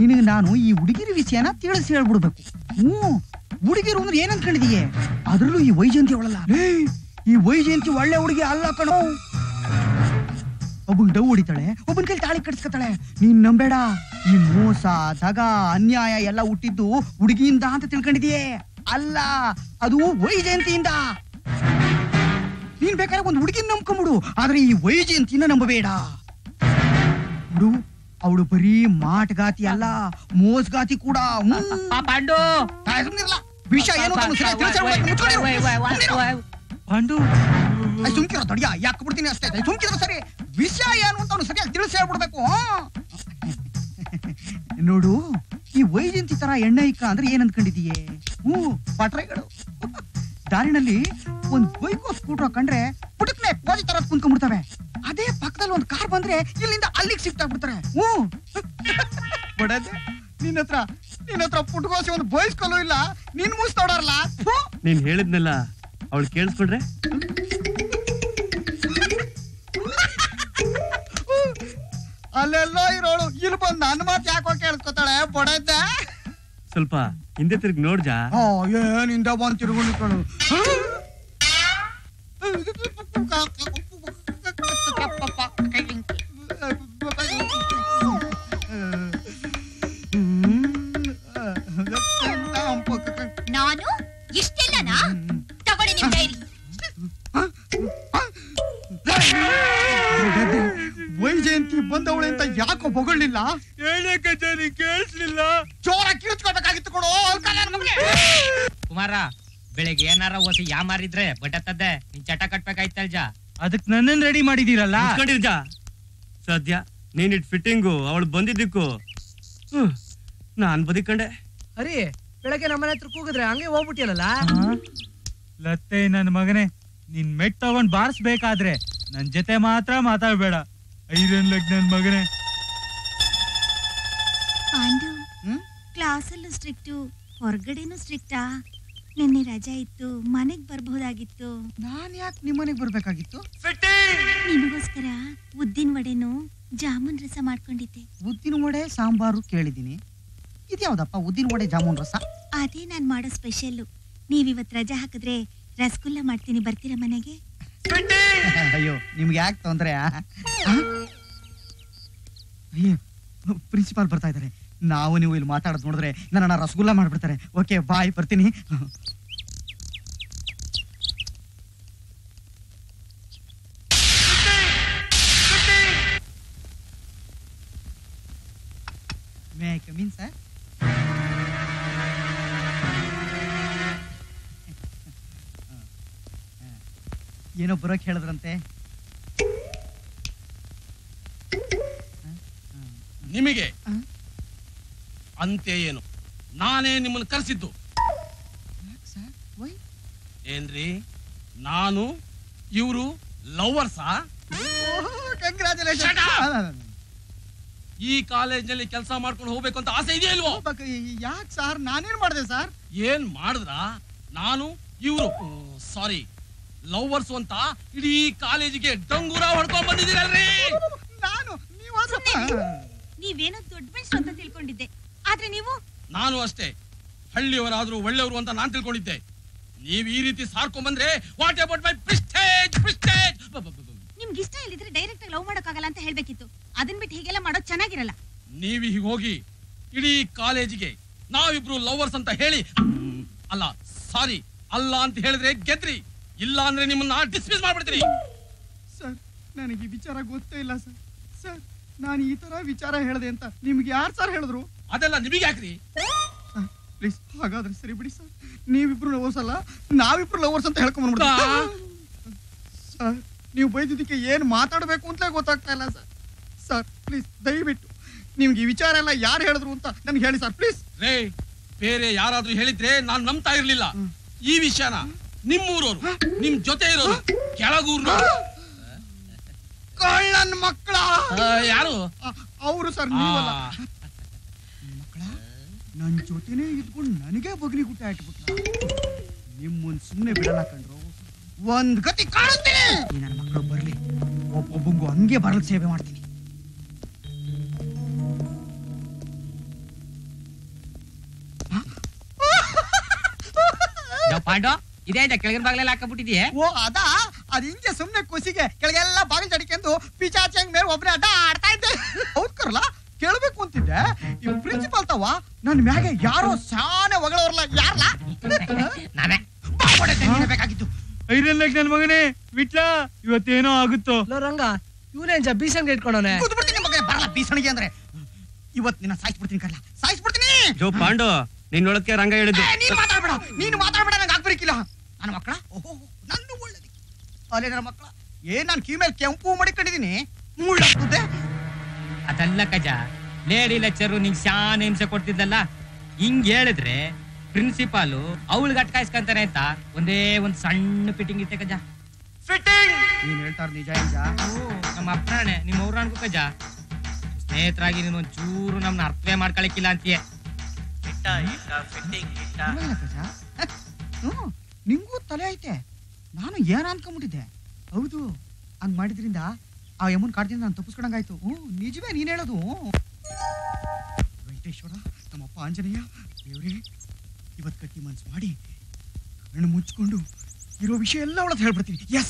ನಿನಗೆ ನಾನು ಈ ಹುಡುಗಿರ ವಿಷಯನ ತಿಳಿಸಿ ಹೇಳ್ಬಿಡಬೇಕು ಹ್ಞೂ ಹುಡುಗಿರು ಅಂದ್ರೆ ಏನು ಅನ್ಕೊಂಡಿದೀಯೆ ಅದರಲ್ಲೂ ಈ ವೈಜಯಂತಿ ಅವಳಲ್ಲ ಈ ವೈಜಯಂತಿ ಒಳ್ಳೆ ಹುಡುಗಿ ಅಲ್ಲ ಕಣೋ ಒಬ್ಬನ್ ಡವ್ ಹೊಡಿತಾಳೆ ಒಬ್ಬನ ಕೈಲಿ ತಾಳಿ ಕಟ್ಸ್ಕೊತಾಳೆ ನೀನ್ ನಂಬೇಡ ಈ ಮೋಸ ದಗ ಅನ್ಯಾಯ ಎಲ್ಲ ಹುಟ್ಟಿದ್ದು ಹುಡುಗಿಯಿಂದ ಅಂತ ತಿಳ್ಕೊಂಡಿದೀಯೇ ಅಲ್ಲ ಅದು ವೈಜಯಂತಿಯಿಂದ ನೀನ್ ಬೇಕಾದ್ರೆ ಒಂದು ಹುಡುಗಿನ ನಂಬ್ಕೊಂಬಿಡು ಆದ್ರೆ ಈ ವೈಜಯಂತಿನ ನಂಬಬೇಡ ಬಿಡು ಅವಳು ಬರೀ ಮಾಟಗಾತಿ ಅಲ್ಲ ಮೋಸಗಾತಿ ಕೂಡ ಪಾಂಡು ವಿಷಯ ಏನು ಪಾಂಡು ಸುಮ್ಕಿರೋ ದೊಡ್ಡ ಯಾಕೆ ಬಿಡ್ತೀನಿ ಅಷ್ಟೇ ಸುಮ್ಕಿರೋ ಸರಿ ವಿಷಯ ಏನು ಅಂತ ಅವನು ಸರಿಯಾಗಿ ತಿಳಿಸಿ ಹೇಳ್ಬಿಡ್ಬೇಕು ನೋಡು ಈ ವೈಜಯಂತಿ ತರ ಎಣ್ಣೆ ಇಕ್ಕ ಅಂದ್ರೆ ಏನ್ ಅಂದ್ಕೊಂಡಿದೀಯೇ ಹ್ಞೂ ಪಟ್ರೆಗಳು ದಾರಿನಲ್ಲಿ ಒಂದ್ ಬೈಕೋ ಸ್ಕೂಟರ್ ಕಂಡ್ರೆ ಪುಟಕ್ನೆ ಕೋಳಿ ತರ ಕುಂತ್ಕೊಂಡ್ಬಿಡ್ತವೆ ಅದೇ ಪಕ್ಕದಲ್ಲಿ ಒಂದ್ ಕಾರ್ ಬಂದ್ರೆ ಇಲ್ಲಿಂದ ಅಲ್ಲಿಗೆ ಶಿಫ್ಟ್ ಆಗ್ಬಿಡ್ತಾರೆ ಹ್ಞೂ ಬಡದೆ ನಿನ್ನ ಹತ್ರ ಪುಟ್ಕೋಸಿ ಒಂದು ಬೈಸ್ಕಲು ಇಲ್ಲ ನಿನ್ ಮೂಸ್ ನೋಡಾರಲ್ಲ ನೀನ್ ಹೇಳಿದ್ನಲ್ಲ ಅವಳು ಕೇಳಿಸ್ಕೊಂಡ್ರೆ नन मात ಯಾಕೆ ಹೋಗಿ ಹೇಳ್ಕೊತಾಳೆ ಬಡೈತ ಸ್ವಲ್ಪ ಹಿಂದೆ ತಿರುಗಿ ನೋಡ್ಜಾ ಓ ಏನು ಇಂದ ಬಂತ ತಿರುಗಿ ಕಣು ನಾನು ಇಷ್ಟೆಲ್ಲನಾ ತಗೊಳ್ಳಿ ನಿಮ್ಮ ಡೈರಿ वैजयंती बंदवळे ಅಂತ ಯಾಕೋ ಬೊಗಳಲಿಲ್ಲ ಹೇಳಕ್ಕೆ ಜನ ಕೇಳಿಸಲಿಲ್ಲ ಚೋರ ಕಿರ್ಚ್ಕೋಬೇಕಾಗಿತ್ತು ಕೊಡು ಅಲ್ಕಲ್ಲ ನಮಗೆ ಕುಮಾರ ಬೆಳಗ್ಗೆ ಏನಾರ ಓಸಿ ಯಾ ಮಾರಿದ್ರೆ ಬಡತದೆ ನೀ ಚಟ ಕಟ್ಟಬೇಕಾಯ್ತು ಅಲ್ಜಾ ಅದಕ್ಕೆ ನನ್ನನ್ನ ರೆಡಿ ಮಾಡಿದಿರಲ್ಲ ಇಟ್ಕೊಂಡಿರ್ಜಾ ಸದ್ಯ ನೀನ್ ಇಟ್ ಫಿಟ್ಟಿಂಗ್ ಅವಳು ಬಂದಿದ್ದಕ್ಕೆ ನಾನು ಬದಿಕೊಂಡೆ ಅರಿ ಬೆಳಗ್ಗೆ ನಮ್ಮನೆ ಹತ್ರ ಕೂಗಿದ್ರೆ ಹಂಗೇ ಹೋಗ್ಬಿಟ್ಟಿರಲ್ಲ ಲತ್ತೆ ನನ್ನ ಮಗನೇ ನೀನ್ ಮೆಟ್ ತಗೊಂಡ್ ಬಾರಿಸಬೇಕಾದ್ರೆ ನನ್ನ ಜೊತೆ ಮಾತ್ರ ಮಾತಾಡಬೇಡ ಐರನ್ ಲಗ್ ನನ್ನ ಮಗನೇ ಪಾಂಡು ಕ್ಲಾಸ್ ಅಲ್ಲಿ ಸ್ಟ್ರಿಕ್ಟ್ ಹೊರಗಡೆನೂ ಸ್ಟ್ರಿಕ್ಟಾ ನಿನ್ನೆ ರಜಾ ಇತ್ತು ಮನೆಗೆ ಬರಬಹುದಾಗಿತ್ತು ನಾನು ಯಾಕೆ ನಿಮ್ಮ ಮನೆಗೆ ಬರಬೇಕಾಗಿತ್ತು ಫಿಟ್ಟಿಂಗ್ ನಿಮಗೋಸ್ಕರ ಉದ್ದಿನ ವಡೆನೋ ಜಾಮೂನ್ ರಸ ಮಾಡ್ಕೊಂಡಿದ್ದೆ ಉದ್ದಿನ ವಡೆ ಸಾಂಬಾರು ಕೇಳಿದಿನಿ ಇದು ಯಾವದಪ್ಪ ಉದ್ದಿನ ವಡೆ ಜಾಮೂನ್ ರಸ ಅದೇ ನಾನು ಮಾಡೋ ಸ್ಪೆಷಲ್ ನೀವು ಇವತ್ತು ರಜಾ ಹಾಕಿದ್ರೆ ರಸಗುಲ್ಲ ಮಾಡ್ತೀನಿ ಬರ್ತೀರಾ ಮನೆಗೆ ಅಯ್ಯೋ ನಿಮಗೆ ಯಾಕೆ ತೊಂದ್ರೆ ಅಯ್ಯೋ ಪ್ರಿನ್ಸಿಪಾಲ್ ಬರ್ತಾ ಇದ್ದಾರೆ ನಾವು ನೀವು ಇಲ್ಲಿ ಮಾತಾಡೋದು ನೋಡಿದ್ರೆ ನನ್ನನ್ನ ರಸಗುಲ್ಲ ಮಾಡ್ಬಿಡ್ತಾರೆ ಓಕೆ ಬಾಯ್ ಬರ್ತೀನಿ may I come in sir ಏನೋ ಬರೋಕೆ ಹೇಳಿದ್ರಂತೆ ನಿಮಗೆ ಅಂತೆ ಏನು ನಾನೇ ನಿಮ್ಮನ್ನು ಕರೆಸಿದ್ದು ಏನ್ರಿ ನಾನು ಇವರು ಲವರ್ಸಾ ಕಂಗ್ರಾಚುಲೇಷನ್ ಈ ಕಾಲೇಜಿನಲ್ಲಿ ಕೆಲಸ ಮಾಡ್ಕೊಂಡು ಹೋಗಬೇಕು ಅಂತ ಆಸೆ ಇದೆಯಾ ಇಲ್ವೋ ಯಾಕೆ ಸರ್ ನಾನೇನ್ ಮಾಡಿದೆ ಸರ್ ಏನ್ ಮಾಡಿದ್ರಾ ನಾನು ಇವರು ಸಾರಿ ಲವರ್ಸ್ ಅಂತ ಇಡೀ ಕಾಲೇಜಿಗೆ ಡಂಗೂರ ಹೊಡ್ಕೊಂಡು ಬಂದಿದ್ದೀರಲ್ರಿ ನಾನು ನೀವೇನೋ ದೊಡ್ಡ ಮನುಷ್ಯ ಅಂತ ತಿಳ್ಕೊಂಡಿದ್ದೆ ಆದ್ರೆ ನೀವು ನಾನು ಅಷ್ಟೇ ಹಳ್ಳಿಯವರಾದ್ರೂ ಒಳ್ಳೆಯವರು ಅಂತ ನಾನು ತಿಳ್ಕೊಂಡಿದ್ದೆ ನೀವು ಈ ರೀತಿ ಸಾರ್ಕೊಂಡು ಬಂದ್ರೆ what about my prestige prestige ನಿಮಗೆ ಇಷ್ಟ ಇಲ್ಲಿದ್ರೆ ಡೈರೆಕ್ಟ್ ಆಗಿ ಲವ್ ಮಾಡೋಕಾಗಲ್ಲ ಅಂತ ಹೇಳಬೇಕಿತ್ತು ಅದನ್ನ ಬಿಟ್ಟು ಹೀಗೆಲ್ಲ ಮಾಡೋದು ಚೆನ್ನಾಗಿರಲ್ಲ ನೀವು ಹೀಗೆ ಹೋಗಿ ಇಡೀ ಕಾಲೇಜಿಗೆ ನಾವಿಬ್ರು ಲವರ್ಸ್ ಅಂತ ಹೇಳಿ ಅಲ್ಲ ಸಾರಿ ಅಲ್ಲ ಅಂತ ಹೇಳಿದ್ರೆ ಗೆದ್ರಿ ಇಲ್ಲ ಅಂದ್ರೆ ನಿಮ್ಮನ್ನ ಡಿಸ್ಮಿಸ್ ಮಾಡ್ಬಿಡ್ತೀನಿ ಸರ್ ನನಗೆ ಈ ವಿಚಾರ ಗೊತ್ತೇ ಇಲ್ಲ ಸರ್ ಸರ್ ನಾನು ಈ ತರ ವಿಚಾರ ಹೇಳಿದೆ ಅಂತ ನಿಮ್ಗೆ ಯಾರು ಸರ್ ಹೇಳಿದ್ರು ಅದೆಲ್ಲ ನಿಮಗೆ ಯಾಕ್ರಿ ಪ್ಲೀಸ್ ಹಾಗಾದ್ರೆ ಸರಿ ಬಿಡಿ ಸರ್ ನೀವಿಬ್ರು ಲವರ್ಸ್ ಅಲ್ಲ ನಾವಿಬ್ರು ಲವರ್ಸ್ ಅಂತ ಹೇಳ್ಕೊಂಡ್ಬಿಡ್ಬಿಡ್ತೀನಿ ಸರ್ ನೀವು ಬೈದಿದ್ದಕ್ಕೆ ಏನು ಮಾತಾಡಬೇಕು ಅಂತಲೇ ಗೊತ್ತಾಗ್ತಾ ಇಲ್ಲ ಸರ್ ಸರ್ ಪ್ಲೀಸ್ ದಯವಿಟ್ಟು ನಿಮ್ಗೆ ಈ ವಿಚಾರ ಎಲ್ಲ ಯಾರು ಹೇಳಿದ್ರು ಅಂತ ನನಗೆ ಹೇಳಿ ಸರ್ ಪ್ಲೀಸ್ ರೇ ಬೇರೆ ಯಾರಾದ್ರೂ ಹೇಳಿದ್ರೆ ನಾನು ನಂಬ್ತಾ ಇರ್ಲಿಲ್ಲ ಈ ವಿಷಯನ ನಿಮ್ಮೂರವರು ನಿಮ್ ಜೊತೆ ಇರೋರು ಕೆಳಗೂರು ಕಳ್ಳನ್ ಮಕ್ಕಳ ಯಾರು ಅವರು ಸರ್ ನೀವಲ್ಲ ಮಕ್ಕಳ ನನ್ನ ಜೊತೆನೇ ಇದ್ಕೊಂಡು ನನಗೆ ಬಗ್ನಿ ಗುಟ್ಟ ಹಾಕಿಬಿಟ್ಟ ನಿಮ್ಮನ್ ಸುಮ್ಮನೆ ಬಿಡಲ್ಲ ಕಂಡ್ರು ಒಂದ್ ಗತಿ ಕಾಣುತ್ತೀನಿ ನನ್ನ ಮಕ್ಕಳು ಬರ್ಲಿ ಒಬ್ಬೊಬ್ಬಂಗು ಹಂಗೆ ಬರ್ಲಿಕ್ಕೆ ಸೇವೆ ಮಾಡ್ತೀನಿ ಪಾಂಡು ಇದೇದ ಕೆಳಗಿನ ಬಾಗಿಲೆಲ್ಲ ಹಾಕಬಿಟ್ಟಿದೆಯೇ ಓ ಅದಾ ಅದು ಹಿಂಗೆ ಸುಮ್ಮನೆ ಖುಷಿಗೆ ಕೆಳಗೆಲ್ಲ ಬಾಗಿಲು ಜಡಿಕೊಂಡು ಪಿಚಾಚಿಯಂಗ್ ಮೇಲೆ ಒಬ್ಬನೇ ಅಡ್ಡ ಆಡ್ತಾ ಇದ್ದೆ ಹೌದ್ ಕರಲ್ಲ ಕೇಳಬೇಕು ಅಂತಿದ್ದೆ ಈ ಪ್ರಿನ್ಸಿಪಾಲ್ ತವ ನನ್ನ ಮ್ಯಾಗೆ ಯಾರೋ ಸಾನೆ ಹೊಗಳವ್ರಲ್ಲ ಯಾರಲ್ಲ ನಾನೇ ಬಾಬೋಡೆ ತೆಗಿಬೇಕಾಗಿತ್ತು ಐರನ್ ಲೈಕ್ ನನ್ನ ಮಗನೇ ವಿಟ್ಲ ಇವತ್ತೇನೋ ಆಗುತ್ತೋ ಲೋ ರಂಗ ಇವನೇನ್ ಜ ಬೀಸಣಿಗೆ ಇಟ್ಕೊಂಡೋನೆ ಕೂತ್ಬಿಡ್ತೀನಿ ಮಗನೇ ಬರಲ್ಲ ಬೀಸಣಿಗೆ ಅಂದ್ರೆ ಇವತ್ತು ನಿನ್ನ ಸಾಯಿಸ್ಬಿಡ್ತೀನಿ ಕರಲ್ಲ ಸಾಯಿಸ್ಬಿಡ್ತೀನಿ ಜೋ ಪಾಂಡು ನಿನ್ನೊಳಕ್ಕೆ ರಂಗ ಹೇಳಿದ್ದು ನೀನು ಮಾತಾಡಬೇಡ ನನಗೆ ಆಗ್ಬೇಕಿಲ್ಲ ನನ್ನ ಮಕ್ಕಳ ಓಹೋ ನನ್ನ ಒಳ್ಳೇದಿ ಅಲ್ಲೇ ನನ್ನ ಮಕ್ಕಳ ಏನ್ ನಾನು ಕೀ ಮೇಲೆ ಕೆಂಪು ಮಡಿಕೊಂಡಿದ್ದೀನಿ ಮುಳ್ಳಾಗ್ತದೆ ಅದಲ್ಲ ಕಜ ಲೇಡಿ ಲೆಕ್ಚರು ನಿಂಗೆ ಶಾನೆ ಹಿಂಸೆ ಕೊಡ್ತಿದ್ದಲ್ಲ ಹಿಂಗೆ ಹೇಳಿದ್ರೆ ಪ್ರಿನ್ಸಿಪಾಲು ಅವಳು ಗಟ್ಕಾಯಿಸ್ಕೊಂತಾನೆ ಅಂತ ಒಂದೇ ಒಂದು ಸಣ್ಣ ಫಿಟ್ಟಿಂಗ್ ಇತ್ತೆ ಕಜ ಫಿಟ್ಟಿಂಗ್ ನೀನು ಹೇಳ್ತಾರ ನಿಜ ನಿಜ ನಮ್ಮ ಅಪ್ಪನೇ ನಿಮ್ಮ ಅವ್ರನ್ಗೂ ಕಜ ಸ್ನೇಹಿತರಾಗಿ ನೀನು ಒಂಚೂರು ನಮ್ಮನ್ನ ಅರ್ಥವೇ ಮಾಡ್ಕೊಳಕ್ಕಿಲ್ಲ ಅಂತೀಯ ನಿಂಗೂ ತಲೆ ಐತೆ ನಾನು ಏನ ಅನ್ಕೊಂಡ್ಬಿಟ್ಟಿದ್ದೆ ಹೌದು ಹಂಗ್ ಮಾಡಿದ್ರಿಂದ ಆ ಯಮನ್ ಕಾಡ್ದಿಂದ ನಾನು ತಪ್ಪಿಸ್ಕೊಂಡಂಗಾಯ್ತು ನಿಜವೇ ನೀನ್ ಹೇಳೋದು ईश्वर नम्मप्प आंजनेय देवरे इवत्तु गट्टी मनसु माडि कण्णु मुच्चिकोंडु इरो विषय एल्ल ओळगे हेळिबिड्तीनि यस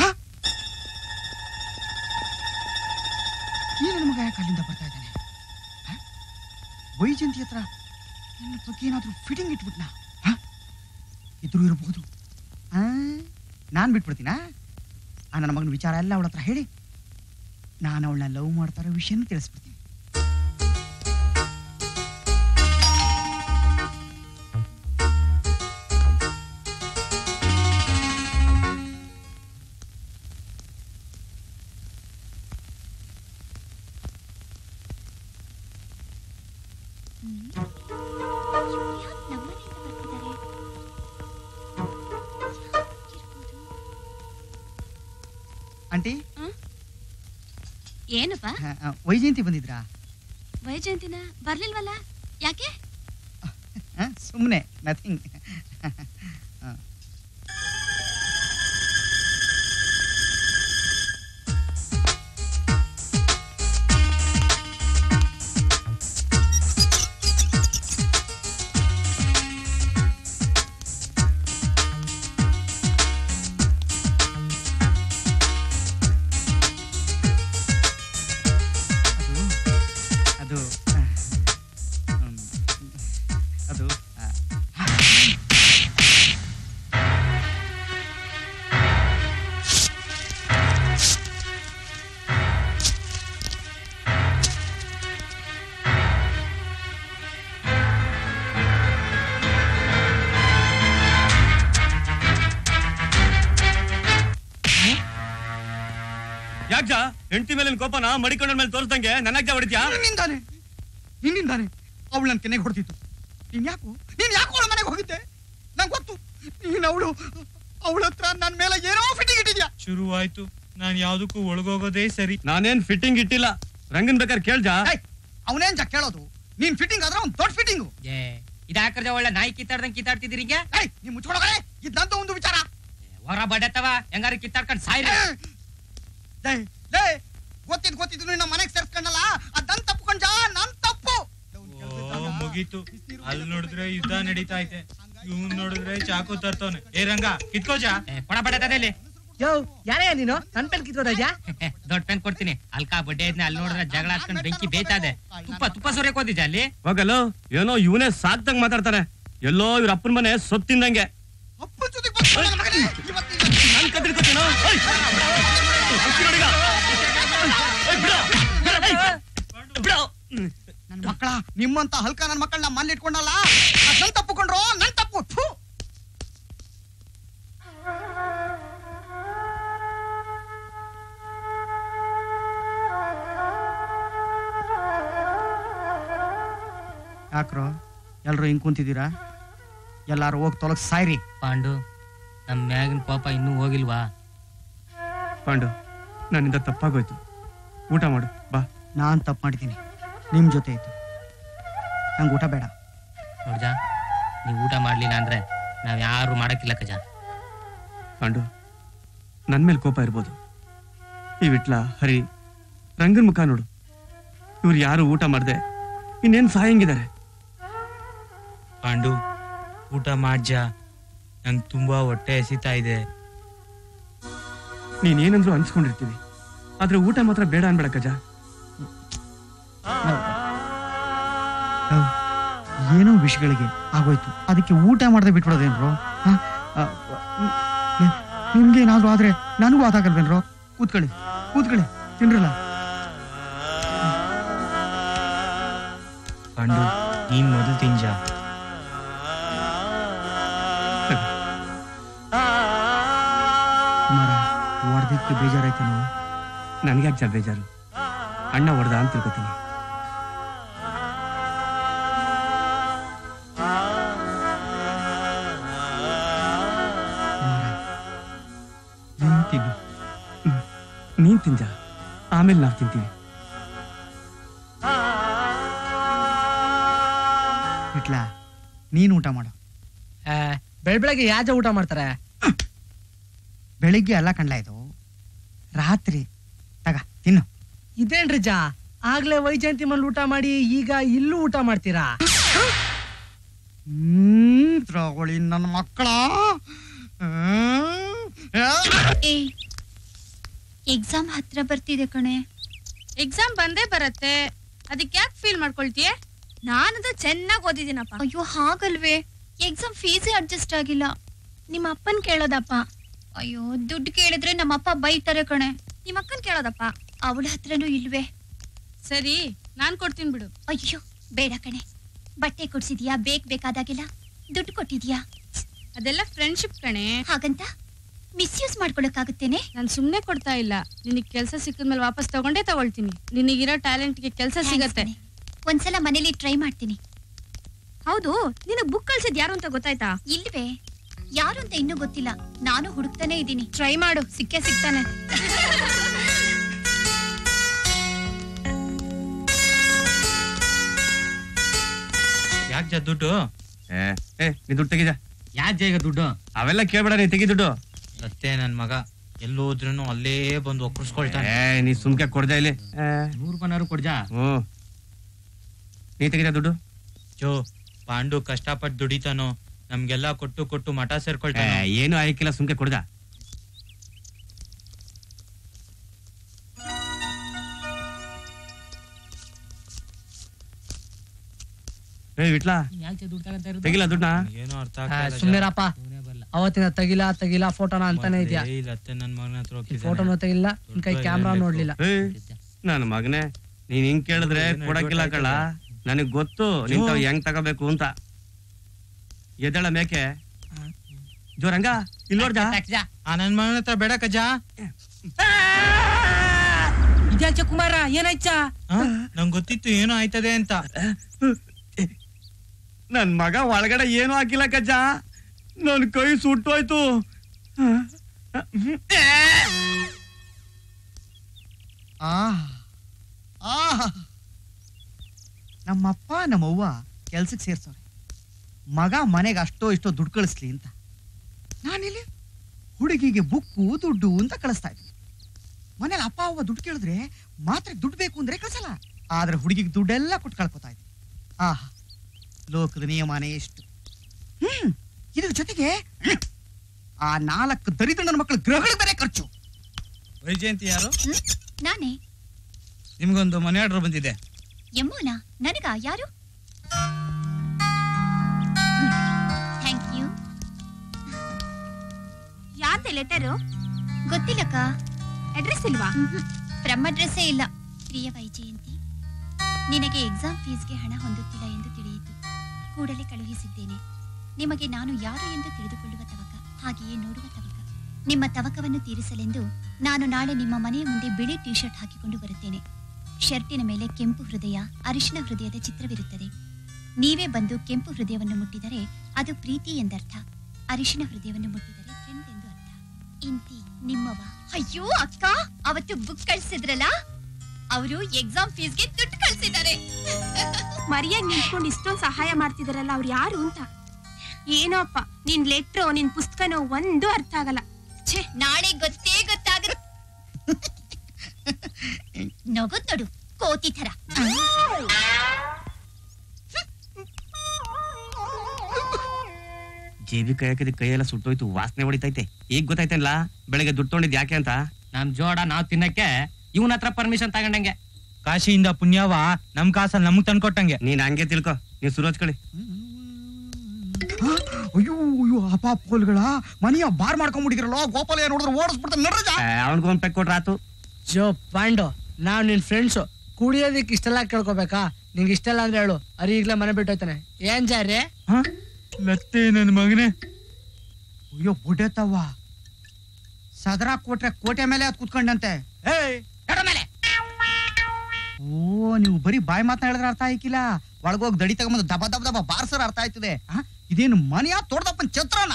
हा ಈ ನನ್ನ ಮಗ ಯಾಕೆ ಅಲ್ಲಿಂದ ಬರ್ತಾ ಇದ್ದಾನೆ ವೈಜಯಂತಿ ಹತ್ರ ನನ್ನ ಬಗ್ಗೆ ಏನಾದರೂ ಫಿಟಿಂಗ್ ಇಟ್ಬಿಟ್ನಾ ಇದ್ರೂ ಇರಬಹುದು ನಾನು ಬಿಟ್ಬಿಡ್ತೀನಾ ಆ ನನ್ನ ಮಗನ ವಿಚಾರ ಎಲ್ಲ ಅವಳ ಹತ್ರ ಹೇಳಿ ನಾನು ಅವಳನ್ನ ಲವ್ ಮಾಡ್ತಾರೋ ವಿಷಯನ ತಿಳಿಸ್ಬಿಡ್ತೀನಿ वैजयंती बंदिद्रा वैजयंतिना बरलिल्वल्ल याके सुम्मने नथिंग कोपन मडिक मेल तोर्सदे नन जा के होती शुरू आयतु नानूदे सरी नानेन फिटिंग इट्टिल्ल रंगन बेकार फिटिंग दोड्ड फिटिंग नायि कीताड्तंगे विचार ಹೊರ ಬಡತವ ಹೆಂಗಾರ ಕಿತ್ತಾಡ್ಕೊಂಡು ಸಾಯಿರಿ ಲೇ ಲೇ गोतिद गोतिद नु नमने सेर्सकण्णल्ल अदन तप्पकोंड नन तप्पु मुगीतु अल्ल नोडिद्रे युद्ध नडीता ಐತೆ ಇವನು ನೋಡಿದ್ರೆ ಚಾಕು ತರ್ತವನೆ ಏ ರಂಗ ಕಿತ್ಕೋ ಜಾ ಪಡಪಡ ತದೆಲಿ ಯೋ ಯಾರೇ ನೀನು ನನ್ನ ಪೆನ್ ಕಿತ್ಕೋದಾ ಜಾ ದೊಡ್ಡ ಪೆನ್ ಕೊಡ್ತೀನಿ ಅಲ್ಕಾ ಬಡ್ಡೆ ಐದ್ನ ಅಲ್ಲ್ ನೋಡಿದ್ರೆ ಜಗಳ ಹಾಕೊಂಡು ಬೆಂಕಿ ಬೇಯ್ತಾದೆ ತುಪ್ಪ ತುಪ್ಪ ಸೋರಕ್ಕೆ ಹೋಗಿದ್ದೆ ಅಲ್ಲಿ ಹೋಗಲೋ ಏನೋ ಇವನೇ ಸಾಕ್ತಂಗ ಮಾತಾಡ್ತಾನೆ ಎಲ್ಲೋ ಇವರ ಅಪ್ಪನ ಮನೆ ಸೊತ್ತಿನಂಗೆ ಅಪ್ಪನ ಜೊತೆ ಬಂದು ಇವತ್ತು ನಾನು ಕದಿರ್ಕೋತೀನೋ ಏಯ್ ಅಕ್ಕಿ ನಡಿಗ ನನ್ನ ಮಕ್ಕಳ ನಿಮ್ಮಂತ ಹಲ್ಕ ನನ್ನ ಮಕ್ಕಳನ್ನ ಮನೆ ಇಟ್ಕೊಂಡಲ್ಲ ಅದನ್ನ ತಪ್ಪುಕೊಂಡ್ರು ನನ್ನ ತಪ್ಪು ಥು ಯಾಕ್ರೋ ಎಲ್ಲರೂ ಹಿಂಗ್ ಕುಂತಿದ್ದೀರಾ ಎಲ್ಲರೂ ಹೋಗಿ ತೊಲಕ್ ಸಾಯ್ರಿ ಪಾಂಡು ನಮ್ಮ ಮ್ಯಾಗಿನ ಪಾಪ ಇನ್ನೂ ಹೋಗಿಲ್ವಾ ಪಾಂಡು ನನ್ನಿಂದ ತಪ್ಪಾಗೋಯ್ತು ಊಟ ಮಾಡು ಬಾ ನಾನು ತಪ್ಪು ಮಾಡಿದ್ದೀನಿ ನಿಮ್ಮ ಜೊತೆ ಇತ್ತು ನಂಗೆ ಊಟ ಬೇಡ ನೋಡ್ಜಾ ನೀವು ಊಟ ಮಾಡಲಿಲ್ಲ ಅಂದರೆ ನಾವು ಯಾರು ಮಾಡೋಕ್ಕಿಲ್ಲ ಕಜಾ ಪಾಂಡು ನನ್ನ ಮೇಲೆ ಕೋಪ ಇರ್ಬೋದು ಈ ವಿಟ್ಲ ಹರಿ ರಂಗನ ಮುಖ ನೋಡು ಇವ್ರು ಯಾರು ಊಟ ಮಾಡದೆ ಇನ್ನೇನು ಸಾಯಂಗಿದ್ದಾರೆ ಪಾಂಡು ಊಟ ಮಾಡ್ಜಾ ನಂಗೆ ತುಂಬ ಹೊಟ್ಟೆ ಹಸಿತಾ ಇದೆ ನೀನೇನಂದ್ರೂ ಅನ್ಸ್ಕೊಂಡಿರ್ತೀವಿ ಆದರೆ ಊಟ ಮಾತ್ರ ಬೇಡ ಅನ್ಬೇಡ ಕಜಾ ಏನೋ ವಿಷಯಗಳಿಗೆ ಆಗೋಯ್ತು ಅದಕ್ಕೆ ಊಟ ಮಾಡದೆ ಬಿಟ್ಬಿಡೋದೇನ್ರೋ ನಿಮ್ಗೆ ಏನಾದ್ರು ಆದ್ರೆ ನನಗೂ ಆದಾಗಲ್ವೇನ್ರೋ ಕೂತ್ಕೊಳ್ಳಿ ಕೂತ್ಕೊಳ್ಳಿ ತಿನ್ರಲ್ಲ ಪಾಂಡು ನೀನ್ ಮೊದಲು ತಿಂಜ ಹೊಡೆದಕ್ಕೆ ಬೇಜಾರಾಯ್ತೇನೋ ನನಗೆ ಯಾಕೆ ಬೇಜಾರು ಅಣ್ಣ ಹೊಡೆದ ಅಂತ ತಿಳ್ಕೊತೀನಿ ನೀನ್ ತಿಂದ ಆಮೇಲೆ ನಾವು ತಿಂತೀವಿ ಇಟ್ಲ ನೀನು ಊಟ ಮಾಡು ಬೆಳಗ್ಗೆ ಯಾಜ ಊಟ ಮಾಡ್ತಾರೆ ಬೆಳಿಗ್ಗೆ ಎಲ್ಲ ಕಂಡ್ಲಾಯ್ತು ರಾತ್ರಿ ತಗ ತಿನ್ನು ಇದೇನ್ರಿ ಜಾ आगले वैजयंती मल ಊಟ ಮಾಡಿ ಈಗ ಇಲ್ಲೂ ಊಟ ಮಾಡ್ತೀರಾ ತ್ರಾಗೋಳಿ ನನ್ನ ಮಕ್ಕಳ एग्जाम हत्र बर्तिदे कणे एग्जाम बंदे बरते ಅದಕ್ಕೆ ಯಾಕೆ ಫೀಲ್ ಮಾಡ್ಕೊಳ್ತೀಯ ನಾನು ಅದು ಚೆನ್ನಾಗಿ ಓದಿದಿನಪ್ಪ ಅಯ್ಯೋ ಹಾಗಲ್ವೇ एग्जाम ಫೀಸ್ ಅಡ್ಜಸ್ಟ್ ಆಗಿಲ್ಲ ನಿಮ್ಮ ಅಪ್ಪನ ಕೇಳೋದಪ್ಪ ಅಯ್ಯೋ ದುಡ್ಡು ಕೇಳಿದ್ರೆ ನಮ್ಮ ಅಪ್ಪ ಬೈತಾರೆ ಕಣೆ ನಿಮ್ಮ ಅಕ್ಕನ ಕೇಳೋದಪ್ಪ ಅವಳ ಹತ್ರನೂ ಇಲ್ವೇ ಸರಿ ನಾನು ಕೊಡ್ತೀನಿ ಬಿಡು ಅಯ್ಯೋ ಬೇಡ ಕಣೆ ಬಟ್ಟೆ ಕೊಡ್ಸಿದ್ಯಾ ಬೇಕಾದಾಗೆಲ್ಲ ದುಡ್ಡು ಕೊಟ್ಟಿದ್ಯಾ ಅದೆಲ್ಲ ಫ್ರೆಂಡ್ಶಿಪ್ ಕಣೆ ಹಾಗಂತ ಮಿಸ್ಯೂಸ್ ಮಾಡ್ಕೊಳ್ಳಕಾಗುತ್ತೇನೆ ನಾನು ಸುಮ್ಮನೆ ಕೊಡ್ತಾ ಇಲ್ಲ ನಿನಗೆ ಕೆಲಸ ಸಿಕ್ಕಿದ ಮೇಲೆ ವಾಪಸ್ ತಗೊಂಡೆ ತಗೊಳ್ತೀನಿ ನಿನಗೆ ಇರೋ ಟ್ಯಾಲೆಂಟ್ ಗೆ ಕೆಲಸ ಸಿಗುತ್ತೆ ಒಂದ್ಸಲ ಮನೆಯಲ್ಲಿ ಟ್ರೈ ಮಾಡ್ತೀನಿ ಹೌದು ನಿನಗೆ ಬುಕ್ ಕಳ್ಸಿದ ಯಾರು ಅಂತ ಗೊತ್ತಾಯ್ತಾ ಇಲ್ಲವೇ ಯಾರು ಅಂತ ಇನ್ನೂ ಗೊತ್ತಿಲ್ಲ ನಾನು ಹುಡುಕ್ತಾನೆ ಇದೀನಿ ಟ್ರೈ ಮಾಡು ಸಿಕ್ಕೇ ಸಿಗ್ತಾನೆ ಯಾಕೆ ಜಾ ದುಡ್ಡು ಏ ಏ ನೀ ದುಡ್ಡು ತೆಗಿಜಾ ಯಾಕೆ ಜಾ ಈಗ ದುಡ್ಡು ಅವೆಲ್ಲ ಕೇಳಬೇಡ ನೀ ತೆಗಿ ದುಡ್ಡು ಸತ್ತೆ ನನ್ನ ಮಗ ಎಲ್ಲೋದ್ರನು ಅಲ್ಲೇ ಬಂದು ಒಕ್ಕರ್ಸ್ಕೊಳ್ತಾನೆ ಏ ನೀ ಸುಮ್ಕೆ ಕೊಡ್ಜಾ ಇಲ್ಲಿ 100 ಬನಾರು ಕೊಡ್ಜಾ ಓ ನೀ ತೆಗಿಜಾ ದುಡ್ಡು ಜೋ ಪಾಂಡು ಕಷ್ಟಪಟ್ಟು ದುಡಿತಾನೋ ನಮಗೆಲ್ಲ ಕೊಟ್ಟು ಕೊಟ್ಟು ಮಠ ಸೇರ್ಕೊಳ್ತಾನೆ ಏನು ಆಯ್ಕಿಲ್ಲ ಸುಮ್ಕೆ ಕೊಡ್ಜಾ ನನ್ನ ಮಗನೇ ನೀನ್ ಹಿಂಗ್ ಕೇಳಿದ್ರೆ ಕೊಡಕ್ಕಿಲ್ಲ ಕಳ್ಳ ನನಗ್ ಗೊತ್ತು ನಿಂತಾವ್ ಹೆಂಗ್ ತಗೋಬೇಕು ಅಂತ ಎದಳ ಮೇಕೆ ಜೋ ರಂಗ ಇಲ್ಲಿ ನೋಡ್ದ ನನ್ನ ಮಗನ ಹತ್ರ ಬೇಡ ಕಜ್ಜ ಜಯಕುಮಾರ ಏನಾಯ್ತ ನಂಗೆ ಗೊತ್ತಿತ್ತು ಏನೋ ಆಯ್ತದೆ ಅಂತ ನನ್ ಮಗ ಒಳಗಡೆ ಏನು ಹಾಕಿಲ್ಲ ಕಜ್ಜಾ ನನ್ ಕೈ ಸುಟ್ಟೋಯ್ತು ನಮ್ಮಪ್ಪ ನಮ್ಮವ್ವ ಕೆಲ್ಸಕ್ಕೆ ಸೇರ್ಸವ್ರೆ ಮಗ ಮನೆಗೆ ಅಷ್ಟೋ ಇಷ್ಟೋ ದುಡ್ಡು ಕಳಿಸ್ಲಿ ಅಂತ ನಾನಿಲ್ಲಿ ಹುಡುಗಿಗೆ ಬುಕ್ಕು ದುಡ್ಡು ಅಂತ ಕಳಿಸ್ತಾ ಇದ್ದೀನಿ ಮನೇಲಿ ಅಪ್ಪ ಅವ್ವ ದುಡ್ಡು ಕೇಳಿದ್ರೆ ಮಾತ್ರ ದುಡ್ಡು ಬೇಕು ಅಂದ್ರೆ ಕಳಿಸಲ್ಲ ಆದ್ರೆ ಹುಡುಗಿಗೆ ದುಡ್ಡೆಲ್ಲ ಕೊಟ್ಟು ಕಳ್ಕೊತಾ ಇದ್ದೀನಿ ಆಹಾ ಲೋಕದ ನಿಯಮನೇ ಇಷ್ಟು ಇದ್ರ ಜೊತೆಗೆ ಆ ನಾಲ್ಕು ದರಿದ್ರ ನನ್ನ ಮಕ್ಕಳ ಗ್ರಹಗಳ ಬೇರೆ ಖರ್ಚು ವೈಜಯಂತಿ ಯಾರು ನಾನೇ ನಿಮಗೊಂದು ಮನೆ ಆರ್ಡರ್ ಬಂದಿದೆ ಯಮ್ಮುನಾ ನನಗ ಯಾರು ಥ್ಯಾಂಕ್ ಯು ಯಾತೆ ಲೆಟರು ಗೊತ್ತಿಲ್ಲಕ್ಕ ಅಡ್ರೆಸ್ ಇಲ್ವಾ ಫ್ರಮ್ ಅಡ್ರೆಸ್ಸೇ ಇಲ್ಲ ಪ್ರಿಯ ವೈಜಯಂತಿ ನಿನಗೆ ಎಕ್ಸಾಮ್ ಫೀಸ್ಗೆ ಹಣ ಹೊಂದುತ್ತಿಲ್ಲ ಎಂದು ತಿಳಿಯಿತು ಕೂಡಲೇ ಕಳುಹಿಸಿದ್ದೇನೆ ನಿಮಗೆ ನಾನು ಯಾರು ಎಂದು ತಿಳಿದುಕೊಳ್ಳುವ ತವಕ ಹಾಗೆಯೇ ನೋಡುವ ತವಕ ನಿಮ್ಮ ತವಕವನ್ನು ತೀರಿಸಲೆಂದು ನಾನು ನಾಳೆ ನಿಮ್ಮ ಮನೆಯ ಮುಂದೆ ಬಿಳಿ ಟಿ ಶರ್ಟ್ ಹಾಕಿಕೊಂಡು ಬರುತ್ತೇನೆ ಶರ್ಟಿನ ಮೇಲೆ ಕೆಂಪು ಹೃದಯ ಅರಿಶಿನ ಹೃದಯದ ಚಿತ್ರವಿರುತ್ತದೆ ನೀವೇ ಬಂದು ಕೆಂಪು ಹೃದಯವನ್ನು ಮುಟ್ಟಿದರೆ ಅದು ಪ್ರೀತಿ ಎಂದರ್ಥ ಅರಿಶಿನ ಹೃದಯವನ್ನು ಮುಟ್ಟಿದರೆ ಫ್ರೆಂಡ್ ಎಂದು ಅರ್ಥ ಇಂತಿ ನಿಮ್ಮವ ಅಯ್ಯೋ ಅಕ್ಕ ಅವತ್ತು ಬುಕ್ ಕಳಿಸಿದ್ರಲ್ಲ ಅವರು ಎಕ್ಸಾಮ್ ಫೀಸ್ಗೆ ದುಡ್ಡು ಕಳಿಸಿದ್ದಾರೆ ಮರಿಯಾಗಿ ನಿಂತ್ಕೊಂಡು ಇಷ್ಟೊಂದು ಸಹಾಯ ಮಾಡ್ತಿದಾರಲ್ಲ ಅವ್ರು ಯಾರು ಅಂತ ಏನೋ ಅಪ್ಪ ನಿನ್ ಲೆಟ್ರೋ ನಿನ್ ಪುಸ್ತಕನೋ ಒಂದು ಅರ್ಥ ಆಗಲ್ಲ ಛೇ ನಾಳೆ ಗೊತ್ತೇ ಗೊತ್ತಾಗರು ನಗೋದ್ ನೋಡು ಕೋತಿ ಥರ ಜೇಬಿ ಕೈ ಹಾಕಿದ ಕೈಯೆಲ್ಲ ಸುಟ್ಟೋಯ್ತು ವಾಸನೆ ಹೊಡಿತೈತೆ ಈಗ ಗೊತ್ತಾಯ್ತಲ್ಲ ಬೆಳಗ್ಗೆ ದುಡ್ಡು ತಗೊಂಡಿದ್ ಯಾಕೆ ಅಂತ ನಮ್ ಜೋಡ ನಾವ್ ತಿನ್ನಕ್ಕೆ ಇವನ ಹತ್ರ ಪರ್ಮಿಷನ್ ತಗೊಂಡಂಗೆ ಕಾಶಿಯಿಂದ ಪುಣ್ಯವ ನಮ್ ಕಾಸಲ್ಲಿ ನಮ್ಗೆ ತಂದ್ಕೊಟ್ಟಂಗೆ ನೀನ್ ಹಂಗೆ ತಿಳ್ಕೊ ನೀವ್ ಸುರೋಜ್ ಕಳಿ ಅಯ್ಯೋ ಅಯ್ಯೋ ಅಪ್ಪ ಪೋಲ್ಗಳ ಮನೆಯ ಬಾರ್ ಮಾಡ್ಕೊಂಡ್ಬಿಟ್ಟಿದ್ರಲ್ಲ ಗೋಪಾಲ ನೋಡಿದ್ರೆ ಓಡಿಸ್ಬಿಡ್ತಾನೆ ನಡ್ರಿ ಅವನ್ಗೊಂದ್ ಪೆಕ್ ಕೊಟ್ರಾತು ಜೋ ಪಾಂಡು ನಾವ್ ನಿನ್ ಫ್ರೆಂಡ್ಸ್ ಕುಡಿಯೋದಿಕ್ ಇಷ್ಟೆಲ್ಲ ಕೇಳ್ಕೊಬೇಕಾ ನಿಂಗೆ ಇಷ್ಟೆಲ್ಲ ಅಂದ್ರೆ ಹೇಳು ಅರಿ ಈಗ್ಲೇ ಮನೆ ಬಿಟ್ಟು ಹೋಯ್ತಾನೆ ಏನ್ ಜಾರಿ ಮತ್ತೆ ನನ್ ಮಗನೇ ಅಯ್ಯೋ ಬುಡೇತವ್ವ ಸದರ ಕೋಟೆ ಮೇಲೆ ಅದ್ ಕುತ್ಕೊಂಡಂತೆ ಓ ನೀವು ಬರೀ ಬಾಯಿ ಮಾತನಾಡಿದ್ರೆ ಅರ್ಥ ಆಯ್ಕಿಲ್ಲ ಒಳಗೋಗಿ ದಡಿ ತಗೊಂಡು ದಬ ದಬ ದಬ ಬಾರ್ಸರ್ ಅರ್ಥ ಆಯ್ತದೆ ಇದೇನು ಮನೆಯ ತೋಡ್ದಪ್ಪನ ಛತ್ರನ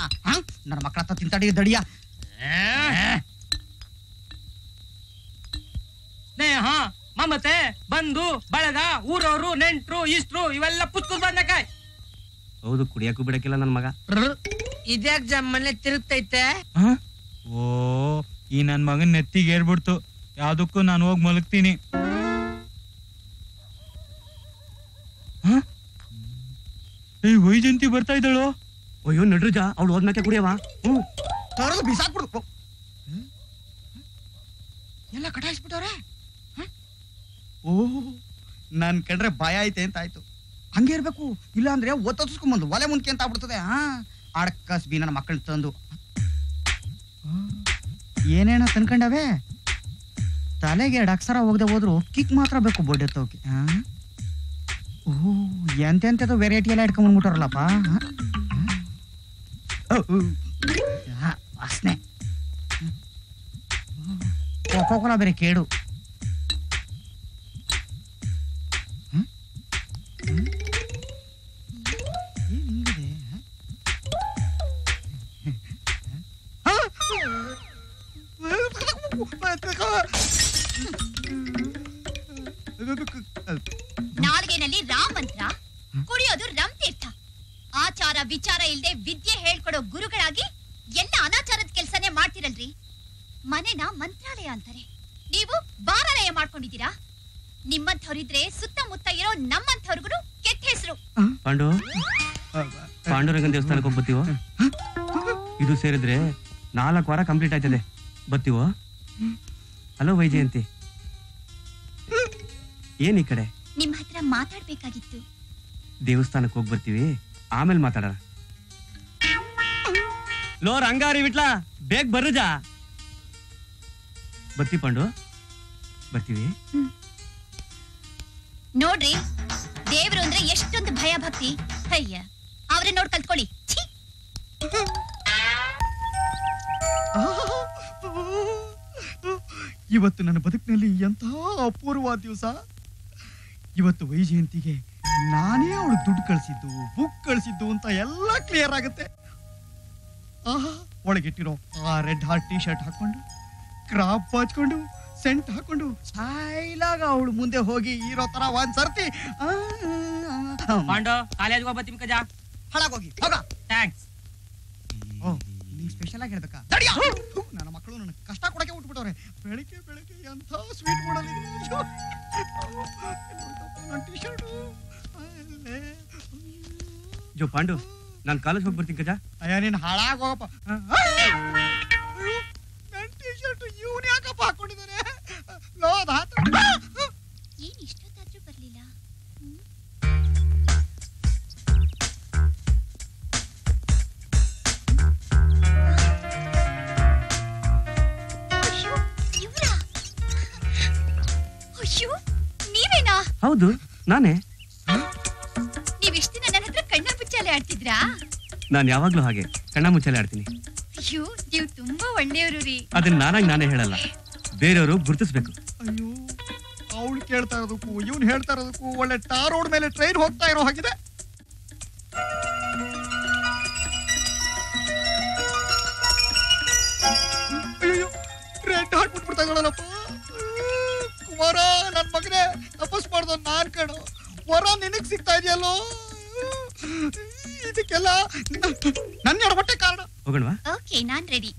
ನನ್ನ ಮಕ್ಕಳ ಹತ್ರ ತಿಂತಾಡಿ ದಡಿಯ ಸ್ನೇಹ ಮಮತೆ ಬಂಧು ಬಳಗ ಊರವರು ನೆಂಟ್ರು ಇಷ್ಟ್ರು ಇವೆಲ್ಲ ಪುಸ್ತಕ ಬಂದಕಾಯ್ ಹೌದು ಕುಡಿಯಕ್ಕೂ ಬಿಡಕ್ಕಿಲ್ಲ ನನ್ನ ಮಗ ಇದ್ಯಾಕ್ ಜಮ್ಮನೆ ತಿರುಗ್ತೈತೆ ಓ ಈ ನನ್ ಮಗನ್ ನೆತ್ತಿಗೆ ಹೇಳ್ಬಿಡ್ತು ಯಾವ್ದಕ್ಕೂ ನಾನು ಹೋಗಿ ಮಲಗ್ತೀನಿ ಗೆಳತಿ ಬರ್ತಾ ಇದ್ದಳು ಅಯ್ಯೋ ನಡ್ರಜಾ ಅವಳು ಓದ್ನಕ್ಕೆ ಕುಡಿಯವಾ ತರದು ಬಿಸಾಕ್ ಬಿಡು ಎಲ್ಲ ಕಟಾಯಿಸಿ ಬಿಡೋರೆ ಓ ನಾನು ಕಡ್ರೆ ಭಯ ಐತೆ ಅಂತ ಆಯ್ತು ಹಂಗೇ ಇರಬೇಕು ಇಲ್ಲ ಅಂದ್ರೆ ಒತ್ತುಸ್ಕೊಂಡು ಬಂದು ಒಲೆ ಮುಂದೆ ಅಂತ ಆಗ್ಬಿಡುತ್ತೆ ಆ ಅಡಕಸ್ ಬಿ ನನ್ನ ಮಕ್ಕಳು ತಂದು ಏನೇನ ತಂದ್ಕೊಂಡವೆ ತಲೆಗೆ ಎರಡು ಅಕ್ಷರ ಹೋಗದೆ ಹೋದ್ರು ಕಿಕ್ ಮಾತ್ರ ಬೇಕು ಬೋರ್ಡ್ ಎತ್ತೋಕೆ ओह ಎಂತೆಂತೆ ತೋ ವೆರೈಟಿ ಎಲ್ಲ ಇಟ್ಕೊಂಡು ಬಂದ್ಬಿಟ್ರಲ್ಲಪ್ಪ ಆ ವಾಸನೆ ಕೋಕೋಕೋಲಾ ಬೇರೆ ಕೇಡು ಏನಿದೆ ಹಾ ನಾಲ್ಗೆನಲ್ಲಿ ರಾಮ ಮಂತ್ರ ಕುಡಿಯೋದು ರಾಮ ತೀರ್ಥ ಆಚಾರ ವಿಚಾರ ಇಲ್ಲದೆ ವಿದ್ಯೆ ಹೇಳ್ಕೊಡೋ ಗುರುಗಳಾಗಿ ಎಲ್ಲ ಅನಾಚಾರದ ಕೆಲಸನೇ ಮಾಡ್ತಿರಲ್ರಿ ಮನೆನ ಮಂತ್ರಾಲಯ ಅಂತಾರೆ ನೀವು ಬಾರಾಲಯ ಮಾಡ್ಕೊಂಡಿದ್ದೀರಾ ನಿಮ್ಮಂಥವರಿದ್ರೆ ಸುತ್ತಮುತ್ತ ಇರೋ ನಮ್ಮಂಥವ್ರಿಗೂ ಕೆಟ್ಟ ಹೆಸರು ಪಾಂಡು ಪಾಂಡುರಂಗನ ದೇವಸ್ಥಾನಕ್ಕೆ ಹೋಗ್ಬತ್ತೀವೋ ಇದು ಸೇರಿದ್ರೆ 4 ವಾರ ಕಂಪ್ಲೀಟ್ ಆಯ್ತದೆ ಬತ್ತೀವೋ ಹಲೋ ವೈಜಯಂತಿ ಏನ್ ಈ ಕಡೆ ನಿಮ್ಮ ಹತ್ರ ಮಾತಾಡಬೇಕಾಗಿತ್ತು ದೇವಸ್ಥಾನಕ್ಕೆ ಹೋಗಿ ಬರ್ತೀವಿ ಆಮೇಲೆ ಮಾತಾಡೋಣ ಲೋ ರಂಗಾರಿ ಬಿಟ್ಲಾ ಬೇಗ ಬರುಜಾ ಬರ್ತಿ ಪಾಂಡು ಬರ್ತೀವಿ ನೋಡ್ರಿ ದೇವರು ಅಂದ್ರೆ ಎಷ್ಟೊಂದು ಭಯ ಭಕ್ತಿ ಅಯ್ಯ ಅವರೇ ನೋಡಿ ಕಲ್ತ್ಕೊಳ್ಳಿ ಇವತ್ತು ನನ್ನ ಬದುಕಿನಲ್ಲಿ ಎಂತ ಅಪೂರ್ವವಾದ ದಿವಸ ಇವತ್ತು ವೈಜಯಂತಿಗೆ ನಾನೇ ಅವಳು ದುಡ್ಡು ಕಳಿಸಿದ್ದು ಬುಕ್ ಕಳಿಸಿದ್ದು ಅಂತ ಎಲ್ಲ ಕ್ಲಿಯರ್ ಆಗುತ್ತೆ ಆಹಾ ಒಳಗಿಟ್ಟಿರೋ ಆ ರೆಡ್ ಹಾಟ್ ಟಿ ಶರ್ಟ್ ಹಾಕೊಂಡು ಕ್ರಾಪ್ ಹಚ್ಕೊಂಡು ಸೆಂಟ್ ಹಾಕೊಂಡು ಸ್ಟೈಲಾಗ ಅವಳು ಮುಂದೆ ಹೋಗಿ ಇರೋ ತರ ಒಂದ್ ಸರ್ತಿ ಹಾಳಾಗೋಗಿ ಸ್ಪೆಷಲ್ ಆಗಿ ಹೇಳ್ದಕ್ಕ ನನ್ನ ಮಕ್ಕಳು ನನ್ನ ಕಷ್ಟ ಕೊಡಕ್ಕೆ ಉಟ್ಬಿಟ್ಟವ್ರೆ ಬೆಳಿಗ್ಗೆ ಬೆಳಿಗ್ಗೆ ಎಂಥ ಸ್ವೀಟ್ ಮಾಡಲಿ ನನ್ನ ಟಿ ಶರ್ಟ್ ಜೋ ಪಾಂಡು ನಾನು ಕಾಲೇಜ್ ಹೋಗಿ ಬರ್ತೀನಿ ಕಜಾ ಅಯ್ಯ ನೀನು ಹಾಳಾಗೋಗಪ್ಪ ನನ್ನ ಟಿ ಶರ್ಟ್ ಇವನು ಯಾಕಪ್ಪ ಹಾಕೊಂಡಿದ್ದಾನೆ ಲೋದ ಹಾತ್ರ ಏನು ಇಷ್ಟೊತ್ತಾದ್ರೂ ಬರಲಿಲ್ಲ ಹೌದು ನಾನೇ ನೀವಿಷ್ಟು ನನ್ನ ಹತ್ರ ಕಣ್ಣ ಮುಚ್ಚಾಲೆ ಆಡ್ತಿದ್ರಾ ನಾನು ಯಾವಾಗ್ಲೂ ಹಾಗೆ ಕಣ್ಣ ಮುಚ್ಚಾಲೆ ಆಡ್ತೀನಿ ಅಯ್ಯೋ ನೀವು ತುಂಬಾ ಒಳ್ಳೆಯವರು ರೀ ಅದನ್ನ ನಾನಾಗಿ ನಾನೇ ಹೇಳಲ್ಲ ಬೇರೆಯವರು ಗುರುತಿಸ್ಬೇಕು ಅಯ್ಯೋ ಅವಳು ಕೇಳ್ತಾ ಇರೋದಕ್ಕೂ ಇವನು ಹೇಳ್ತಾ ಇರೋದಕ್ಕೂ ಒಳ್ಳೆ ಟಾರ್ ರೋಡ್ ಮೇಲೆ ಟ್ರೈನ್ ಹೋಗ್ತಾ ಇರೋ ಹಾಗಿದೆ ಅಯ್ಯೋ ರೆಡ್ ಹಾಟ್ ಬಿಟ್ಬಿಡ್ತಾ ಇದ್ದಾಳಲ್ಲಪ್ಪ ಕುಮಾರ ನನ್ನ ಮಗನೇ ತಪಸ್ ಮಾಡ್ದ ನಾನ್ ಕಣೋ ವರ ನಿನಗ್ ಸಿಗ್ತಾ ಇದೆಯಲ್ಲೋ ಇದಕ್ಕೆಲ್ಲ ನನ್ನ ಎಡಬಟ್ಟೆ ಕಾರಣ ಹೋಗೋಣವಾ ಓಕೆ ನಾನು ರೆಡಿ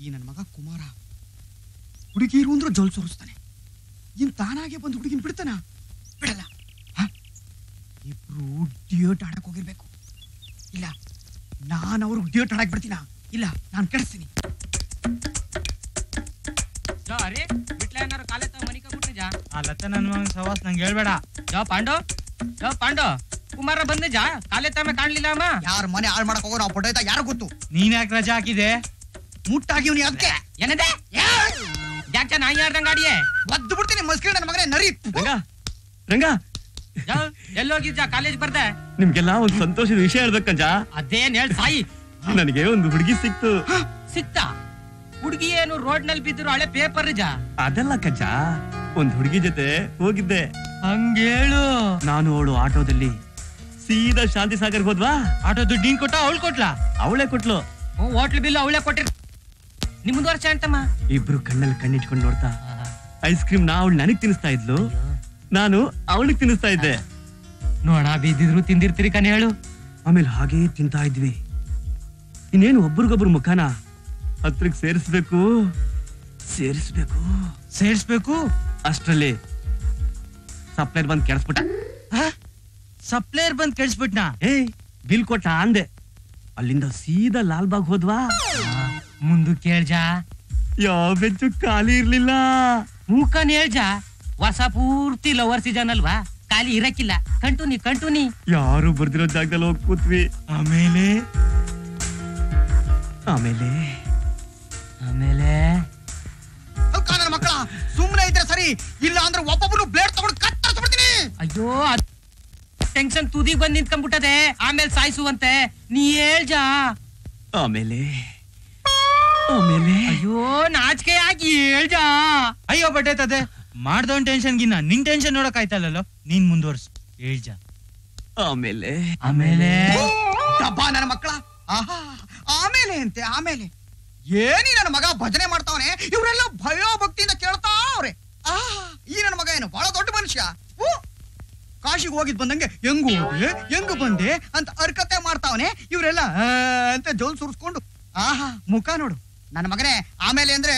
ಈ ನನ್ನ ಮಗ ಕುಮಾರ ಹುಡುಗಿರು ಅಂದ್ರೆ ಜೋಲ್ ಸೋರಿಸ್ತಾನೆ ಇನ್ ತಾನಾಗೆ ಬಂದು ಹುಡುಗಿನ ಬಿಡ್ತಾನ ಬಿಡಲ್ಲ ಇಬ್ರು ಡ್ಯೂಟ್ ಆಡಕ್ ಹೋಗಿರ್ಬೇಕು ಇಲ್ಲ ನಾನು ಅವ್ರಿಗೆ ಡ್ಯೂಟ್ ಆಡಕ್ ಬಿಡ್ತೀನ ಇಲ್ಲ ನಾನು ಕೆಡಿಸ್ತೀನಿ ಜೋ ಅರೆ ಬಿಟ್ಲಾ ಏನಾರ ಕಾಲೇ ತ ಮನಿಕ ಬಿಟ್ನಿ ಜಾ ಆ ಲತ ನನ್ನ ಮಗನ ಸವಾಸ್ ನಂಗೆ ಹೇಳ್ಬೇಡ ಜೋ ಪಾಂಡು ಕುಮಾರ ಬಂದೆ ಜಾ ಕಾಲೇ ತಾಮೆ ಕಾಣಲಿಲ್ಲ ಅಮ್ಮ ಯಾರು ಮನೆ ಹಾಳು ಮಾಡಕ ಹೋಗೋ ಆ ಪೊಟೈತ ಯಾರು ಗೊತ್ತು ನೀನ್ ಯಾಕೆ ರಜಾ ಹಾಕಿದೆ ಮುಟ್ಟಾಗಿ ಇವನು ಅದಕ್ಕೆ ಏನದೆ ಯಾಕೆ ನಾ ಯಾರ್ದಂಗ ಗಾಡಿಯೇ ಒದ್ದು ಬಿಡ್ತೀನಿ ಮಸ್ಕಿನ ನನ್ನ ಮಗನೇ ನರಿ ರಂಗಾ ಎಲ್ಲೋಗಿದ್ದ ಕಾಲೇಜ್ ಬರ್ದೆ ನಿಮ್ಗೆಲ್ಲ ಒಂದು ಸಂತೋಷದ ವಿಷಯ ಹೇಳ್ಬೇಕಂಜ ಅದೇನ್ ಹೇಳ ಸಾಯಿ ನನಗೆ ಒಂದು ಹುಡುಗಿ ಸಿಕ್ತು ಸಿಕ್ತಾ ಹುಡುಗಿ ಏನು ರೋಡ್ ನಲ್ಲಿ ಬಿದ್ದರು ಹಳೆ ಪೇಪರ್ ಜಾ ಅದೆಲ್ಲ ಕಜ ಒಂದ್ ಹುಡುಗಿ ಜೊತೆ ಹೋಗಿದ್ದೆ ಹಂಗೇಳು ನಾನು ಅವಳು ಆಟೋದಲ್ಲಿ ಸೀದಾ ಶಾಂತಿ ಸಾಗರ್ ಹೋದ್ವಾ ಆಟೋ ದುಡ್ಡು ನೀನ್ ಕೊಟ್ಟ ಅವಳು ಕೊಟ್ಲಾ ಅವಳೇ ಕೊಟ್ಲು ಹೋಟ್ಲ್ ಬಿಲ್ ಅವಳೇ ಕೊಟ್ಟಿರ್ ನಿಮ್ದು ವರ್ಷ ಅಂತಮ್ಮ ಇಬ್ರು ಕಣ್ಣಲ್ಲಿ ಕಣ್ಣಿಟ್ಕೊಂಡು ನೋಡ್ತಾ ಐಸ್ ಕ್ರೀಮ್ ನಾ ಅವಳು ನನಗ್ ತಿನ್ನಿಸ್ತಾ ಇದ್ಲು ನಾನು ಅವಳಿಗೆ ತಿನ್ನಿಸ್ತಾ ಇದ್ದೆ ನೋಡ ಬೀದಿದ್ರು ತಿಂದಿರ್ತೀರಿ ಕಣೆ ಹೇಳು ಆಮೇಲೆ ಹಾಗೆ ತಿಂತಾ ಇದ್ವಿ ಇನ್ನೇನು ಒಬ್ರಿಗೊಬ್ರು ಮುಖಾನ ಹತ್ರಕ್ಕೆ ಸೇರಿಸ್ಬೇಕು ಸೇರಿಸಬೇಕು ಅಷ್ಟರಲ್ಲಿ ಸಪ್ಲೈರ್ ಬಂದು ಕೆಡಿಸ್ಬಿಟ್ಟ. ಸಪ್ಲೈರ್ ಬಂದು ಕೆಡಿಸ್ಬಿಟ್ನಾ? ಏ ಬಿಲ್ ಕೊಟ್ಟ ಅಂದೆ. ಅಲ್ಲಿಂದ ಸೀದಾ ಲಾಲ್ ಬಾಗ್ ಹೋದ್ವಾ. ಮುಂದೆ ಕೇಳ್ಜ ಯಾವ ಬೆಂಚು ಖಾಲಿ ಇರ್ಲಿಲ್ಲ. ಮೂಕನ್ ಹೇಳ್ಜ ಹೊಸ ಪೂರ್ತಿ ಲವರ್ ಸೀಸನ್ ಅಲ್ವಾ, ಖಾಲಿ ಇರಕ್ಕಿಲ್ಲ. ಕಂಟುನಿ ಕಂಟುನಿ ಯಾರು ಬರ್ದಿರೋ ಜಾಗದಲ್ಲಿ ಹೋಗಿ ಕೂತ್ವಿ. ಆಮೇಲೆ ಆಮೇಲೆ ಆಮೇಲೆ ಮಕ್ಕಳ ಸುಮ್ಮನೆ ಇದ್ರೆ ಸರಿ, ಇಲ್ಲ ಅಂದ್ರೆ ಒಬ್ಬೊಬ್ಬರು ಬ್ಲೇಡ್ ತಗೊಂಡು ಕತ್ತರಿಸ್ಬಿಡ್ತೀನಿ. ಅಯ್ಯೋ ಟೆನ್ಷನ್ ತುದಿಗೆ ಬಂದು ನಿಂತ್ಕೊಂಡ್ಬಿಟ್ಟದೆ. ಆಮೇಲೆ ಸಾಯಿಸುವಂತೆ ನೀ ಹೇಳ್ಜ. ಆಮೇಲೆ ಆಮೇಲೆ ಅಯ್ಯೋ ನಾಚಿಕೆ ಆಗಿ ಹೇಳ್ಜ. ಅಯ್ಯೋ ಬಟ್ ಆಯ್ತದೆ ಮಾಡ್ದವನ್ ಟೆನ್ಷನ್ ಗಿನ್ನ ನಿನ್ ಟೆನ್ಷನ್ ನೋಡಕ್ ಆಯ್ತಲ್ಲೋ, ನೀನ್ ಮುಂದುವರ್ಸು ಹೇಳ್ಜ. ಆಮೇಲೆ ಆಮೇಲೆ ಡಬ್ಬ ನನ್ನ ಮಕ್ಕಳ. ಆಹಾ ಆಮೇಲೆ ಅಂತೆ ಆಮೇಲೆ ಏನಿ ನನ್ನ ಮಗ ಭಜನೆ ಮಾಡ್ತಾವನೆ. ಇವರೆಲ್ಲ ಭಯ ಭಕ್ತಿಯಿಂದ ಕೇಳ್ತಾ ಅವ್ರೆ. ಆಹಾ ಈ ನನ್ನ ಮಗ ಏನು ಬಹಳ ದೊಡ್ಡ ಮನುಷ್ಯ. ಕಾಶಿಗೆ ಹೋಗಿದ್ ಬಂದಂಗೆ ಹೆಂಗು ಹೋಗಿ ಹೆಂಗು ಬಂದೆ ಅಂತ ಅರ್ಕತೆ ಮಾಡ್ತಾವನೆ. ಇವರೆಲ್ಲ ಅಂತ ಜೋಲ್ ಸುರಿಸ್ಕೊಂಡು. ಆಹಾ ಮುಖ ನೋಡು ನನ್ನ ಮಗನೇ. ಆಮೇಲೆ ಅಂದ್ರೆ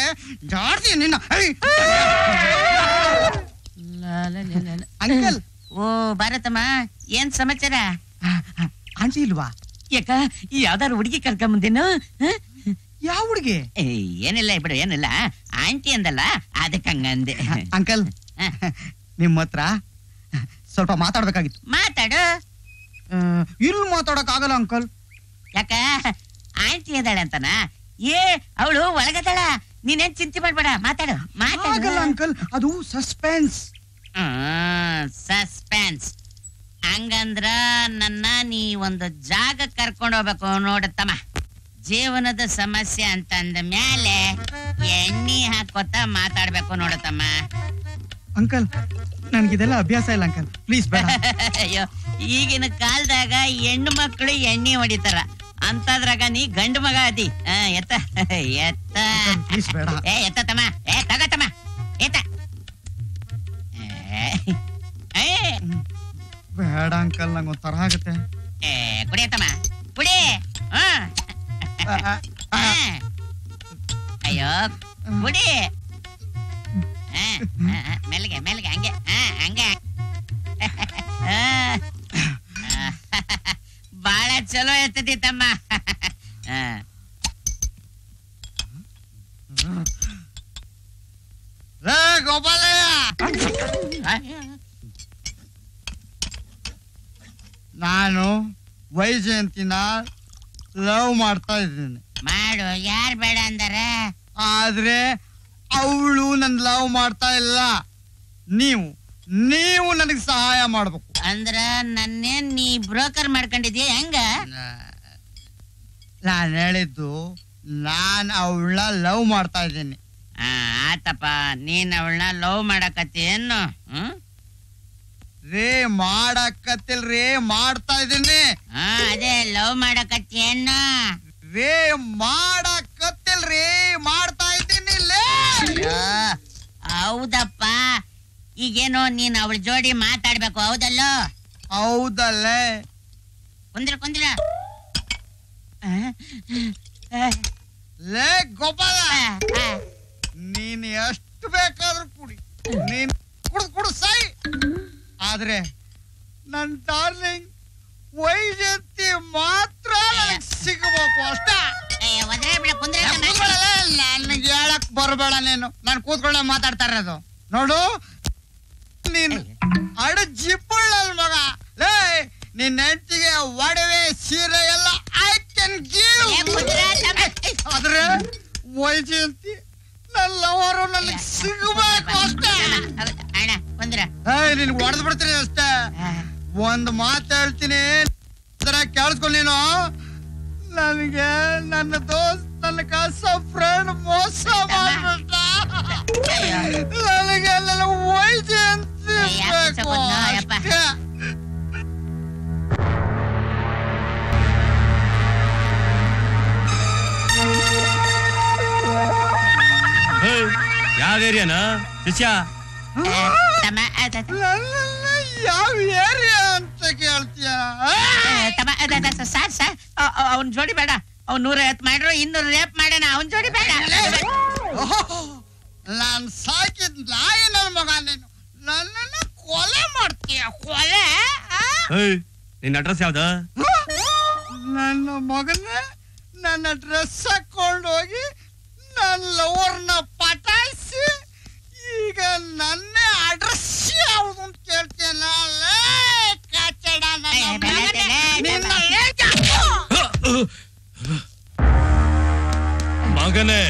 ಜಾಡ್ತೀನಿ ನಿನ್ನ. ಅಂಕಲ್ ಓ ಭಾರತಮ್ಮ ಏನ್ ಸಮಾಚಾರ? ಆಂಟಿ ಇಲ್ವಾ? ಯಾಕ ಯಾವ್ದಾರು ಹುಡುಗಿ ಕರ್ಕೊಂಬಂದೇನು? ಯಾವ ಹುಡುಗಿ? ಏನಿಲ್ಲ ಬಿಡು ಏನಿಲ್ಲ, ಆಂಟಿ ಅಂದಲ್ಲ ಅದಕ್ಕಂಗಂದೆ. ಅಂಕಲ್ ನಿಮ್ಮ ಹತ್ರ ಸ್ವಲ್ಪ ಮಾತಾಡ್ಬೇಕಾಗಿತ್ತು. ಮಾತಾಡು. ಇಲ್ಲಿ ಮಾತಾಡಕ್ ಆಗಲ್ಲ ಅಂಕಲ್. ಯಾಕ ಆಂಟಿ ಅದಾಳೆ ಅಂತನಾ? ಏ ಅವಳು ಒಳಗದಾಳ, ನೀನೇನ್ ಚಿಂತೆ ಮಾಡ್ಬೇಡ, ಮಾತಾಡು. ಮಾತಾಡಲ್ಲ ಅಂಕಲ್, ಅದು ಸಸ್ಪೆನ್ಸ್. ಸಸ್ಪೆನ್ಸ್ ಹಂಗಂದ್ರ ನನ್ನ ನೀ ಒಂದು ಜಾಗ ಕರ್ಕೊಂಡು ಹೋಗ್ಬೇಕು ನೋಡತ್ತಮ್ಮ. ಜೀವನದ ಸಮಸ್ಯೆ ಅಂತ ಅಂದ ಮೇಲೆ ಎಣ್ಣೆ ಹಾಕೋತ ಮಾತಾಡ್ಬೇಕು ನೋಡತ್ತಮ್ಮ. ಅಂಕಲ್ ನನ್ಗಿದೆಲ್ಲ ಅಭ್ಯಾಸ ಇಲ್ಲ ಅಂಕಲ್, ಪ್ಲೀಸ್ ಬೇಡ. ಅಯ್ಯೋ ಈಗಿನ ಕಾಲದಾಗ ಹೆಣ್ಣು ಮಕ್ಕಳು ಎಣ್ಣೆ ಹೊಡಿತಾರ, ಅಂತದ್ರಾಗ ನೀ ಗಂಡು ಮಗ ಅದಿ. ಎತ್ತ ಎತ್ತ ಎತ್ತಮ್ಮ, ಏ ತಗತ್ತಮ್ಮ ಎತ್ತ. ಬೇಡ ಅಂಕಲ್ ನಂಗೆ ಒಂಥರ ಆಗುತ್ತೆ. ಏ ಕುಡಿಯತ್ತಮ್ಮ ಕುಡಿ. ಅಯ್ಯೋ ಕುಡಿ. ಮೆಲ್ಗೆ ಮೆಲ್ಗೆ ಹಂಗೆ ಹಂಗೆ. ಬಾಳ ಚಲೋ ಇರ್ತೈತಿ ತಮ್ಮ. ಗೋಪಾಲ ನಾನು ವೈಜಯಂತಿನ ಲವ್ ಮಾಡ್ತಾ ಇದ್ದೀನಿ. ಮಾಡು, ಯಾರು ಬೇಡ ಅಂದಾರೆ? ಆದ್ರೆ ಅವಳು ನನ್ ಲವ್ ಮಾಡ್ತಾ ಇಲ್ಲ. ನೀವು ನೀವು ನನಗ್ ಸಹಾಯ ಮಾಡ್ಬೇಕು. ಅಂದ್ರ ನನ್ನೇ ನೀ ಬ್ರೋಕರ್ ಮಾಡ್ಕೊಂಡಿದ್ಯಾ ಹೆಂಗ? ನಾನ್ ಹೇಳಿದ್ದು ನಾನ್ ಅವಳನ್ನ ಲವ್ ಮಾಡ್ತಾ ಇದ್ದೀನಿ. ಆತಪ್ಪ ನೀನ್ ಅವಳನ್ನ ಲವ್ ಮಾಡಕತ್ತಿ ಏನು? ರೇ ಮಾಡಕತ್ತಿಲ್ರಿ, ಮಾಡ್ತಾ ಇದೀನಿ. ಅದೇ ಲವ್ ಮಾಡಕತ್ತೇನ? ರೇ ಮಾಡಕತ್ತಿಲ್ರಿ, ಮಾಡ್ತಾ ಇದ್ದೀನಿ. ಹೌದಪ್ಪ, ಈಗೇನೋ ನೀನ್ ಅವಳ ಜೋಡಿ ಮಾತಾಡ್ಬೇಕು ಹೌದಲ್ಲ? ಹೌದಲ್ಲ. ಕುಂದ್ರ ಕುಂದ್ರ ಲೇ ಗೋಪಾಲ, ನೀನ್ ಎಷ್ಟು ಬೇಕಾದ್ರೂ ಕುಡಿ, ನೀನ್ ಕುಡ್ದು ಕುಡ್ದು ಸಾಯಿ. ಆದ್ರೆ ನನ್ ಡಾರ್ಲಿಂಗ್ ವೈಜಯಂತಿ ಮಾತ್ರ ಸಿಗಬೇಕು ಅಷ್ಟೇ. ನನಗೆ ಹೇಳಕ್ ಬರಬೇಡ ನೀನು, ನಾನು ಕೂತ್ಕೊಂಡೆ ಮಾತಾಡ್ತಾ ಇರೋದು ನೋಡು. ನೀನ್ ಅಡ ಜಿಪ್ಪುಳ್ಳ ಮಗ. ಲೇ ನಿನ್ ಹೆಂಡತಿಗೆ ಒಡವೆ ಸೀರೆ ಎಲ್ಲ ಐ ಕ್ಯಾನ್ ಗಿವ್. ಆದ್ರೆ ವೈಜಯಂತಿ ನನ್ನ ಲವರು ನನಗೆ ಸಿಗಬೇಕು ಅಷ್ಟೇ. ನಿನ್ ಹೊಡೆದ್ ಬಿಡ್ತೀನಿ ಅಷ್ಟೇ. ಒಂದ್ ಮಾತು ಹೇಳ್ತೀನಿ, ಕೇಳಿಸ್ಕೊಂಡ್ ನೀನು. ನನಗೆ ನನ್ನ ದೋಸ್ತ್ ನನ್ನ ಕಸ ಫ್ರೆಂಡ್ ಮೋಸ ಮಾಡ್ಬಿಟ್ಟ. ನನಗೆ ನನ್ನ ವೈಜಯಂತಿ ಬೇಕು ಅಷ್ಟೇ. ಯಾವ ಏರಿಯಾನಾ ಶಿಷ್ಯ? ಯಾವ ಏರಿಯಾ ಅಂತ ಕೇಳ್ತೀಯ? ಸಾರ್ ಅವನ್ ಜೋಡಿ ಬೇಡ. ಅವ್ನ್ 150 ಮಾಡ್ರು 200 ರೇಪ್ ಮಾಡೋಣ, ಅವನ್ ಜೋಡಿ ಬೇಡ. अड्रेस मगन ड्रेस होगी पटाइसी मगने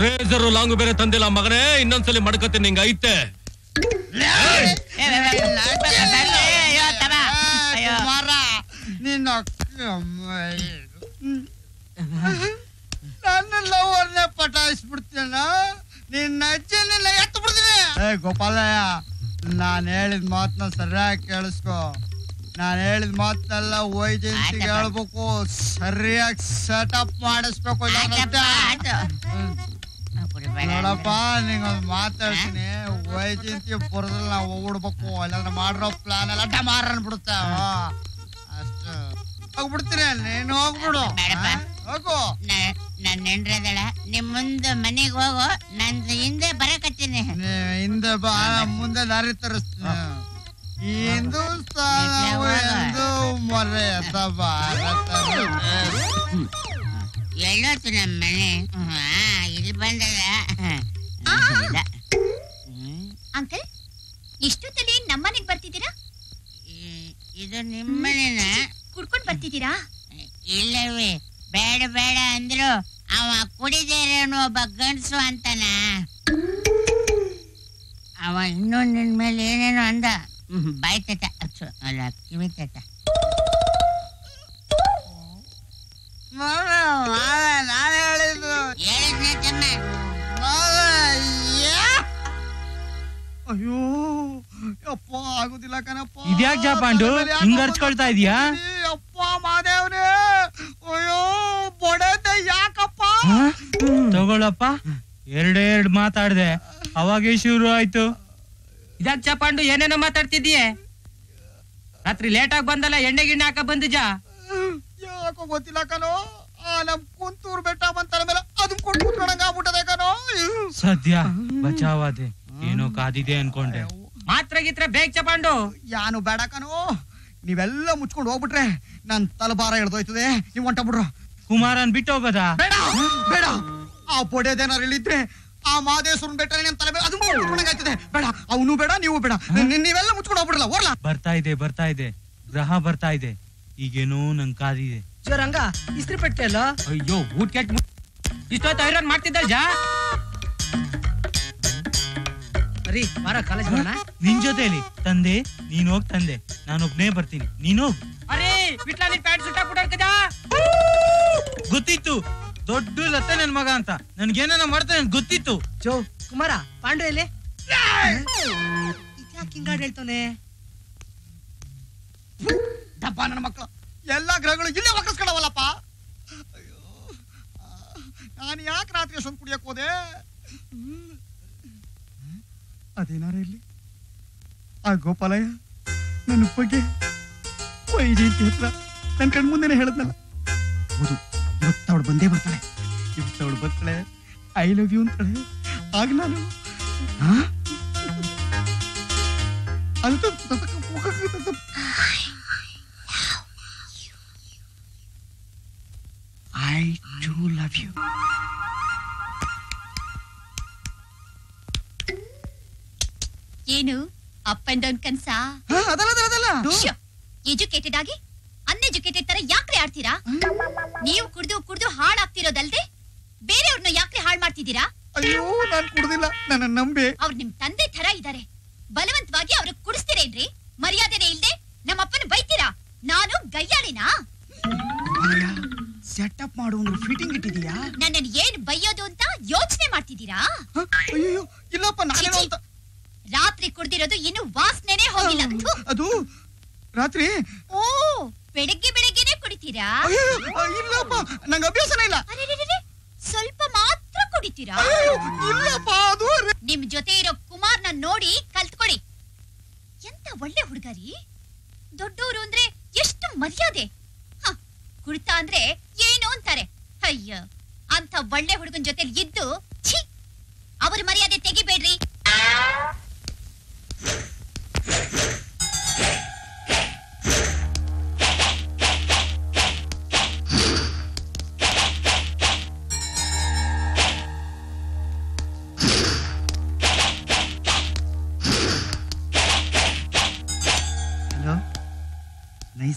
रेजर लांगु बेरे तंदिला मगने इन्नोंदसली मडकत्तीनि निंगे ऐते गोपाल नान सरिया केळिस्को वैजयंति हेळबेकु सरिया सेटअप माडिसबेकु ನೋಡಪ್ಪ ನಿಂಗೆ ಒಂದು ಮಾತಾಡ್ತೀನಿ ವೈಜಯಂತಿ ಪುರದಲ್ಲಿ ನಾವು ಓಡಬೇಕು ಇಲ್ಲಾಂದ್ರೆ ಮಾಡಿರೋ ಪ್ಲಾನ್ ಎಲ್ಲ ಡಮಾರ್ ಅನ್ಬಿಡುತ್ತೆ ಅಷ್ಟು ಹೋಗ್ಬಿಡ್ತೀನಿ ನೀನು ಹೋಗ್ಬಿಡು ಹೋಗೋ ನನ್ನ ಹೆಂಡ್ರದಳ ನಿಮ್ಮ ಮುಂದೆ ಮನೆಗೆ ಹೋಗೋ ನನ್ನ ಹಿಂದೆ ಬರಕತ್ತೀನಿ ಹಿಂದೆ ಬಾ ಮುಂದೆ ದಾರಿ ತರಿಸ್ತೀನಿ ಹಿಂದೂಸ್ತಾನ ಒಂದು ಮರೆ ಭಾರತ ಎಲ್ಲೋತು ನಮ್ಮ ಮನೆ अंकल इष्टोत्तल्लि नम्मनेगे बर्तिदीरा इदु निम्मनेना कुडिकोंडु बर्तिदीरा इल्लवे बेड बेड अंद्रू अव कुडिदेरनु ओब्ब गंडसु अंताना अव इन्नु निन्न मेले एनेनो अंद बाय ताता अच्छो अल्ल किवि ताता पांडु हिंग अर्चकोल्ता तगोळप्प एरडेरड माताडदे अवागे शुरू आय्तु पांडु एनेनो माताड्तिदीये रात्रि लेट आगि बंदल्ल एण्णे गिण्णे हाक बंदिद्या याको गोत्तिल्ल कणो आ नम कुंतूर बेटा बंतल मेले अदु कोंडु कुत्कोंडंग आगिबिट्टदे कणो सद्य बचावादे एनो कादिदे ಅನ್ಕೊಂಡೆ मात्र गित्र बेग चपांडो यानु बेड कणो ನೀವೆಲ್ಲ ಮುಚ್ಚಿಕೊಂಡು ಹೋಗ್ಬಿಟ್ರೆ ನನ್ನ ತಲಬಾರ ಹಿಡಿದೋಯ್ತದೆ ನೀವು ಹೊಂಟ ಬಿಡ್ರು ಕುಮಾರನ್ ಬಿಟ್ಟು ಹೋಗದಾ ಬೇಡ ಬೇಡ ಆ ಪೊಡೆದೇನ ಇಳಿದ್ರೆ ಆ ಮಾದೇಶ್ವರನ ಬೆಟ್ಟನೆ ನನ್ನ ತಲೆ ಮೇಲೆ ಅದು ಮುಚ್ಚಿಕೊಂಡಾಯ್ತದೆ ಬೇಡ ಅವನು ಬೇಡ ನೀವು ಬೇಡ ನೀವೆಲ್ಲ ಮುಚ್ಚಿಕೊಂಡು ಹೋಗ್ಬಿಡ್ರಲ್ಲ ಓರ್ಲಾ ಬರ್ತಾ ಇದೆ ಗ್ರಹ ಬರ್ತಾ ಇದೆ ಈಗೇನೋ ನನ್ನ ಕಾದಿದೆ ಜೋ ರಂಗ ಇಸ್ತ್ರಿ ಪೆಟ್ಟೆ ಅಲ್ಲ ಅಯ್ಯೋ ಊಟ ಕ್ಯಾಟ್ ಇಷ್ಟೊತ್ತು ಐರನ್ ಮಾಡ್ತಿದ್ದೆ ಜಾ अरे बारा कॉलेज बना निन जोतेली ತಂದೆ ನೀನು ಹೋಗ್ ತಂದೆ ನಾನು ಒಬ್ಬನೇ ಬರ್ತೀನಿ ನೀನು ಅರೆ ಬಿಟ್ಲಾ ನೀ ಪ್ಯಾಂಟ್ ಸುಟ್ಟ ಕುಡರ್ಕದಾ ಗೊತ್ತಿತ್ತು ದೊಡ್ಡ ಲತ್ತೆ ನನ್ನ ಮಗ ಅಂತ ನನಗೆ ಏನನ ಮಾಡ್ತಾನೆ ನನಗೆ ಗೊತ್ತಿತ್ತು ಜೋ ಕುಮಾರ ಪಾಂಡು ಎಲ್ಲಿ ಇತ್ಯಾ ಕಿಂಗಾಡ್ ಹೇಳ್ತಾನೆ ದಪ್ಪ ನನ್ನ ಮಕ್ಕಳು ಎಲ್ಲಾ ಗ್ರಹಗಳು ಇಲ್ಲೇ ಒಕ್ಕಸ್ಕಡವಲ್ಲಪ್ಪ ಅಯ್ಯೋ ನಾನು ಯಾಕ ರಾತ್ರಿ ಸೊನ್ ಕುಡಿಯಕ್ಕೆ ಹೋದೆ अदेनार आ गोपालय नन बे वैजयंति हर नन कण मुंदे हूँ बंदे बर्ता बता ई लव यू आग नान I do love you up and down कनसा एजुकेटेड आगे अनएजुकेटेड ತರ ಯಾಕ್ರೆ ಆಡ್ತೀರಾ ನೀವು ಕುಡಿದು ಕುಡಿದು ಹಾಳ್ ಆಗ್ತಿರೋದಲ್ದೆ ಬೇರೆಯವರನ್ನು ಯಾಕ್ರೆ ಹಾಳ್ ಮಾಡ್ತಿದ್ದೀರಾ ಅಯ್ಯೋ ನಾನು ಕುಡಿದಿಲ್ಲ ನನ್ನ ನಂಬೆ ಅವರು ನಿಮ್ಮ ತಂದೆ ತರ ಇದ್ದಾರೆ ಬಲವಂತವಾಗಿ ಅವರನ್ನು ಕುಡಿಸ್ತಿರೇನ್ರಿ ಮರ್ಯಾದೆನೇ ಇಲ್ಲದೆ ನಮ್ಮ ಅಪ್ಪನ ಬೈತೀರಾ ನಾನು ಗಯ್ಯಾಳಿನಾ ಸೆಟಪ್ ಮಾಡೋನು ಫಿಟಿಂಗ್ ಇಟ್ಟಿದ್ದೀಯಾ ನನ್ನನ್ನ ಏನು ಬಯ್ಯೋದು ಅಂತ ಯೋಚನೆ ಮಾಡ್ತಿದ್ದೀರಾ ಅಯ್ಯೋ ಇಲ್ಲಪ್ಪ ನಾನೇನೋ ಅಂತ ರಾತ್ರಿ ಕುಡಿದಿರೋದು ಇನ್ನು ವಾಸನೆನೇ ಹೋಗಿಲ್ಲ ಅದು ರಾತ್ರಿ ಓ ಬೆಳಗ್ಗೆ ಬೆಳಗ್ಗೆನೇ ಕುಡಿತೀರಾ ಇಲ್ಲಪ್ಪ ನನಗೆ ಅಭ್ಯಾಸನೇ ಇಲ್ಲ ಅರೆ ಸ್ವಲ್ಪ ಮಾತ್ರ ಕುಡಿತೀರಾ ಇಲ್ಲಪ್ಪ ಅದು ನಿಮ್ಮ ಜೊತೆ ಇರೋ ಕುಮಾರ್ನ ನೋಡಿ ಕಲ್ತ್ಕೊಳ್ಳಿ ಎಂತ ಒಳ್ಳೆ ಹುಡುಗರಿ ದೊಡ್ಡವರು ಅಂದ್ರೆ ಎಷ್ಟು ಮರ್ಯಾದೆ ಕುಡಿತಾ ಅಂದ್ರೆ ಏನು ಅಂತಾರೆ ಅಯ್ಯ ಅಂತ ಒಳ್ಳೆ ಹುಡುಗನ ಜೊತೆ ಇದ್ದು मर्यादे तेगिबेड्री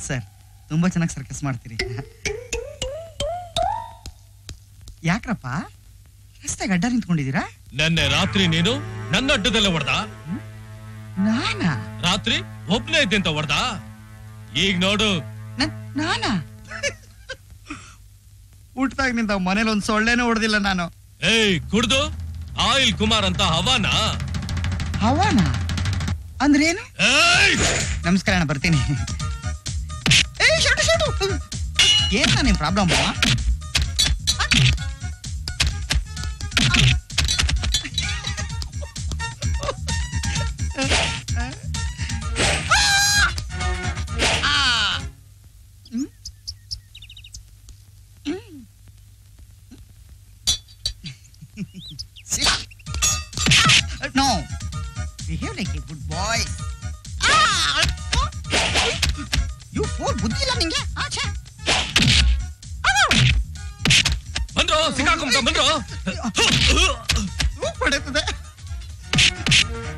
सर तुम्बा चेन्नागि सर्कस माड्तीरी याक्रप्पा रस्तेगे अड्ड निंतुकोंडिदीरा नन्ने रात्रि नीनु नन्न अड्डदल्ले ओड्द नाना रात्रि ओब्ने इद्ದೆ ಅಂತ ओड्द ಈಗ ನೋಡು ನಾನಾ ಊಟದಾಗ ನಿಂತ ಮನೆಯಲ್ಲಿ ಒಂದು ಸೊಳ್ಳೆನೇ ಓಡದಿಲ್ಲ ನಾನು ಏಯ್ ಕುಡ್ದು ಆಯಿಲ್ ಕುಮಾರ್ ಅಂತ ಹವಾನಾ ಹವಾನಾ ಅಂದ್ರೆ ಏನು ಏಯ್ ನಮಸ್ಕಾರ ನಾನು ಬರ್ತೀನಿ नहीं problem no behave like a good boy you four बुद्धि इल्ल निंगे आछे बंद्रो सिकाकुंता बंद्रो वो पड़ेतदे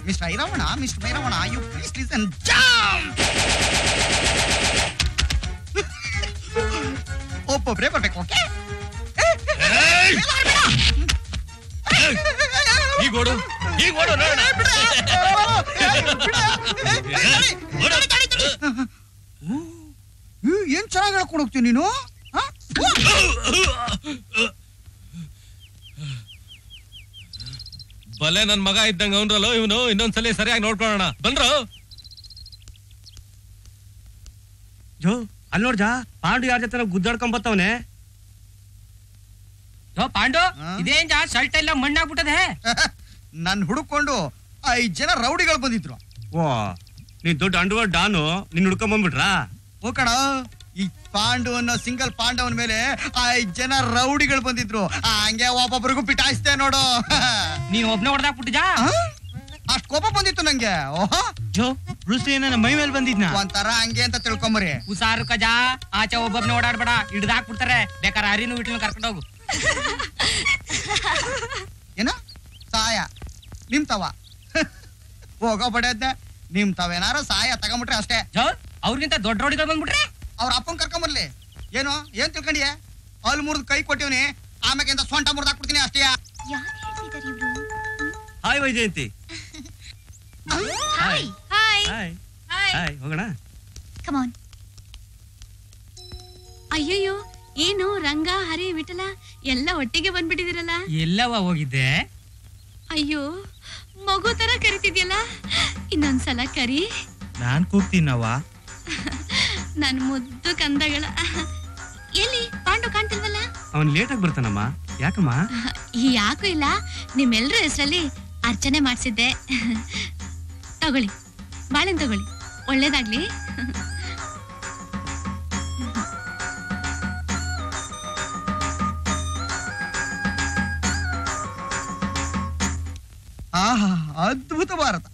mister Bhairavan you please listen jump ओपो ब्रेक पे ओके ये गोडो ना बिड़ा नीनु बल्ले नन मग इद्दंग अवनरल्लो इवनु इन्नोंदसली सरियागि नोड्कोळोण बंद्रो जो अल्ल नोड्जा पांडु यार जत्रा गुद्दाड्कोंड बर्तवने यो पांडु इदेन जा शर्ट एल्ल मण्णागि बिट्टदे नन हुडुकोंडु 5 जन रौडिगळु बंदिद्रु ओ ನೀ ದೊಡ್ಡ ಅಂಡರ್ವರ್ಲ್ಡ್ ಡಾನು ನಿನ್ನ ಹುಡುಕೊಂಡು ಬಂದ್ಬಿಟ್ರಾ ಓ ಕಣ ಈ ಪಾಂಡುವನ ಸಿಂಗಲ್ ಪಾಂಡವನ ಮೇಲೆ ಆ ಜನ ರೌಡಿಗಳು ಬಂದಿದ್ರು ಹಾಗೆ ಒಬ್ಬೊಬ್ಬರಿಗೂ ಪಿಟಾಯಿಸ್ತೆ ನೋಡು ನೀ ಒಬ್ಬನೇ ಹೊರಡಾಕ್ ಬಿಟ್ಟಿದಾ ಅಷ್ಟು ಕೋಪ ಬಂದಿತ್ತು ನನಗೆ ಓಹೋ ಜೋ ಬ್ರೂಸ್ಲಿನ ನನ್ನ ಮೈ ಮೇಲೆ ಬಂದಿದ್ನಾ ಒಂತರ ಹಾಗೆ ಅಂತ ತಿಳ್ಕೊಂಬರಿ ಉಸಾರು ಕಜಾ ಆಚೆ ಒಬ್ಬೊಬ್ಬನೇ ಓಡಾಡಬೇಡ ಹಿಡಿದಾಕ್ ಬಿಡ್ತಾರೆ ಬೇಕಾರ ಹರಿನು ಬಿಟ್ಲನ್ನ ಕರ್ಕೊಂಡು ಹೋಗು ಏನೋ ಸಾಯ ನಿಮ್ತವಾ ಹೋಗಬೇಡನೆ निम तवेनार सहाय तक बिट्रे अस्टे दौड रोड बंद्रे अपन कर्कबरली ऐनोकंडिये अल मुर्द कई कोट्टवनी आम सोंट मुर्दाकबिड्तीनि stay hi Vaijayanti hi hi hi hi होगोण come on अय्यय्यो एनु रंगा हरि विटल एल्ल ಒಟ್ಟಿಗೆ ಬಂದ್ಬಿಟ್ಟಿದಿರಲ್ಲ ಎಲ್ಲವ ಹೋಗಿದ್ದೆ ಅಯ್ಯೋ मगु तर करीतिद्यल्ल इन्नोंदसल करी नान कूग्तीनव नन मुद्दु कंदगळ एल्ली पांडु कांतिल्वल्ल अवन लेट आगि बर्तानम्मा याकम्मा याकू इल्ल निम्मेल्लर हेसरल्ली अर्चने माडिसिद्दे तगोळ्ळि बाळेन तगोळ्ळि ओळ्ळेदागली अद्भुत भारत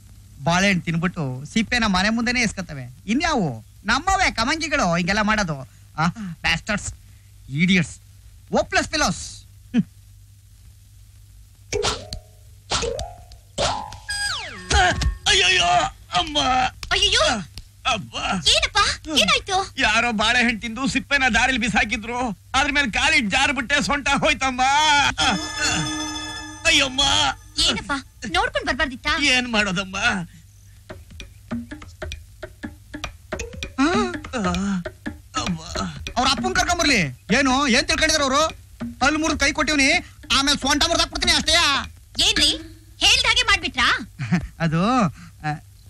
बाळे तिन्बिट्टु सीपेन मने मुंदेने एस्कतवे इन्यावो नम्मवे कमंगिगळु हिंगेल्ल माडोदु बास्टर्ड्स इडियट्स होपलेस फेलोस अय्यय्यो अम्मा अय्यय्यो अब्बा ಏನಪ್ಪ ಏನಾಯ್ತು ಯಾರೋ ಬಾಳೆ ಹೆಣ್ಣು ತಿಂದು ಸಿಪ್ಪೆನ ದಾರಿಲಿ ಬಿಸಾಕಿದ್ರು ಅದರ ಮೇಲೆ ಕಾಲಿ ಜಾರ್ಬಿಟ್ಟೆ ಸೊಂಟ ಹೋಯ್ತಮ್ಮ ಅಯ್ಯಮ್ಮ ಏನಪ್ಪ ನೋಡ್ಕೊಂಡು ಬರಬಾರ್ದಿತ್ತಾ ಏನು ಮಾಡೋದಮ್ಮ ಅಮ್ಮ ಅವರ ಅಪ್ಪನ ಕರ್ಕೊಂಡು ಬರಲಿ ಏನು ಏನು ತಿಳ್ಕೊಂಡಿದ್ರು ಅವರು ಅಲ್ಲಿ ಮೂರು ಕೈ ಕೊಟ್ಟಿವನಿ ಆಮೇಲೆ ಸೊಂಟ ಮುರಿದಾಕ್ ಬಿಡ್ತೀನಿ ಅಷ್ಟೇ ಏನ್ರೀ ಹೇಳಿದ ಹಾಗೆ ಮಾಡ್ಬಿಟ್ರಾ ಅದು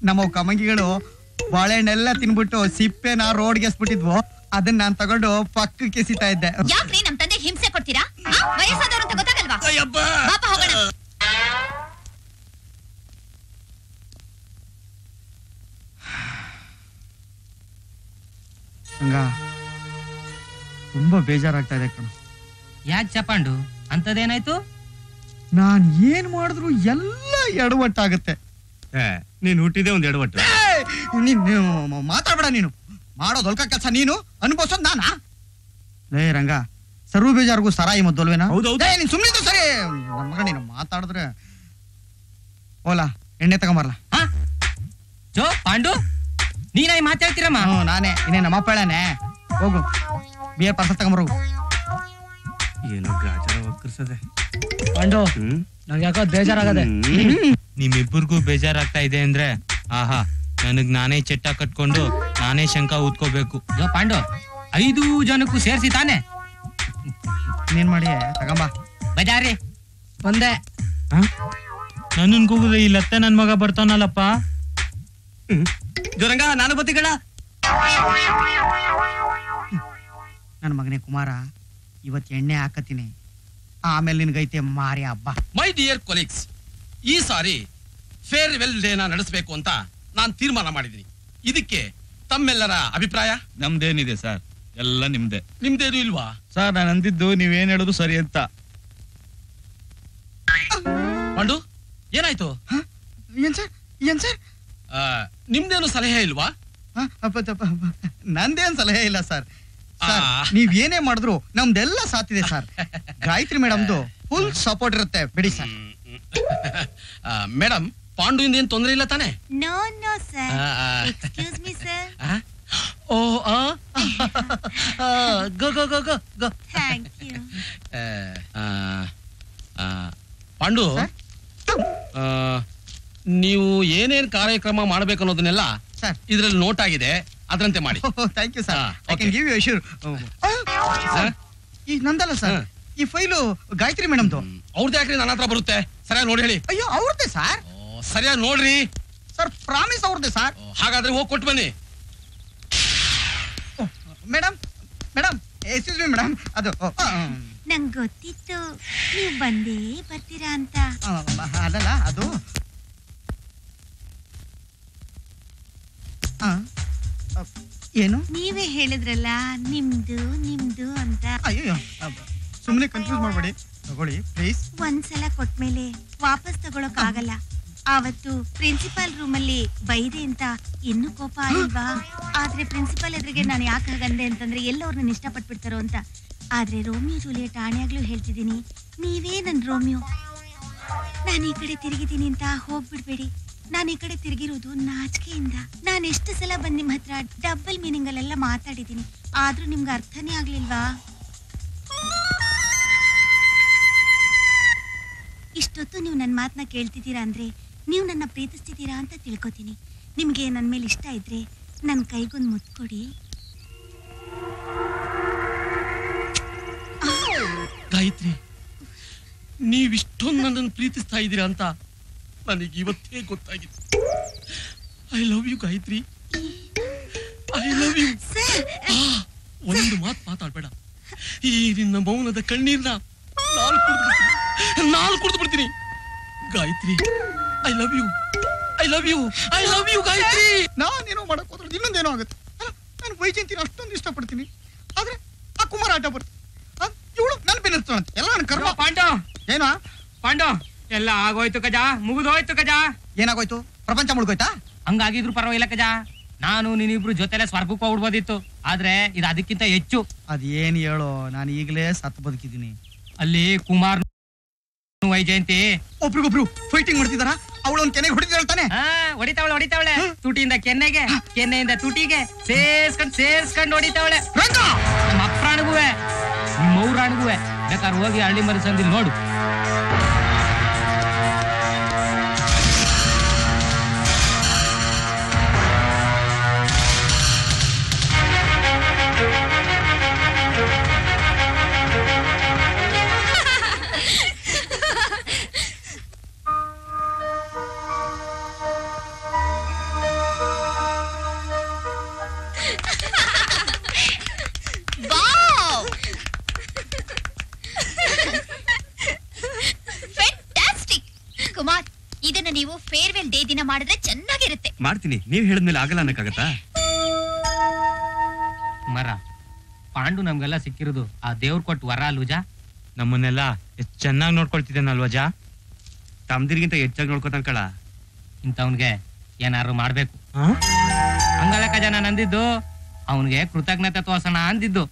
ನಮ್ಮ ಕಮಂಗಿಗಳು ಬಾಳೆಹಣ್ಣೆಲ್ಲ ತಿನ್ಬಿಟ್ಟು ಸಿಪ್ಪೆನ ರೋಡ್ ಗೆ ಎಸ್ಬಿಟ್ಟಿದ್ವು ಅದನ್ನ ನಾನು ತಗೊಂಡು ಪಕ್ಕಕ್ಕೆ ಸಿತಾ ಇದ್ದೆ ಯಾಕ್ರೀ ನಮ್ಮ ತಂದೆ ಹಿಂಸೆ ಕೊಡ್ತೀರಾ ವಯಸ್ಸಾದವರು ಅಂತ ಗೊತ್ತಾಗಲ್ವಾ ಅಯ್ಯಪ್ಪ ಪಾಪ ಹೋಗೋಣ बेजार आगता है अंतदेन नान येन माड़िद्रू एल्ल एडवट्टागुत्ते ನೀನು ಹುಟ್ಟಿದೆ ಒಂದು ಎಡವಟ್ಟು ನೀನು ಮಾತಾಡಬೇಡ ನೀನು ಮಾಡೋ ದೊಲ್ಕ ಕೆಲಸ ನೀನು ಅನುಭವಿಸೋದು ನಾನಾ ಲೇ ರಂಗ ಸರ್ವ ಬೇಜಾರ್ಗೂ ಸರಾಯಿ ಮದ್ದಲ್ವೇನಾ ಹೌದು ಹೌದು ನೀನು ಸುಮ್ಮನೆ ಇರು ಸರಿ ನನ್ನ ಮಗ ನೀನು ಮಾತಾಡಿದ್ರೆ ಓಲಾ ಎಣ್ಣೆ ತಗೊಂಬರಲಾ ಹಾ ಜೋ ಪಾಂಡು ನೀನೇ ಮಾತಾಡ್ತಿರಮ್ಮ ಹಾ ನಾನೇ ಇನೇ ನಮ್ಮ ಅಪ್ಪಳನೆ ಹೋಗು ಬಿಯರ್ ಪಾರ್ಸಲ್ ತಗೊಂಬರು ಏನೋ ಗಾಜರ ಒಕ್ಕರ್ಸದೆ ಪಾಂಡು ನನಗೆ ಯಾಕೋ ಬೇಜಾರಾಗದೆ निम्मिब्बरिगू बेजारागता इदे अंद्रे आहा ननगे नाने चट्ट कट्कोंडु नाने शंका ऊद्कोबेकु यो पांडो 5 जनक्कू सेरिसि ताने नेन माडि तगंबा बजारि बंदे ह नन्नन गुगुदे ई लत्ते नन्न मग ಬರ್ತಾನಲ್ಲಪ್ಪ जोरंग नानु बत्तिगळ नन्न मगने कुमार इवत्तु एण्णे हाकत्तीनि आमेले निनगे ऐते मारि अब्बा माय डियर कॉलीग्स ಈ ಸಾರಿ ಫೇರ್ವೆಲ್ ಡೇನ ನಡೆಸಬೇಕು ಅಂತ ನಾನು ತೀರ್ಮಾನ ಮಾಡಿದೀನಿ ಇದಕ್ಕೆ ತಮ್ಮೆಲ್ಲರ ಅಭಿಪ್ರಾಯ ನಮ್ದೇನಿದೆ ಸರ್ ಎಲ್ಲ ನಿಮ್ದೆ ನಿಮ್ದೇನು ಇಲ್ವಾ ಸರ್ ನಾನು ಅಂದಿದ್ದು ನೀವು ಏನು ಹೇಳೋದು ಸರಿ ಅಂತ ಪಾಂಡು ಏನಾಯ್ತು ಏನು ಸರ್ ನಿಮ್ದೇನು ಸಲಹೆ ಇಲ್ವಾ ನಂದೇನು ಸಲಹೆ ಇಲ್ಲ ಸರ್ ನೀವು ಏನೇ ಮಾಡಿದ್ರು ನಮ್ದೆಲ್ಲ ಸಾಥಿದೆ ಸರ್ ಗಾಯತ್ರಿ ಮೇಡಮ್ದು ಫುಲ್ ಸಪೋರ್ಟ್ ಇರುತ್ತೆ ಬಿಡಿ ಸರ್ ಮೇಡಂ ಪಾಂಡು ಇಂದೇನ್ ತೊಂದರೆ ಇಲ್ಲ ತಾನೆ no no sir excuse me sir ಓ ಆ go go go go thank you Pandu ನೀವು ಏನೇನ್ ಕಾರ್ಯಕ್ರಮ ಮಾಡಬೇಕು ಅನ್ನೋದನ್ನೆಲ್ಲ ಸರ್ ಇದರಲ್ಲಿ ನೋಟ್ ಆಗಿದೆ ಅದರಂತೆ ಮಾಡಿ thank you sir I can give you assure sir ಈ ನಂದಲ್ಲ ಸರ್ ಈ ಫೈಲು ಗಾಯತ್ರಿ ಮೇಡಮ್ದು ಅವ್ರದ್ದು ಯಾಕ್ರಿ ನನ್ನ ಹತ್ರ ಬರುತ್ತೆ ಸರಿಯಾಗಿ ನೋಡಿ ಹೇಳಿ ಅಯ್ಯೋ ಅವ್ರದ್ದೇ ಸರ್ ಸರಿಯಾಗಿ ನೋಡ್ರಿ ಸರ್ ಪ್ರಾಮಿಸ್ ಅವ್ರದ್ದೇ ಸರ್ ಹಾಗಾದ್ರೆ ಹೋಗಿ ಕೊಟ್ಟು ಬನ್ನಿ madam madam excuse me madam ಅದು ನಂಗೆ ಗೊತ್ತಿತ್ತು ನೀವು ಬಂದೇ ಬರ್ತೀರಾ ಅಂತ ಅದಲ್ಲ ಅದು ಏನು ನೀವೇ ಹೇಳಿದ್ರಲ್ಲ ನಿಮ್ದು ನಿಮ್ದು ಅಂತ ಅಯ್ಯೋ ಸುಮ್ಮನೆ ಕನ್ಫ್ಯೂಸ್ ಮಾಡಬೇಡಿ ತಗೊಳ್ಳಿ ಪ್ಲೀಸ್ ಒಂದ್ಸಲ ಕೊಟ್ಟಮೇಲೆ ವಾಪಸ್ ತಗೊಳ್ಳೋಕೆ ಆಗಲ್ಲ ಆವತ್ತು ಪ್ರಿನ್ಸಿಪಾಲ್ ರೂಮ್ ಅಲ್ಲಿ ಬೈದೆ ಅಂತ ಇನ್ನೂ ಕೋಪ ಆಗಿಲ್ವಾ ಆದ್ರೆ ಪ್ರಿನ್ಸಿಪಾಲ್ ಎದುರಿಗೆ ನಾನು ಯಾಕೆ ಹಾಗಂದೆ ಅಂತಂದ್ರೆ ಎಲ್ಲವ್ರನ್ನ ಇಷ್ಟಪಟ್ಬಿಡ್ತಾರೋ ಅಂತ ಆದ್ರೆ ರೋಮಿಯೋ ಜೂಲಿಯಟ್ ಆಣೆಯಾಗ್ಲೂ ಹೇಳ್ತಿದ್ದೀನಿ ನೀವೇ ನನ್ನ ರೋಮಿಯೋ ನಾನು ಈ ಕಡೆ ತಿರುಗಿದ್ದೀನಿ ಅಂತ ಹೋಗ್ಬಿಡ್ಬೇಡಿ ನಾನು ಈ ಕಡೆ ತಿರುಗಿರೋದು ನಾಚಿಕೆಯಿಂದ ನಾನು ಎಷ್ಟು ಸಲ ಬಂದು ನಿಮ್ಮ ಹತ್ರ ಡಬಲ್ ಮೀನಿಂಗ್ ಅಲ್ಲೆಲ್ಲ ಮಾತಾಡಿದ್ದೀನಿ ಆದ್ರೂ ನಿಮ್ಗೆ ಅರ್ಥನೇ ಆಗ್ಲಿಲ್ವಾ ಇಷ್ಟೊತ್ತು ನೀವು ನನ್ನ ಮಾತನ್ನ ಕೇಳ್ತಿದ್ದೀರಾ ಅಂದರೆ ನೀವು ನನ್ನ ಪ್ರೀತಿಸ್ತಿದ್ದೀರಾ ಅಂತ ತಿಳ್ಕೊತೀನಿ ನಿಮಗೆ ನನ್ನ ಮೇಲೆ ಇಷ್ಟ ಇದ್ದರೆ ನನ್ನ ಕೈಗೊಂದು ಮುತ್ತು ಕೊಡಿ ಗಾಯತ್ರಿ ನೀವಿಷ್ಟೊಂದು ನನ್ನನ್ನು ಪ್ರೀತಿಸ್ತಾ ಇದ್ದೀರಾ ಅಂತ ನನಗೆ ಇವತ್ತೇ ಗೊತ್ತಾಗಿದೆ I love you Gayatri I love you ಒಂದು ಮಾತು ಮಾತಾಡಬೇಡ ಈ ನಿನ್ನ ಮೌನದ ಕಣ್ಣೀರನ್ನ नाल कुर्द पड़ती Gayatri I love you I love you I love you Gayatri ನಾನು ಏನು ಮಾಡಕ ಹೋದ್ರು ಇನ್ನೊಂದು ಏನೋ ಆಗುತ್ತೆ ನಾನು ವೈಜಯಂತಿನ ಅಷ್ಟೊಂದು ಇಷ್ಟ ಪಡ್ತೀನಿ ಆದ್ರೆ ಆ ಕುಮಾರ ಆಟ ಬರ್ತ ಇವಳು ನನ್ನ ಬೆನ್ನತ್ತೋ ಅಂತ ಎಲ್ಲ ನನ್ನ ಕರ್ಮ ಪಾಂಡು ಏನೋ ಪಾಂಡು ಎಲ್ಲ ಆಗೋಯ್ತು ಕಜಾ ಮುಗಿದು ಹೋಯ್ತು ಕಜಾ ಏನಾಗೋಯ್ತು ಪ್ರಪಂಚ ಮುಳುಗೋಯ್ತಾ ಹಂಗಾಗಿದ್ರು ಪರವಾಗಿಲ್ಲ ಕಜಾ ನಾನು ನಿನ್ನಿಬ್ರು ಜೊತೆಲೇ ಸ್ವರ್ಗಕ್ಕೆ ಹೋಗ್ಬಿಡಬೋದಿತ್ತು ಆದ್ರೆ ಇದು ಅದಕ್ಕಿಂತ ಹೆಚ್ಚು ಅದೇನು ಹೇಳೋ ನಾನು ಈಗಲೇ ಸತ್ತು ಬದುಕಿದ್ದೀನಿ ಅಲ್ಲಿ ಕುಮಾರ್ ವೈಜಯಂತಿ ಒಬ್ರಿಗೊಬ್ರು ಫೈಟಿಂಗ್ ಮಾಡ್ತಿದಾರ ಅವಳೊಂದು ಕೆನೆಗೆ ಹೊಡಿತಾಳೆ ಹೊಡಿತಾವಳೆ ತುಟಿಯಿಂದ ಕೆನ್ನೆಗೆ ಕೆನ್ನೆಯಿಂದ ತುಟಿಗೆ ಸೇರ್ಸ್ಕೊಂಡು ಹೊಡಿತಾವಳೆ ನಮ್ಮ ಅಪ್ರಾಣಿಗುವೆ ನಿಮ್ಮ ಊರಾಣಿಗುವೆ ಬೇಕಾದ್ರೆ ಹೋಗಿ ಹಳ್ಳಿ ಮರಿ ಸಂದಿಲ್ ನೋಡು ಮಾಡ್ತೀನಿ ನೀವು ಹೇಳಿದ ಮೇಲೆ ಆಗಲ್ಲ ಅನ್ನಕಾಗತ್ತಾ ಮರ ಪಾಂಡು ನಮಗೆಲ್ಲ ಸಿಕ್ಕಿರೋದು ಆ ದೇವ್ರ ಕೊಟ್ಟು ವರ ಅಲ್ವಜಾ नमनेल चेना नोडकोल्तनल तमदीर्गिंत नोडकोतान कल इंतवे ऐनारू हंगलक जन नंदे कृतज्ञता तोर्सोण अंदु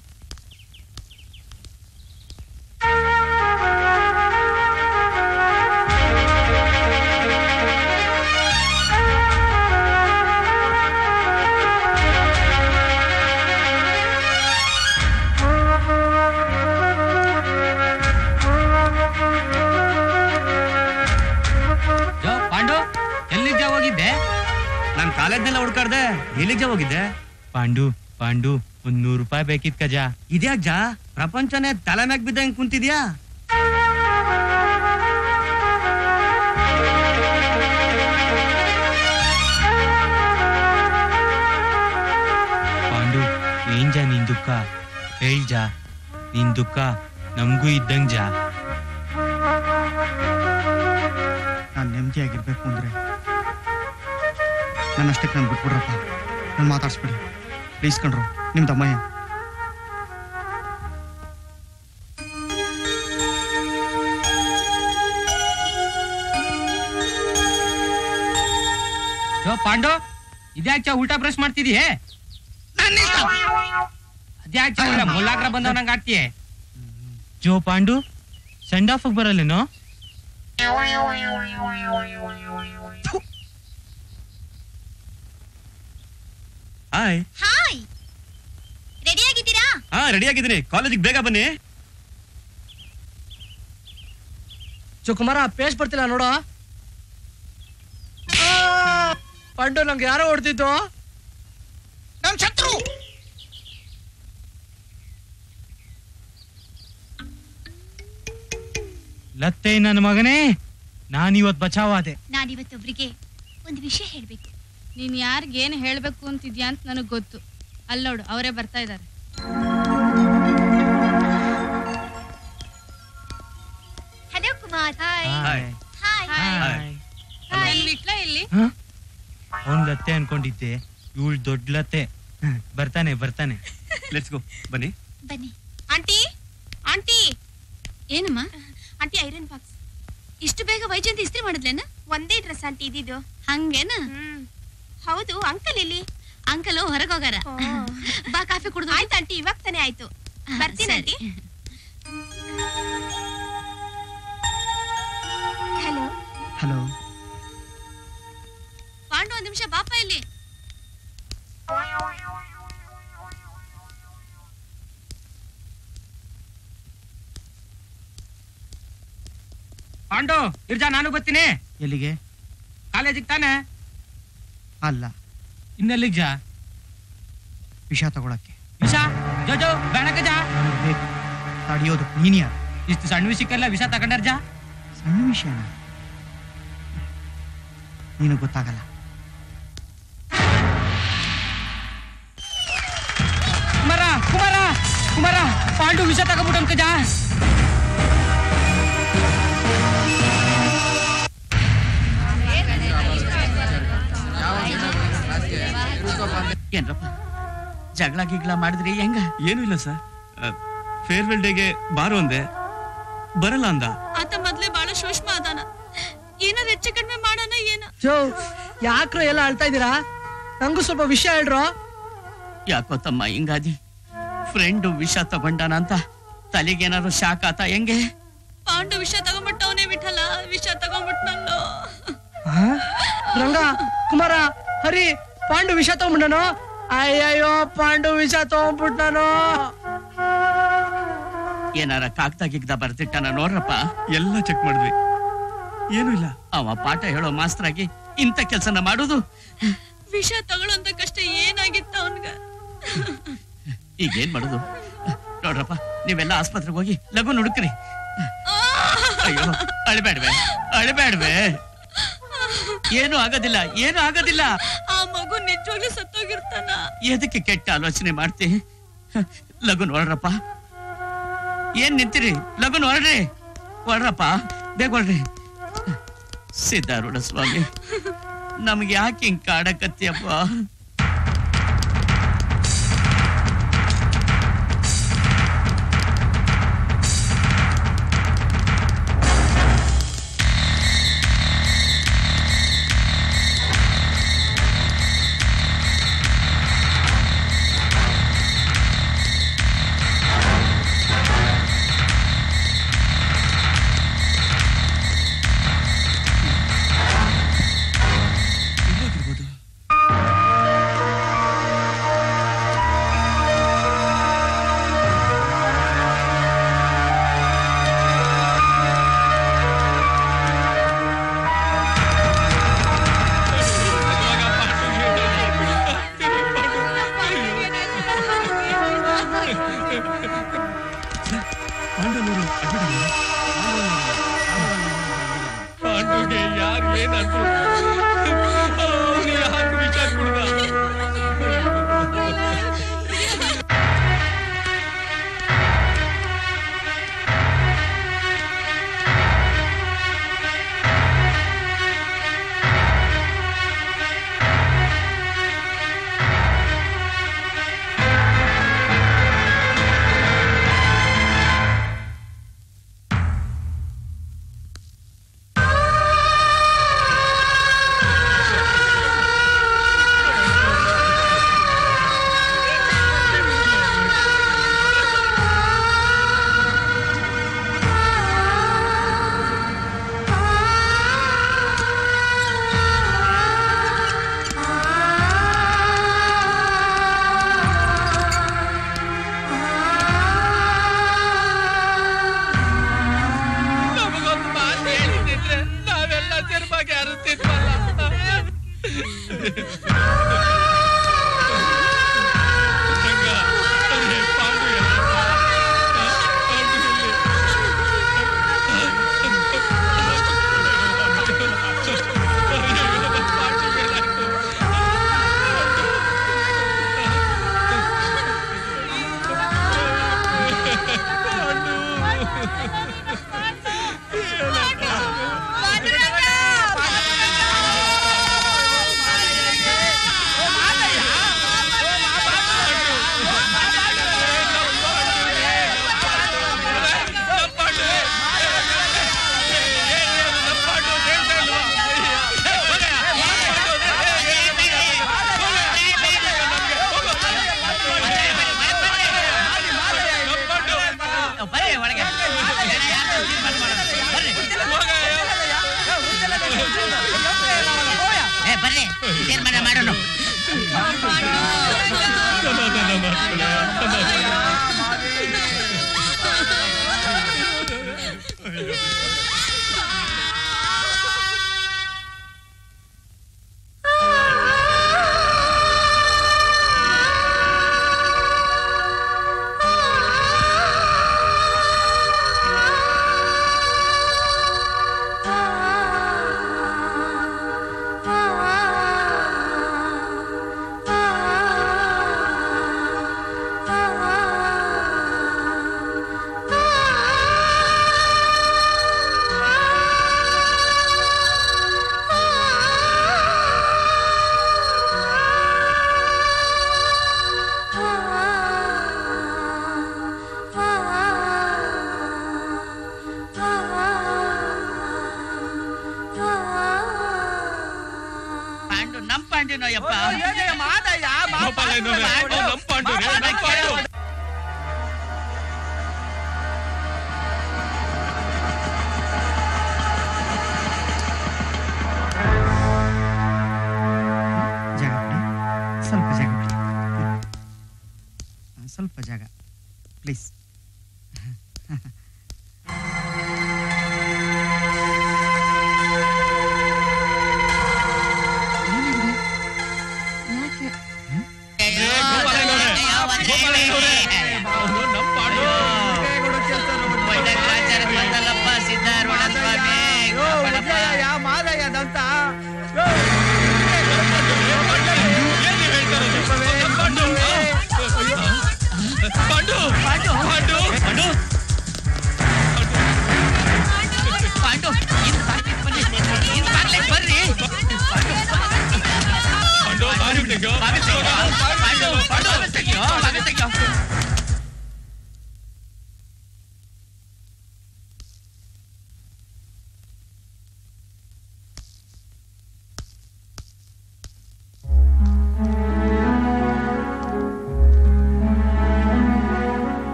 पांडू पांडू रूपाय बेकित कजा जा प्रपंचने तले मैग बिद्द हिंग कुंतिद्या पांडू जा नीन दुख जा नीन दुख नमगू इद्दंग जा नानु नेम्मदियागिरबेकु अंद्रे नन्नष्टे नन बिट्बिड्रप्प नन माताडिसबिडि प्लीज कंड्रो निम्म तम्मय्य यो पांडो इद्याक उल्टा ब्रश माड्तिदीय नन्न इष्ट अद्याक मुल्लाग्र बंदवनंग आड्तीय जो पांडू सेंड ऑफ बरल्लेनो हाय हाय रेडी ಆಗಿದ್ದೀರಾ हां रेडी ಆಗಿದ್ದೀನಿ ಕಾಲೇಜಿಗೆ ಬೇಗ ಬನ್ನಿ ಜಯಕುಮಾರ ಪೇಸ್ ಬರ್ತಿಲ್ಲ ನೋಡು ಪಾಂಡು ನನಗೆ ಯಾರು ಹೊರತಿತ್ತು ನನ್ನ ಶತ್ರು ಲತ್ತೆ ನನ್ನ ಮಗನೇ ನಾನು ಇವತ್ತು ಬಚಾವಾದೆ ನಾನು ಇವತ್ತು ಒಬ್ಬರಿಗೆ ಒಂದು ವಿಷಯ ಹೇಳಬೇಕು ನೀನು ಯಾರಿಗೆ ಏನು ಹೇಳಬೇಕು ಅಂತಿದ್ಯಾ ಅಂತ ನನಗೆ ಗೊತ್ತು ಅಲ್ಲ ನೋಡು ಅವರೇ ಬರ್ತಾ ಇದ್ದಾರೆ hello Kumar hi hi hi hi ಇಲ್ಲಿಟ್ಲಾ ಇಲ್ಲಿ ಅವನು ಲತ್ತೆ ಅನ್ಕೊಂಡಿದ್ದೆ ಇವಳು ದೊಡ್ಡ ಲತ್ತೆ ಬರ್ತಾನೆ ಬರ್ತಾನೆ ಲೆಟ್ಸ್ ಗೋ ಬನ್ನಿ ಬನ್ನಿ ಆಂಟಿ ಆಂಟಿ ಏನಮ್ಮ ಆಂಟಿ ಐರನ್ ಬಾಕ್ಸ್ ಇಷ್ಟು ಬೇಗ ವೈಜಯಂತಿ ಇಸ್ತ್ರಿ ಮಾಡಿದ್ಲೇನಾ ಒಂದೇ ಡ್ರೆಸ್ ಆಂಟಿ ಇದಿದು ಹಂಗೇನಾ ಹೌದು ಅಂಕಲ್ ಇಲ್ಲಿ ಅಂಕಲ್ ಹೊರಗೆ ಹೋಗಾರ ಬಾ ಕಾಫಿ ಕುಡಿದು ಆಯ್ತು ಆಂಟಿ ಇವಾಗ ತಾನೇ ಆಯ್ತು ಬರ್ತೀನಿ ಆಂಟಿ ಹಲೋ ಹಲೋ ಪಾಂಡು ಒಂದು ನಿಮಿಷ ಬಾಪ ಇಲ್ಲಿ ಪಾಂಡು ಇರ್ಜಾ ನಾನು ಬರ್ತೀನಿ ಎಲ್ಲಿಗೆ ಕಾಲೇಜಿಗೆ ತಾನೆ ಅಲ್ಲ ಇನ್ನೆಲ್ಲಿಗೆ ಜಾ ವಿಷಯ ತಗೊಳ್ಳಕ್ಕೆ ವಿಷಯ ಜೋಜೋ ಬೆಣಕ ಜಾ ತಡಿಯೋದು ನೀನಿಯಾ ಇಷ್ಟು ಸಣ್ಣ ವಿಷಯಕ್ಕೆಲ್ಲ ವಿಷಯ ತಗೊಂಡರ್ ಜಾ ಸಣ್ಣ ವಿಷಯನ ನೀನು ಗೊತ್ತಾಗಲ್ಲ ಕುಮಾರ ಕುಮಾರ ಕುಮಾರ ಪಾಂಡು ವಿಷಯ ತಗೊಂಡು ಅಂಕ ಜಾ जगला गिगला ಮಾಡಿದ್ರಿ ಹೆಂಗ ಏನು ಇಲ್ಲ ಸರ್ ಫೇರ್ವೆಲ್ ಡೇಗೆ ಬಾರು ಅಂದೆ ಬರಲ್ಲ ಅಂದ ಆತ ಮೊದಲೇ ಬಹಳ ಶೋಷ್ಮ ಆದಾನ ಏನಾದ್ರೂ ಹೆಚ್ಚು ಕಡಿಮೆ ಮಾಡೋಣ ಏನೋ ಜೋ ಯಾಕ್ರೋ ಎಲ್ಲ ಅಳ್ತಾ ಇದೀರಾ ನನಗೂ ಸ್ವಲ್ಪ ವಿಷಯ ಹೇಳ್ರೋ ಯಾಕೋ ತಮ್ಮ ಹಿಂಗಾದಿ ಫ್ರೆಂಡ್ ವಿಷ ತಗೊಂಡಾನ ಅಂತ ತಲೆಗೆ ಏನಾದ್ರೂ ಶಾಕ್ ಆತ ಹೆಂಗೆ ಪಾಂಡು ವಿಷ ತಗೊಂಡ್ಬಿಟ್ಟವನೇ ಬಿಠಲ್ಲ ವಿಷ ತಗೊಂಡ್ಬಿಟ್ಟನಲ್ಲೋ ರಂಗ ಕುಮಾರ ಹರಿ पांडु विष तक अयो पांडु विष तकनो ऐनार कागदा बर्तिटान नोड्रप एल्ल चेक माडिद्वी एनू इल्ल अव पाठ हेळो मास्तर आगि इंत केलसना माडोदु विष तगळोंत कष्ट एनागित्त अवनिगे ईग एनु माडोदु नोड्रप नीवेल्ल आस्पत्रेगे होगि लगुन हुडुक्री अयो अळबेडवे ಏನು ಆಗೋದಿಲ್ಲ ಏನು ಆಗೋದಿಲ್ಲ ಆ ಮಗು ನಿಜವಾಗ್ಲೂ ಸತ್ತೋಗಿರ್ತಾನ ಎದಕ್ಕೆ ಕೆಟ್ಟ ಆಲೋಚನೆ ಮಾಡ್ತಿ ಲಗುನ್ ಹೊರಡ್ರಪ್ಪ ಏನ್ ನಿಂತಿರಿ ಲಗುನ್ ಹೊರಡ್ರಿ ಹೊರಡ್ರಪ್ಪ ಬೇಗ ಹೊರಡ್ರಿ ಸಿದ್ಧಾರೂಢ ಸ್ವಾಮಿ ನಮಗೆ ಯಾಕೆ ಹಿಂಗ್ ಕಾಡಕತ್ತಿಯಪ್ಪ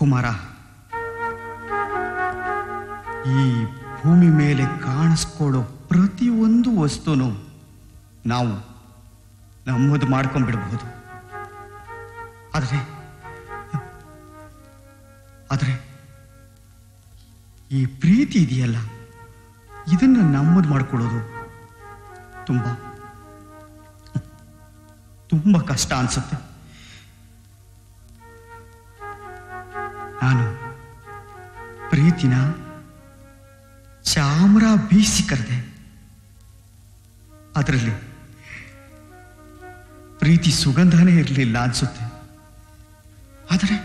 ಕುಮಾರ ಈ ಭೂಮಿ ಮೇಲೆ ಕಾಣಿಸ್ಕೊಳ್ಳೋ ಪ್ರತಿಯೊಂದು ವಸ್ತುನು ನಾವು ನಮ್ಮದು ಮಾಡ್ಕೊಂಡ್ಬಿಡಬಹುದು. ಆದರೆ ಈ ಪ್ರೀತಿ ಇದೆಯಲ್ಲ, ಇದನ್ನು ನಮ್ಮದು ಮಾಡ್ಕೊಳ್ಳೋದು ತುಂಬ ಕಷ್ಟ ಅನ್ಸುತ್ತೆ. ನಾನು ಪ್ರೀತಿನ ಚಾಮರ ಬೀಸಿ ಕರೆದೆ, ಅದರಲ್ಲಿ ಪ್ರೀತಿ ಸುಗಂಧನೇ ಇರಲಿಲ್ಲ ಅನ್ಸುತ್ತೆ. ಆದರೆ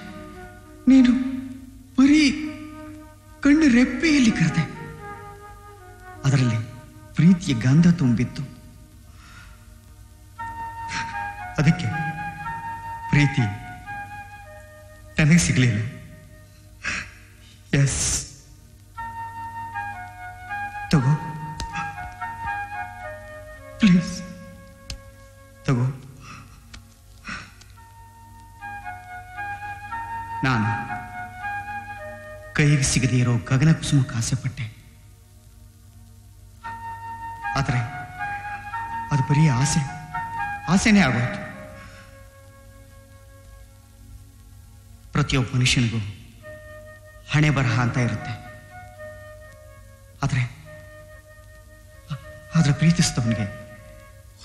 ನೀನು ಬರೀ ಕಣ್ಣು ರೆಪ್ಪೆಯಲ್ಲಿ ಕರೆದೆ, ಅದರಲ್ಲಿ ಪ್ರೀತಿಯ ಗಂಧ ತುಂಬಿತ್ತು. ಅದಕ್ಕೆ ಪ್ರೀತಿ ನನಗೆ ಸಿಗಲಿಲ್ಲ. ಎಸ್ ತಗೋ, ಪ್ಲೀಸ್ ತಗೋ. ನಾನು ಕೈಗೆ ಸಿಗದೇ ಇರೋ ಗಗನ ಕುಸುಮಕ್ಕೆ ಆಸೆ ಪಟ್ಟೆ, ಆದರೆ ಅದು ಬರೀ ಆಸೆನೇ ಆಗೋಯ್ತು. ಪ್ರತಿಯೊಬ್ಬ ಮನುಷ್ಯನಿಗೂ ಹಣೆ ಬರಹ ಅಂತ ಇರುತ್ತೆ. ಆದರೆ ಪ್ರೀತಿಸಿದವನಿಗೆ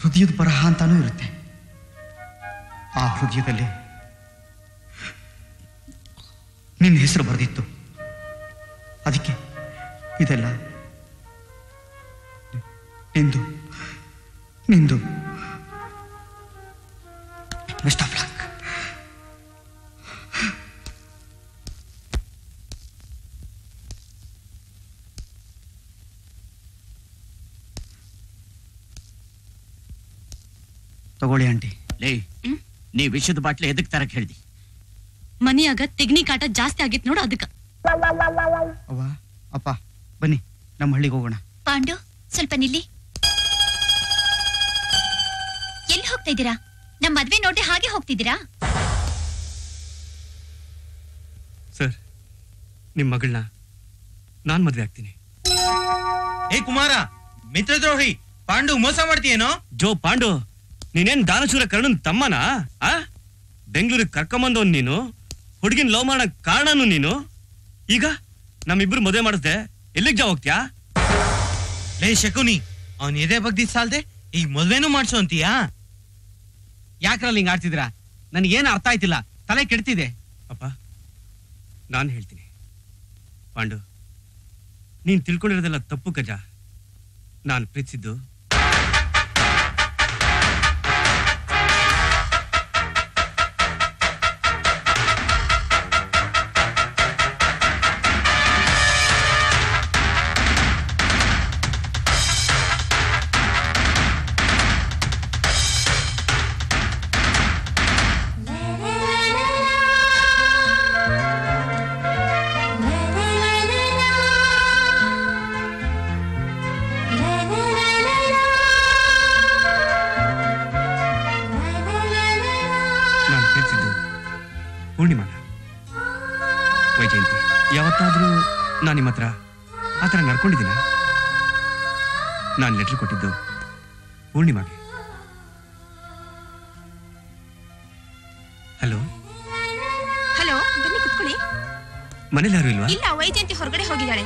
ಹೃದಯದ ಬರಹ ಅಂತಾನೂ ಇರುತ್ತೆ. ಆ ಹೃದಯದಲ್ಲಿ ನಿನ್ನ ಹೆಸರು ಬರೆದಿತ್ತು. ಅದಕ್ಕೆ ಇದೆಲ್ಲ ನಿಂದು ನಿಂದು ಬೆಸ್ಟ್ ಆಫ್ ಲಕ್. ತಗೊಳ್ಳಿ ಆಂಟಿ. ಲೇ, ನೀ ವಿಷದ ಬಾಟ್ಲೆ ಎದಕ್ಕೆ ತರಕ್ಕೆ ಹೇಳಿದಿ? ಮನೆಯಾಗ ತೆಗ್ನಿ ಕಾಟ ಜಾಸ್ತಿ ಆಗಿತ್ತು ನೋಡು, ಅದಕ್ಕೆ. ಅವ್ವ ಅಪ್ಪ ಬನ್ನಿ, ನಮ್ಮ ಹಳ್ಳಿಗೆ ಹೋಗೋಣ. ಪಾಂಡು ಸ್ವಲ್ಪ ನಿಲ್ಲಿ. ಎಲ್ಲಿ ಹೋಗ್ತಾ ಇದ್ದೀರಾ? ನಮ್ಮ ಮದ್ವೆ ನೋಡ್ದೆ ಹಾಗೆ ಹೋಗ್ತಿದ್ದೀರಾ? ಸರ್, ನಿಮ್ಮ ಮಗಳನ್ನ ನಾನ್ ಮದ್ವೆ ಆಗ್ತೀನಿ. ಏ ಕುಮಾರ, ಮಿತ್ರದ್ರೋಹಿ ಪಾಂಡು ಮೋಸ ಮಾಡ್ತೀಯೇನೋ? ಜೋ ಪಾಂಡು, ನೀನೇನ್ ದಾನಶೂರ ಕರ್ಣನ್ ತಮ್ಮನಾ? ಬೆಂಗಳೂರಿಗೆ ಕರ್ಕೊಂಬಂದವನ್ ನೀನು, ಹುಡುಗಿನ ಲವ್ ಮಾಡೋ ಕಾರಣನು ನೀನು. ಈಗ ನಮ್ಮಿಬ್ರು ಮದುವೆ ಮಾಡಿಸ್ದೆ, ಎಲ್ಲಿಗೆ ಜಾ ಹೋಗ್ತೀಯಾ? ಲೇ ಶಕುನಿ, ಅವನ್ ಎದೆ ಬಗ್ದಿ ಸಾಲ್ದೆ ಈಗ ಮದುವೆನೂ ಮಾಡ್ಸೋ ಅಂತೀಯಾ? ಯಾಕ್ರಲ್ಲಿ ಹಿಂಗ ಆಡ್ತಿದ್ರ? ನನಗೇನು ಅರ್ಥ ಆಯ್ತಿಲ್ಲ, ತಲೆ ಕೆಡ್ತಿದೆ. ಅಪ್ಪ, ನಾನು ಹೇಳ್ತೀನಿ. ಪಾಂಡು, ನೀನ್ ತಿಳ್ಕೊಂಡಿರೋದೆಲ್ಲ ತಪ್ಪು ಕಜ. ನಾನು ಪ್ರೀತಿಸಿದ್ದು ಕೊಂಡಿದ್ದೀನ. ನಾನು ಲೆಟರ್ ಕೊಟ್ಟಿದ್ದು ಪೂರ್ಣಿಮಾಗೆ. ಹಲೋ ಹಲೋ, ಬನ್ನಿ ಕುತ್ಕೊಳ್ಳಿ. ಮನೇಲಿ ಯಾರು ಇಲ್ವಾ? ಇಲ್ಲ, ವೈಜಯಂತಿ ಹೊರಗಡೆ ಹೋಗಿದ್ದಾಳೆ.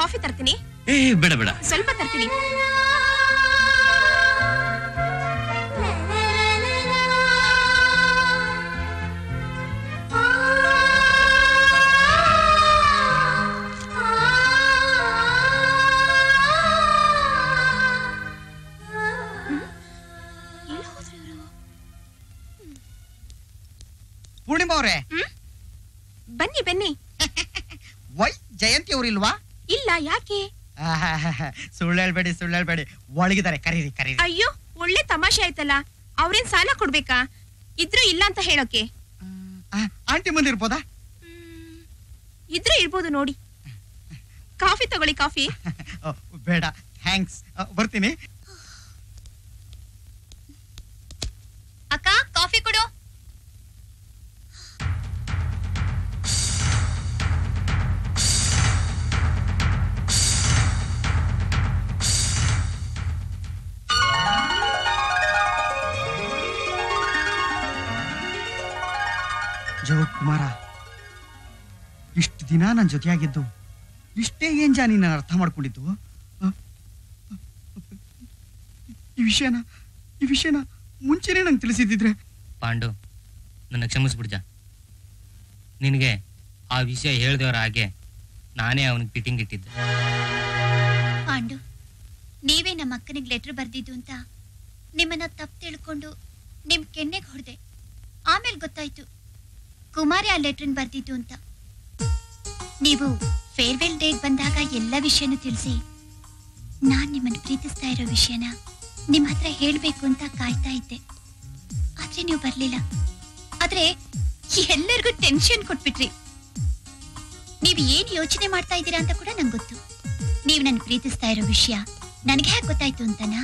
ಕಾಫಿ ತರ್ತೀನಿ. ಏ ಬೇಡ ಬೇಡ, ಸ್ವಲ್ಪ ತರ್ತೀನಿ. ಇಲ್ಲ, ಯಾಕೆ ಸುಳ್ಳು ಹೇಳ್ಬೇಡಿ ಸುಳ್ಳು ಹೇಳ್ಬೇಡಿ, ಒಳಗಿದ್ದಾರೆ, ಕರೀರಿ ಕರೀರಿ. ಅಯ್ಯೋ, ಒಳ್ಳೆ ತಮಾಷೆ ಆಯ್ತಲ್ಲ. ಅವ್ರೇನ್ ಸಾಲ ಕೊಡ್ಬೇಕಾ? ಇದ್ರು ಇಲ್ಲ ಅಂತ ಹೇಳೋಕೆ. ಆಂಟಿ ಮುಂದೆ ಇರ್ಬೋದಾ? ಇದ್ರೆ ಇರ್ಬೋದು ನೋಡಿ. ಕಾಫಿ ತಗೊಳ್ಳಿ. ಕಾಫಿ ಬೇಡ, ಥ್ಯಾಂಕ್ಸ್, ಬರ್ತೀನಿ. ಅಕ್ಕ, ಕಾಫಿ ಕೊಡು. ಜಯಕುಮಾರ, ಇಷ್ಟು ದಿನ ನನ್ನ ಜೊತೆಯಾಗಿದ್ದು ಇಷ್ಟೇ ಏನ್ ಜಾನಿ ನಾನು ಅರ್ಥ ಮಾಡ್ಕೊಂಡಿದ್ದು. ಈ ವಿಷಯನ ಮುಂಚೆನೇ ನಂಗೆ ತಿಳಿಸಿದ್ದಿದ್ರೆ. ಪಾಂಡು, ನನ್ನ ಕ್ಷಮಿಸ್ಬಿಡ್ಜ. ನಿನಗೆ ಆ ವಿಷಯ ಹೇಳ್ದವರ ಹಾಗೆ ನಾನೇ ಅವನಿಗೆ ಫಿಟ್ಟಿಂಗ್ ಇಟ್ಟಿದ್ದೆ. ಪಾಂಡು, ನೀವೇ ನಮ್ಮ ಅಕ್ಕನಿಗೆ ಲೆಟರ್ ಬರ್ದಿದ್ದು ಅಂತ ನಿಮ್ಮನ್ನ ತಪ್ಪು ತಿಳ್ಕೊಂಡು ನಿಮ್ ಕೆನ್ನೆಗೆ ಹೊಡೆದೆ. ಆಮೇಲೆ ಗೊತ್ತಾಯ್ತು ಕುಮಾರಿ ಆ ಲೆಟ್ರನ್ ಬರ್ತಿತ್ತು ಅಂತ. ನೀವು ಫೇರ್ವೆಲ್ ಡೇಗೆ ಬಂದಾಗ ಎಲ್ಲ ವಿಷಯನೂ ತಿಳಿಸಿ, ನಾನು ನಿಮ್ಮನ್ನು ಪ್ರೀತಿಸ್ತಾ ಇರೋ ವಿಷಯನ ನಿಮ್ಮ ಹತ್ರ ಹೇಳಬೇಕು ಅಂತ ಕಾಯ್ತಾ ಇದ್ದೆ. ಆದ್ರೆ ನೀವು ಬರಲಿಲ್ಲ. ಆದ್ರೆ ಎಲ್ಲರಿಗೂ ಟೆನ್ಷನ್ ಕೊಟ್ಬಿಟ್ರಿ. ನೀವು ಏನು ಯೋಚನೆ ಮಾಡ್ತಾ ಇದ್ದೀರಾ ಅಂತ ಕೂಡ ನಂಗೆ ಗೊತ್ತು. ನೀವು ನನ್ನ ಪ್ರೀತಿಸ್ತಾ ಇರೋ ವಿಷಯ ನನಗೆ ಹೇಗೆ ಗೊತ್ತಾಯ್ತು ಅಂತನಾ?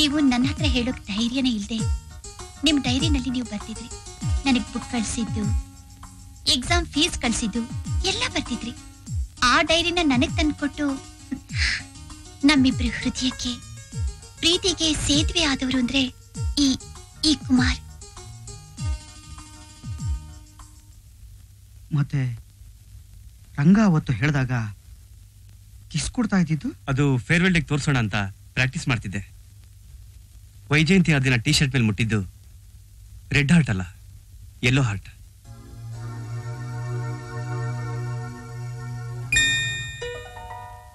ನೀವು ನನ್ನ ಹತ್ರ ಹೇಳೋಕೆ ಧೈರ್ಯನೇ ಇಲ್ಲದೆ ನಿಮ್ಮ ಡೈರಿನಲ್ಲಿ ನೀವು ಬರ್ತಿದ್ರಿ. ನನಗೆ ಬುಕ್ ಕಳಿಸಿದ್ದು, ಎಕ್ಸಾಮ್ ಫೀಸ್ ಕಳಿಸಿದ್ದು ಎಲ್ಲ ಬರ್ತಿದ್ರಿ. ಆ ಡೈರಿನ ನನಗೆ ತಂದುಕೊಟ್ಟು ನಮ್ಮಿಬ್ರು ಹೃದಯಕ್ಕೆ ಪ್ರೀತಿಗೆ ಸೇತುವೆ ಆದವರು ಅಂದ್ರೆ ಈ ಕುಮಾರ್. ಮತ್ತೆ ರಂಗ ಅವತ್ತು ಹೇಳಿದಾಗ ಕಿಸ್ ಕೊಡ್ತಾ ಇದ್ದಿದ್ದು ಅದು ಫೇರ್ವೆಲ್ ಗೆ ತೋರಿಸೋಣ ಅಂತ ಪ್ರಾಕ್ಟೀಸ್ ಮಾಡ್ತಿದ್ದೆ. ವೈಜಯಂತಿ ಆ ದಿನ ಟಿ ಶರ್ಟ್ ಮೇಲೆ ಮುಟ್ಟಿದ್ದು ರೆಡ್ ಹಾರ್ಟ್ ಅಲ್ಲ ಯೆಲ್ಲೋ ಹಾರ್ಟ್.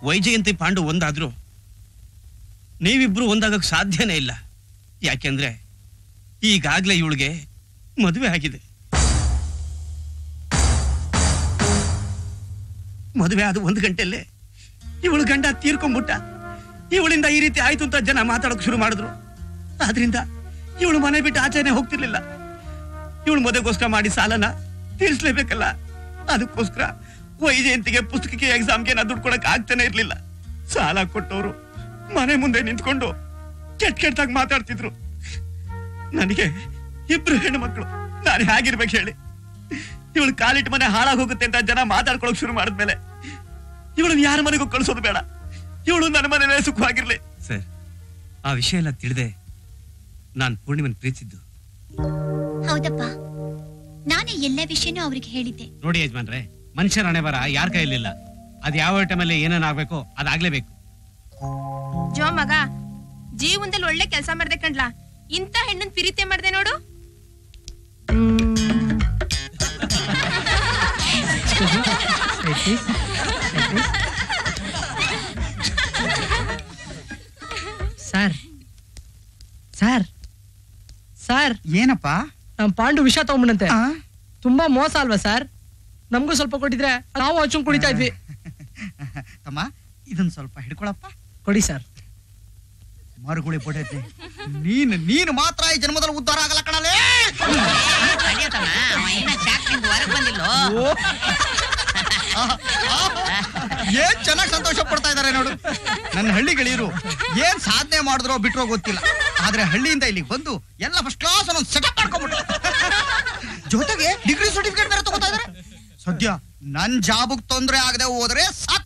ವೈಜಯಂತಿ ಪಾಂಡು ಒಂದಾದ್ರು ನೀವಿಬ್ರು ಒಂದಾಗಕ್ಕೆ ಸಾಧ್ಯನೇ ಇಲ್ಲ. ಯಾಕೆಂದ್ರೆ ಈಗಾಗಲೇ ಇವಳಿಗೆ ಮದುವೆ ಆಗಿದೆ. ಮದುವೆ ಆದ ಒಂದು ಗಂಟೆಯಲ್ಲೇ ಇವಳು ಗಂಡ ತೀರ್ಕೊಂಡ್ಬಿಟ್ಟ. ಇವಳಿಂದ ಈ ರೀತಿ ಆಯ್ತು ಅಂತ ಜನ ಮಾತಾಡೋಕೆ ಶುರು ಮಾಡಿದ್ರು. ಆದ್ರಿಂದ ಇವಳು ಮನೆ ಬಿಟ್ಟು ಆಚೆನೆ ಹೋಗ್ತಿರ್ಲಿಲ್ಲ. ಇವಳು ಮದುವೆಗೋಸ್ಕರ ಮಾಡಿ ಸಾಲನ ತೀರಿಸಲೇಬೇಕಲ್ಲ, ಅದಕ್ಕೋಸ್ಕರ ವೈಜಯಂತಿಗೆ ಪುಸ್ತಕಕ್ಕೆ ಎಕ್ಸಾಮ್ಗೆ ನಾ ದುಡ್ಡು ಕೊಡಕ್ಕೆ ಆಗ್ತಾನೆ ಇರ್ಲಿಲ್ಲ. ಸಾಲ ಕೊಟ್ಟವರು ಮನೆ ಮುಂದೆ ನಿಂತ್ಕೊಂಡು ಕೆಟ್ಟ ಕೆಟ್ಟಾಗಿ ಮಾತಾಡ್ತಿದ್ರು. ನನಗೆ ಇಬ್ರು ಹೆಣ್ಣು ಮಕ್ಕಳು, ನಾನು ಹೇಗಿರ್ಬೇಕು ಹೇಳಿ? ಇವಳು ಕಾಲಿಟ್ಟು ಮನೆ ಹಾಳಾಗೋಗುತ್ತೆ ಅಂತ ಜನ ಮಾತಾಡ್ಕೊಳಕ್ ಶುರು ಮಾಡಿದ್ಮೇಲೆ ಇವಳನ್ನ ಯಾರ ಮನೆಗೂ ಕಳಿಸೋದು ಬೇಡ, ಇವಳು ನನ್ನ ಮನೇಲೇ ಸುಖವಾಗಿರ್ಲಿ. ಸರ್, ಆ ವಿಷಯ ಎಲ್ಲ ತಿಳಿದೆ ನಾನು ಪೂರ್ಣಿಮನ್ ಪ್ರೀತಿಸಿದ್ದು. ಹೌದಪ್ಪ, ನಾನೇ ಎಲ್ಲ ವಿಷಯನೂ ಅವ್ರಿಗೆ ಹೇಳಿದ್ದೆ. ನೋಡಿ ಯಜಮಾನ್ರೆ, ಮನುಷ್ಯರ ಹಣೆ ಬರ ಯಾರ ಕೈಯಲ್ಲಿಲ್ಲ. ಅದ್ ಯಾವ ಟೈಮಲ್ಲಿ ಏನೇನಾಗ್ಬೇಕು ಅದಾಗ್ಲೇಬೇಕು. ಜೋ ಮಗ, ಜೀವನದಲ್ಲಿ ಒಳ್ಳೆ ಕೆಲಸ ಮಾಡ್ದೆ ಕಂಡ್ಲಾ, ಇಂತ ಹೆಣ್ಣನ್ ಪ್ರೀತಿ ಮಾಡ್ದೆ ನೋಡು. ಸರ್ ಸರ್ ಸರ್ ಏನಪ್ಪ, ನಮ್ ಪಾಂಡು ವಿಷ ತಗೊಂಬಂತೆ. ತುಂಬಾ ಮೋಸ ಅಲ್ವಾ ಸರ್? ನಮಗೂ ಸ್ವಲ್ಪ ಕೊಟ್ಟಿದ್ರೆ ನಾವು ಹಚ್ಕೊಂಡ್ ಕುಡಿತಾ ಇದ್ವಿ. ತಮ್ಮ, ಇದನ್ನ ಸ್ವಲ್ಪ ಹಿಡ್ಕೊಳಪ್ಪ. ಕೊಡಿ ಸರ್. ಮರುಗುಳಿ ಪೊಟೈತೆ, ನೀನು ಮಾತ್ರ ಈ ಜನ್ಮದಲ್ಲಿ ಉದ್ದಾರ ಆಗಲ್ಲ ಕಣಲೇ. ಏನ್ ಚೆನ್ನಾಗಿ ಸಂತೋಷ ಪಡ್ತಾ ಇದಾರೆ ನೋಡು ನನ್ನ ಹಳ್ಳಿಗಳಿರು. ಏನ್ ಸಾಧನೆ ಮಾಡಿದ್ರೋ ಬಿಟ್ರೋ ಗೊತ್ತಿಲ್ಲ, ಆದ್ರೆ ಹಳ್ಳಿಯಿಂದ ಇಲ್ಲಿಗೆ ಬಂದು ಎಲ್ಲ ಫಸ್ಟ್ ಕ್ಲಾಸ್ ಅನ್ನೊಂದು ಸೆಟಪ್ ಮಾಡ್ಕೊಂಡ್ಬಿಟ್ರು. ಜೊತೆಗೆ ಡಿಗ್ರಿ ಸರ್ಟಿಫಿಕೇಟ್ ಬೇರೆ ತಗೋತಾ ಇದಾರೆ. ಸದ್ಯ ನನ್ ಜಾಬ್ ತೊಂದ್ರೆ ಆಗದೆ ಹೋದ್ರೆ ಸಾಕು.